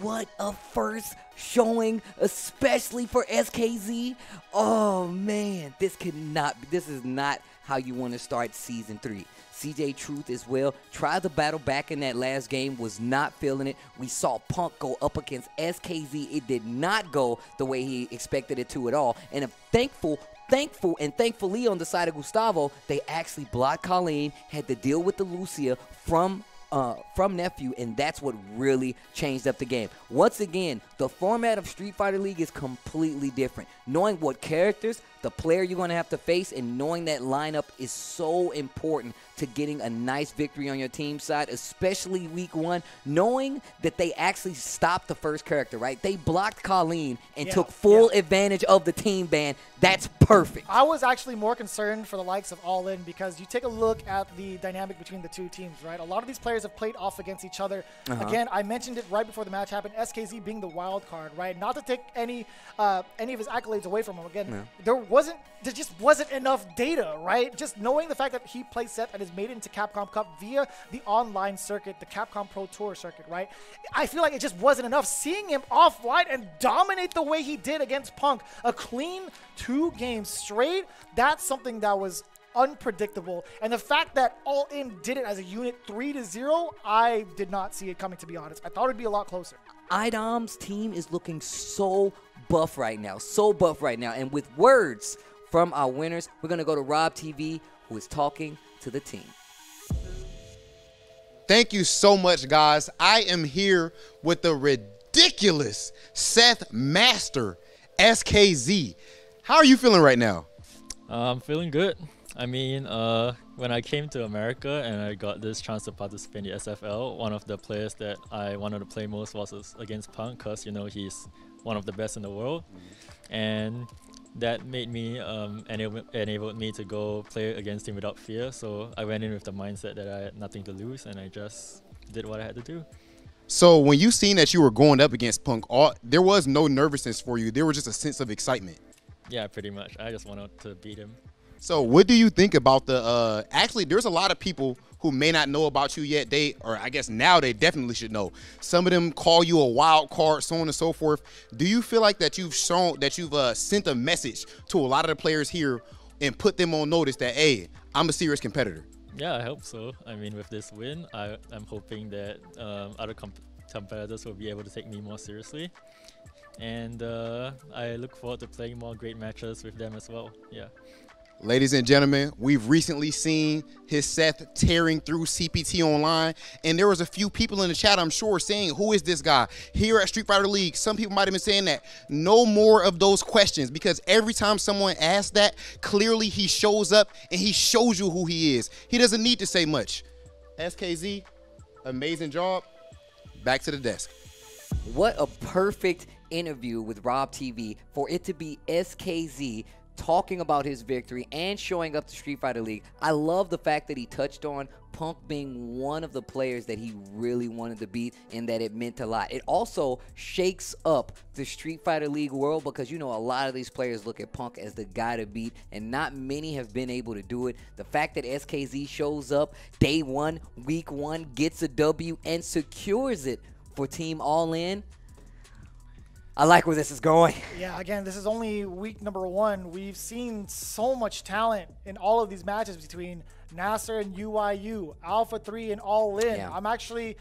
What a first showing, especially for SKZ. Oh man, this is not how you want to start season 3. CJ Truth as well, tried the battle back in that last game, was not feeling it. We saw Punk go up against SKZ. It did not go the way he expected it to at all. And I'm thankfully on the side of Gustavo, they actually blocked Colleen, had to deal with the Lucia from Nephew, and that's what really changed up the game. Once again, the format of Street Fighter League is completely different. Knowing what characters, the player you're going to have to face, and knowing that lineup is so important to getting a nice victory on your team side, especially week one, knowing that they actually stopped the first character, right? They blocked Colleen and took full advantage of the team ban. That's perfect. I was actually more concerned for the likes of All-In because you take a look at the dynamic between the two teams, right? A lot of these players have played off against each other. Again, I mentioned it right before the match happened, SKZ being the wild card, right? Not to take any of his accolades away from him. Again, there just wasn't enough data, right? Just knowing the fact that he played Seth and is made into Capcom Cup via the online circuit, the Capcom Pro Tour circuit, right? I feel like it just wasn't enough. Seeing him offline and dominate the way he did against Punk, a clean 2 games straight, that's something that was unpredictable, and the fact that All-In did it as a unit 3-0, I did not see it coming, to be honest. I thought it'd be a lot closer. Idom's team is looking so buff right now, and with words from our winners, we're gonna go to Rob TV, who is talking to the team. Thank you so much, guys. I am here with the ridiculous Seth Master SKZ. How are you feeling right now? I'm feeling good. I mean, when I came to America and I got this chance to participate in the SFL, one of the players that I wanted to play most was against Punk because, you know, he's one of the best in the world. And that made me, enabled me to go play against him without fear. So I went in with the mindset that I had nothing to lose and I just did what I had to do. So when you seen that you were going up against Punk, there was no nervousness for you. There was just a sense of excitement. Yeah, pretty much. I just wanted to beat him. So what do you think about the actually, there's a lot of people who may not know about you yet. They, or I guess now they definitely should know. Some of them call you a wild card, so on and so forth. Do you feel like that you've shown, that you've sent a message to a lot of the players here and put them on notice that, hey, I'm a serious competitor? Yeah, I hope so. I mean, with this win, I'm hoping that other competitors will be able to take me more seriously. And I look forward to playing more great matches with them as well, yeah. Ladies and gentlemen, we've recently seen his Seth tearing through CPT online, and there was a few people in the chat, I'm sure, saying, who is this guy? Here at Street Fighter League, some people might have been saying that. No more of those questions, because every time someone asks that, clearly he shows up and he shows you who he is. He doesn't need to say much. SKZ, amazing job. Back to the desk. What a perfect interview with Rob TV for it to be SKZ talking about his victory and showing up to Street Fighter League. I love the fact that he touched on Punk being one of the players that he really wanted to beat and that it meant a lot. It also shakes up the Street Fighter League world because, you know, a lot of these players look at Punk as the guy to beat, and not many have been able to do it. The fact that SKZ shows up day one, week one, gets a W, and secures it for Team All-In, I like where this is going. Yeah, again, this is only week 1. We've seen so much talent in all of these matches between NASR and UYU, Alpha 3 and All-In. Yeah. I'm actually,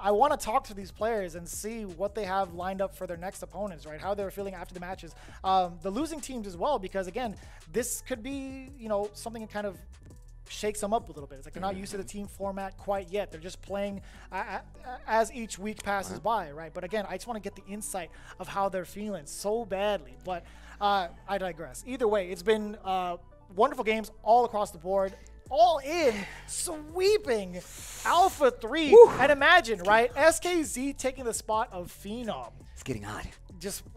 I want to talk to these players and see what they have lined up for their next opponents, right? How they're feeling after the matches. The losing teams as well, because again, this could be, you know, something that kind of shakes them up a little bit. It's like they're not used to the team format quite yet. They're just playing as each week passes by, right? But again, I just want to get the insight of how they're feeling so badly. But I digress. Either way, it's been wonderful games all across the board. All-In sweeping Alpha 3. Woo. And imagine, right, SKZ taking the spot of Phenom. It's getting hot.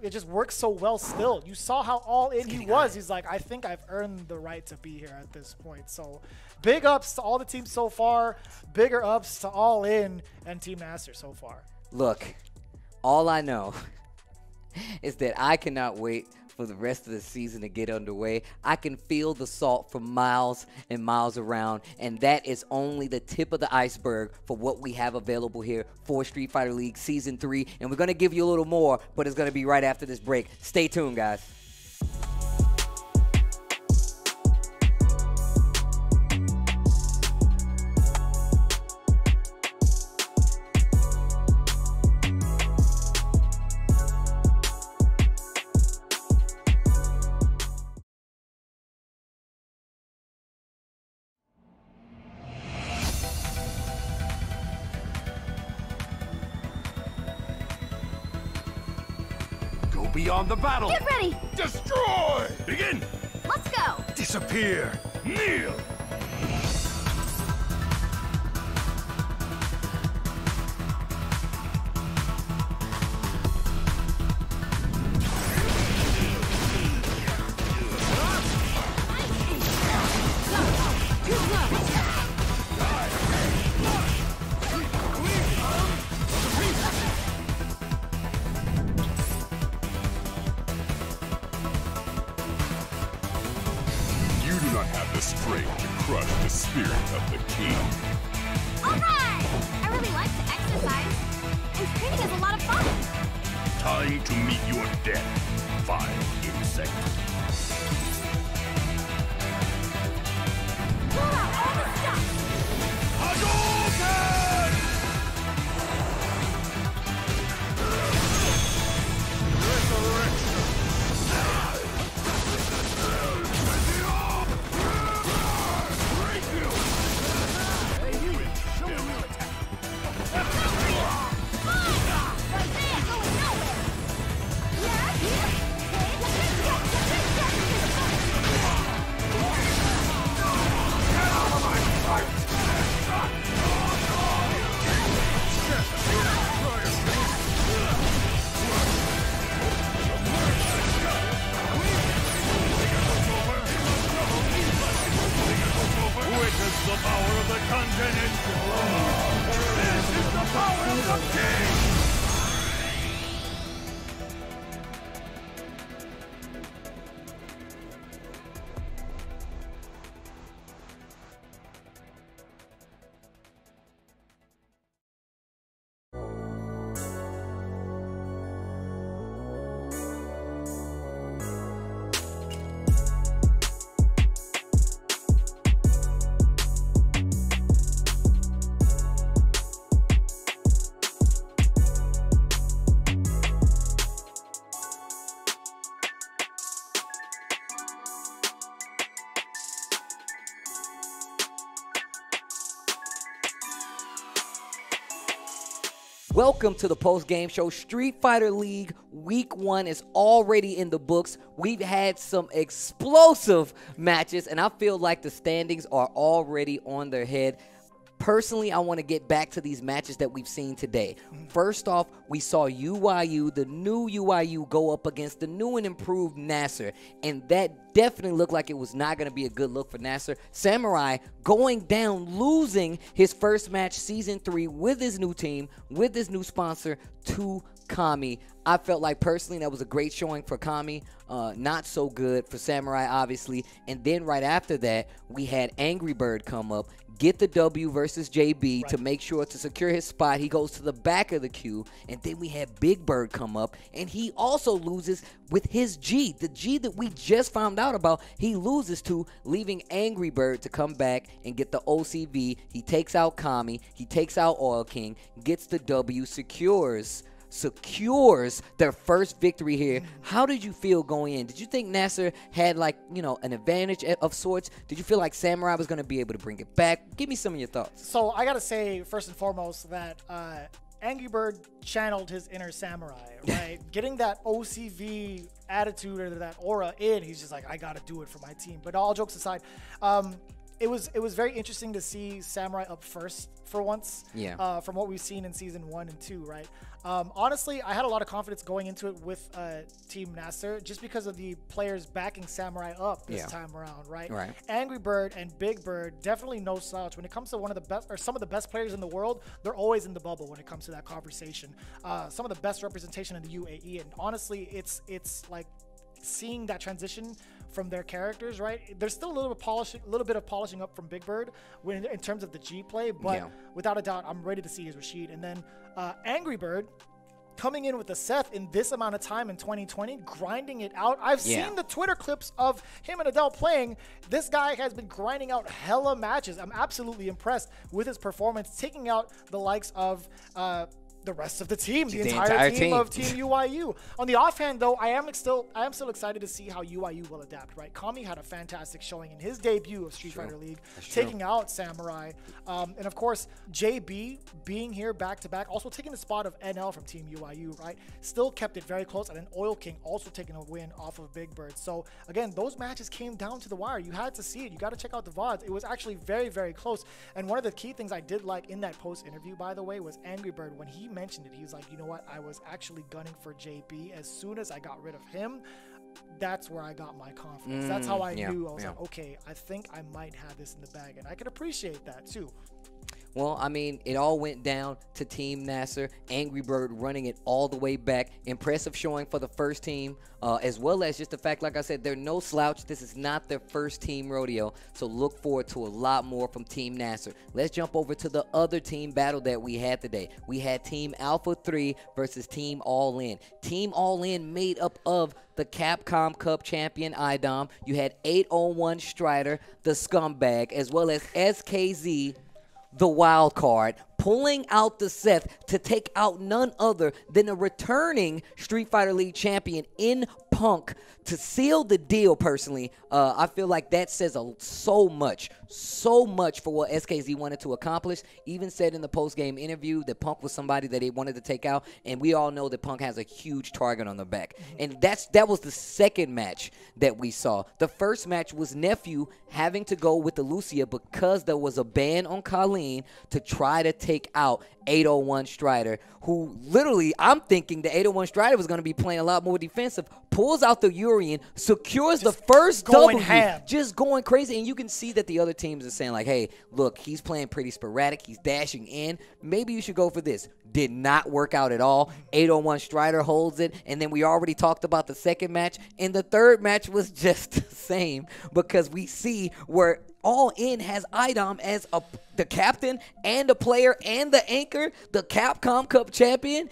It just works so well still. You saw how All-In he was. He's like, I think I've earned the right to be here at this point. So big ups to all the teams so far. Bigger ups to All-In and Team NASR so far. Look, all I know is that I cannot wait for the rest of the season to get underway. I can feel the salt for miles and miles around, and that is only the tip of the iceberg for what we have available here for Street Fighter League Season 3, and we're going to give you a little more, but it's going to be right after this break. Stay tuned, guys. Beyond the battle. Get ready. Destroy. Begin. Let's go. Disappear. Kneel. Welcome to the post-game show. Street Fighter League Week 1 is already in the books. We've had some explosive matches, and I feel like the standings are already on their head. Personally, I want to get back to these matches that we've seen today. First off, we saw UYU, the new UYU, go up against the new and improved NASR, and that definitely looked like it was not going to be a good look for NASR. Samurai going down, losing his first match Season 3 with his new team, with his new sponsor, to Kami. I felt like personally that was a great showing for Kami, not so good for Samurai, obviously. And then right after that, we had Angry Bird come up, get the W versus JB to make sure to secure his spot. He goes to the back of the queue, and then we had Big Bird come up, and he also loses with his G, the G that we just found out about. He loses to, leaving Angry Bird to come back and get the OCV. He takes out Kami, he takes out Oil King, gets the W, secures their first victory here. How did you feel going in? Did you think NASR had, like, you know, an advantage of sorts? Did you feel like Samurai was going to be able to bring it back? Give me some of your thoughts. So I got to say, first and foremost, that Angry Bird channeled his inner Samurai, right? Getting that OCV attitude or that aura in, he's just like, I got to do it for my team. But all jokes aside, it was very interesting to see Samurai up first for once, from what we've seen in Season 1 and 2, right? Honestly, I had a lot of confidence going into it with Team NASR just because of the players backing Samurai up this time around, right? Angry Bird and Big Bird, definitely no slouch. When it comes to one of the best or some of the best players in the world, they're always in the bubble when it comes to that conversation. Some of the best representation in the UAE, and honestly, it's like seeing that transition from their characters, right? There's still a little bit of polishing, up from Big Bird when, in terms of the G play, but without a doubt, I'm ready to see his Rashid. And then Angry Bird coming in with a Seth in this amount of time in 2020, grinding it out. I've seen the Twitter clips of him and Adele playing. This guy has been grinding out hella matches. I'm absolutely impressed with his performance, taking out the likes of the rest of the team, the entire team of Team UYU. On the offhand, though, I am still excited to see how UYU will adapt. Right, Kami had a fantastic showing in his debut of Street Fighter League, taking out Samurai, and of course JB being here back to back, also taking the spot of NL from Team UYU. Right, still kept it very close, and then Oil King also taking a win off of Big Bird. So again, those matches came down to the wire. You had to see it. You got to check out the VODs. It was actually very, very close. And one of the key things I did like in that post interview, by the way, was Angry Bird when he mentioned it. He was like, you know what, I was actually gunning for JB. As soon as I got rid of him, that's where I got my confidence. That's how I knew. I was like, okay, I think I might have this in the bag, and I could appreciate that too. Well, I mean, it all went down to Team NASR. Angry Bird running it all the way back. Impressive showing for the first team, as well as just the fact, like I said, they're no slouch. This is not their first team rodeo, so look forward to a lot more from Team NASR. Let's jump over to the other team battle that we had today. We had Team Alpha 3 versus Team All-In. Team All-In made up of the Capcom Cup champion, Idom. You had 801 Strider, the scumbag, as well as SKZ, the wild card, pulling out the Seth to take out none other than a returning Street Fighter League champion in Punk to seal the deal. Personally, I feel like that says so much for what SKZ wanted to accomplish. Even said in the post-game interview that Punk was somebody that they wanted to take out, and we all know that Punk has a huge target on the back. And that was the second match that we saw. The first match was Nephew having to go with the Lucia because there was a ban on Colleen to try to take out 801 Strider, who literally, I'm thinking the 801 Strider was going to be playing a lot more defensive, pulls out the Urian, secures just the first W, ham. Just going crazy. And you can see that the other teams are saying, like, hey, look, he's playing pretty sporadic. He's dashing in. Maybe you should go for this. Did not work out at all. 801 Strider holds it. And then we already talked about the second match. And the third match was just the same, because we see where All In has Idom as the captain and the player and the anchor, the Capcom Cup champion.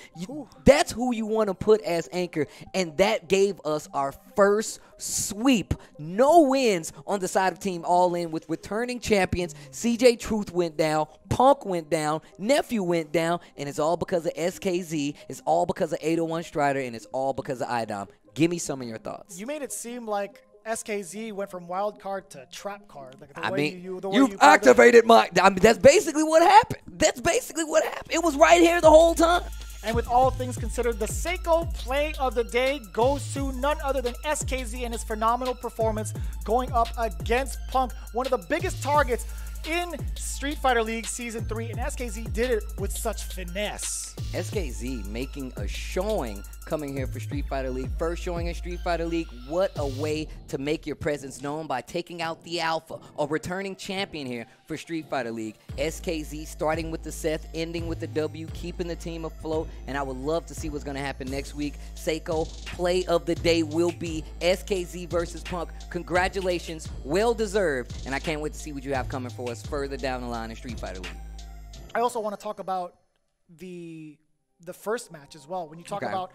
That's who you want to put as anchor. And that gave us our first sweep. No wins on the side of Team All In with returning champions. CJ Truth went down. Punk went down. Nephew went down. And it's all because of SKZ. It's all because of 801 Strider. And it's all because of Idom. Give me some of your thoughts. You made it seem like SKZ went from wild card to trap card. Like the way you've activated my... I mean, that's basically what happened. That's basically what happened. It was right here the whole time. And with all things considered, the Seiko play of the day goes to none other than SKZ and his phenomenal performance going up against Punk, one of the biggest targets in Street Fighter League Season 3, and SKZ did it with such finesse. SKZ making a showing coming here for Street Fighter League. First showing in Street Fighter League. What a way to make your presence known by taking out the Alpha, a returning champion here for Street Fighter League. SKZ starting with the Seth, ending with the W, keeping the team afloat, and I would love to see what's going to happen next week. Seiko, play of the day will be SKZ versus Punk. Congratulations, well deserved, and I can't wait to see what you have coming for us further down the line in Street Fighter League. I also want to talk about the first match as well. When you talk about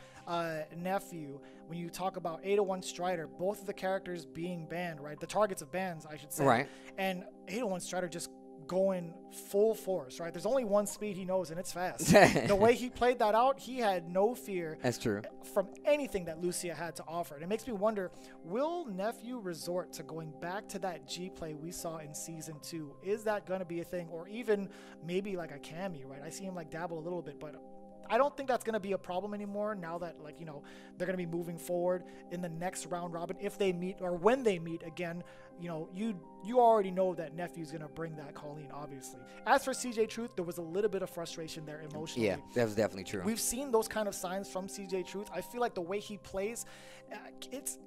Nephew, when you talk about 801 Strider, both of the characters being banned, right? The targets of bans, I should say. Right. And 801 Strider just going full force, right? There's only one speed he knows, and it's fast. The way he played that out, he had no fear from anything that Lucia had to offer. And it makes me wonder, will Nephew resort to going back to that G play we saw in Season 2? Is that going to be a thing? Or even maybe like a Kami, right? I see him like dabble a little bit, but I don't think that's going to be a problem anymore now that, like, you know, they're going to be moving forward in the next round robin if they meet or when they meet again. You know, you already know that Nephew's going to bring that Colleen, obviously. As for CJ Truth, there was a little bit of frustration there emotionally. Yeah, that was definitely true. We've seen those kind of signs from CJ Truth. I feel like the way he plays, it's...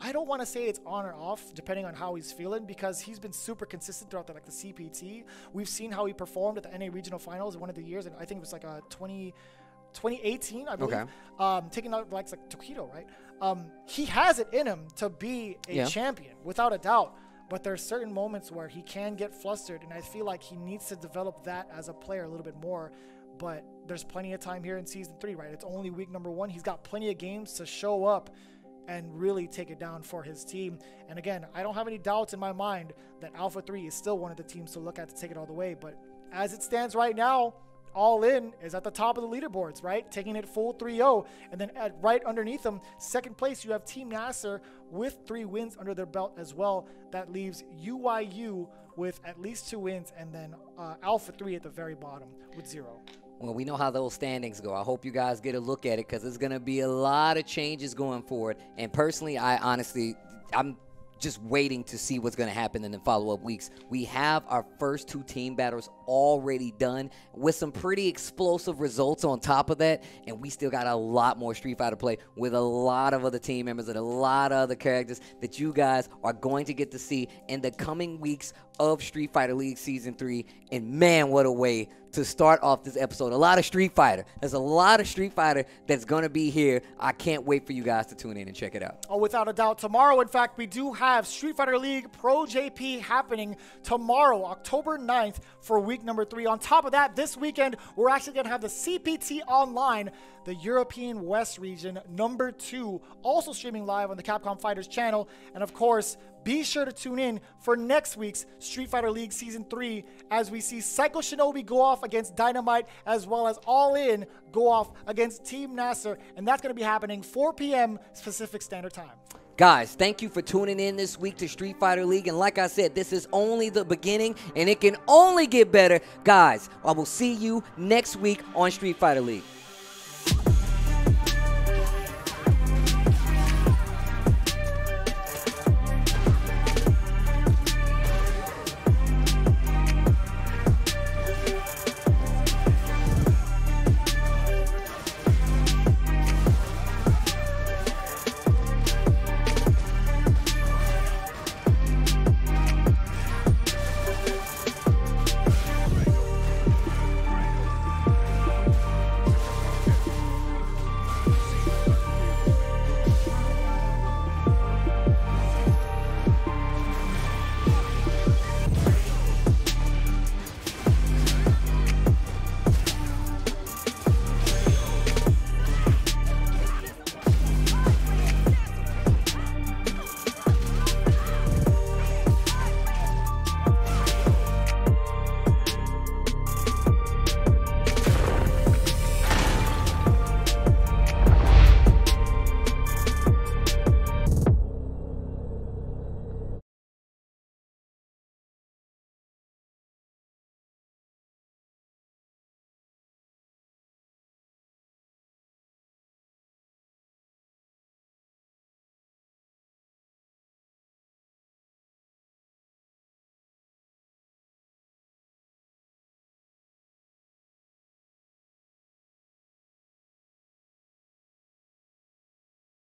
I don't want to say it's on or off, depending on how he's feeling, because he's been super consistent throughout the CPT. We've seen how he performed at the NA Regional Finals in one of the years, and I think it was like 2018, I believe, taking out like Tokido, right? He has it in him to be a champion, without a doubt. But there are certain moments where he can get flustered, and I feel like he needs to develop that as a player a little bit more. But there's plenty of time here in Season 3, right? It's only week number 1. He's got plenty of games to show up and really take it down for his team. And again, I don't have any doubts in my mind that Alpha 3 is still one of the teams to look at to take it all the way. But as it stands right now, All-In is at the top of the leaderboards, right? Taking it full 3-0. And then at right underneath them, second place, you have Team NASR with 3 wins under their belt as well. That leaves UYU with at least 2 wins, and then Alpha 3 at the very bottom with 0. Well, we know how those standings go. I hope you guys get a look at it, because there's going to be a lot of changes going forward. And personally, I honestly, I'm just waiting to see what's going to happen in the follow-up weeks. We have our first 2 team battles already done with some pretty explosive results on top of that, and we still got a lot more Street Fighter play with a lot of other team members and a lot of other characters that you guys are going to get to see in the coming weeks of Street Fighter League Season 3, and man, what a way to start off this episode. A lot of Street Fighter. There's a lot of Street Fighter that's going to be here. I can't wait for you guys to tune in and check it out. Oh, without a doubt. Tomorrow, in fact, we do have Street Fighter League Pro JP happening tomorrow, October 9th, for week number 3. On top of that, this weekend, we're actually going to have the CPT Online, the European West region, number 2, also streaming live on the Capcom Fighters channel. And of course, be sure to tune in for next week's Street Fighter League Season 3 as we see Psycho Shinobi go off against Dynamite, as well as All-In go off against Team NASR. And that's going to be happening 4 p.m. Pacific Standard Time. Guys, thank you for tuning in this week to Street Fighter League. And like I said, this is only the beginning, and it can only get better. Guys, I will see you next week on Street Fighter League.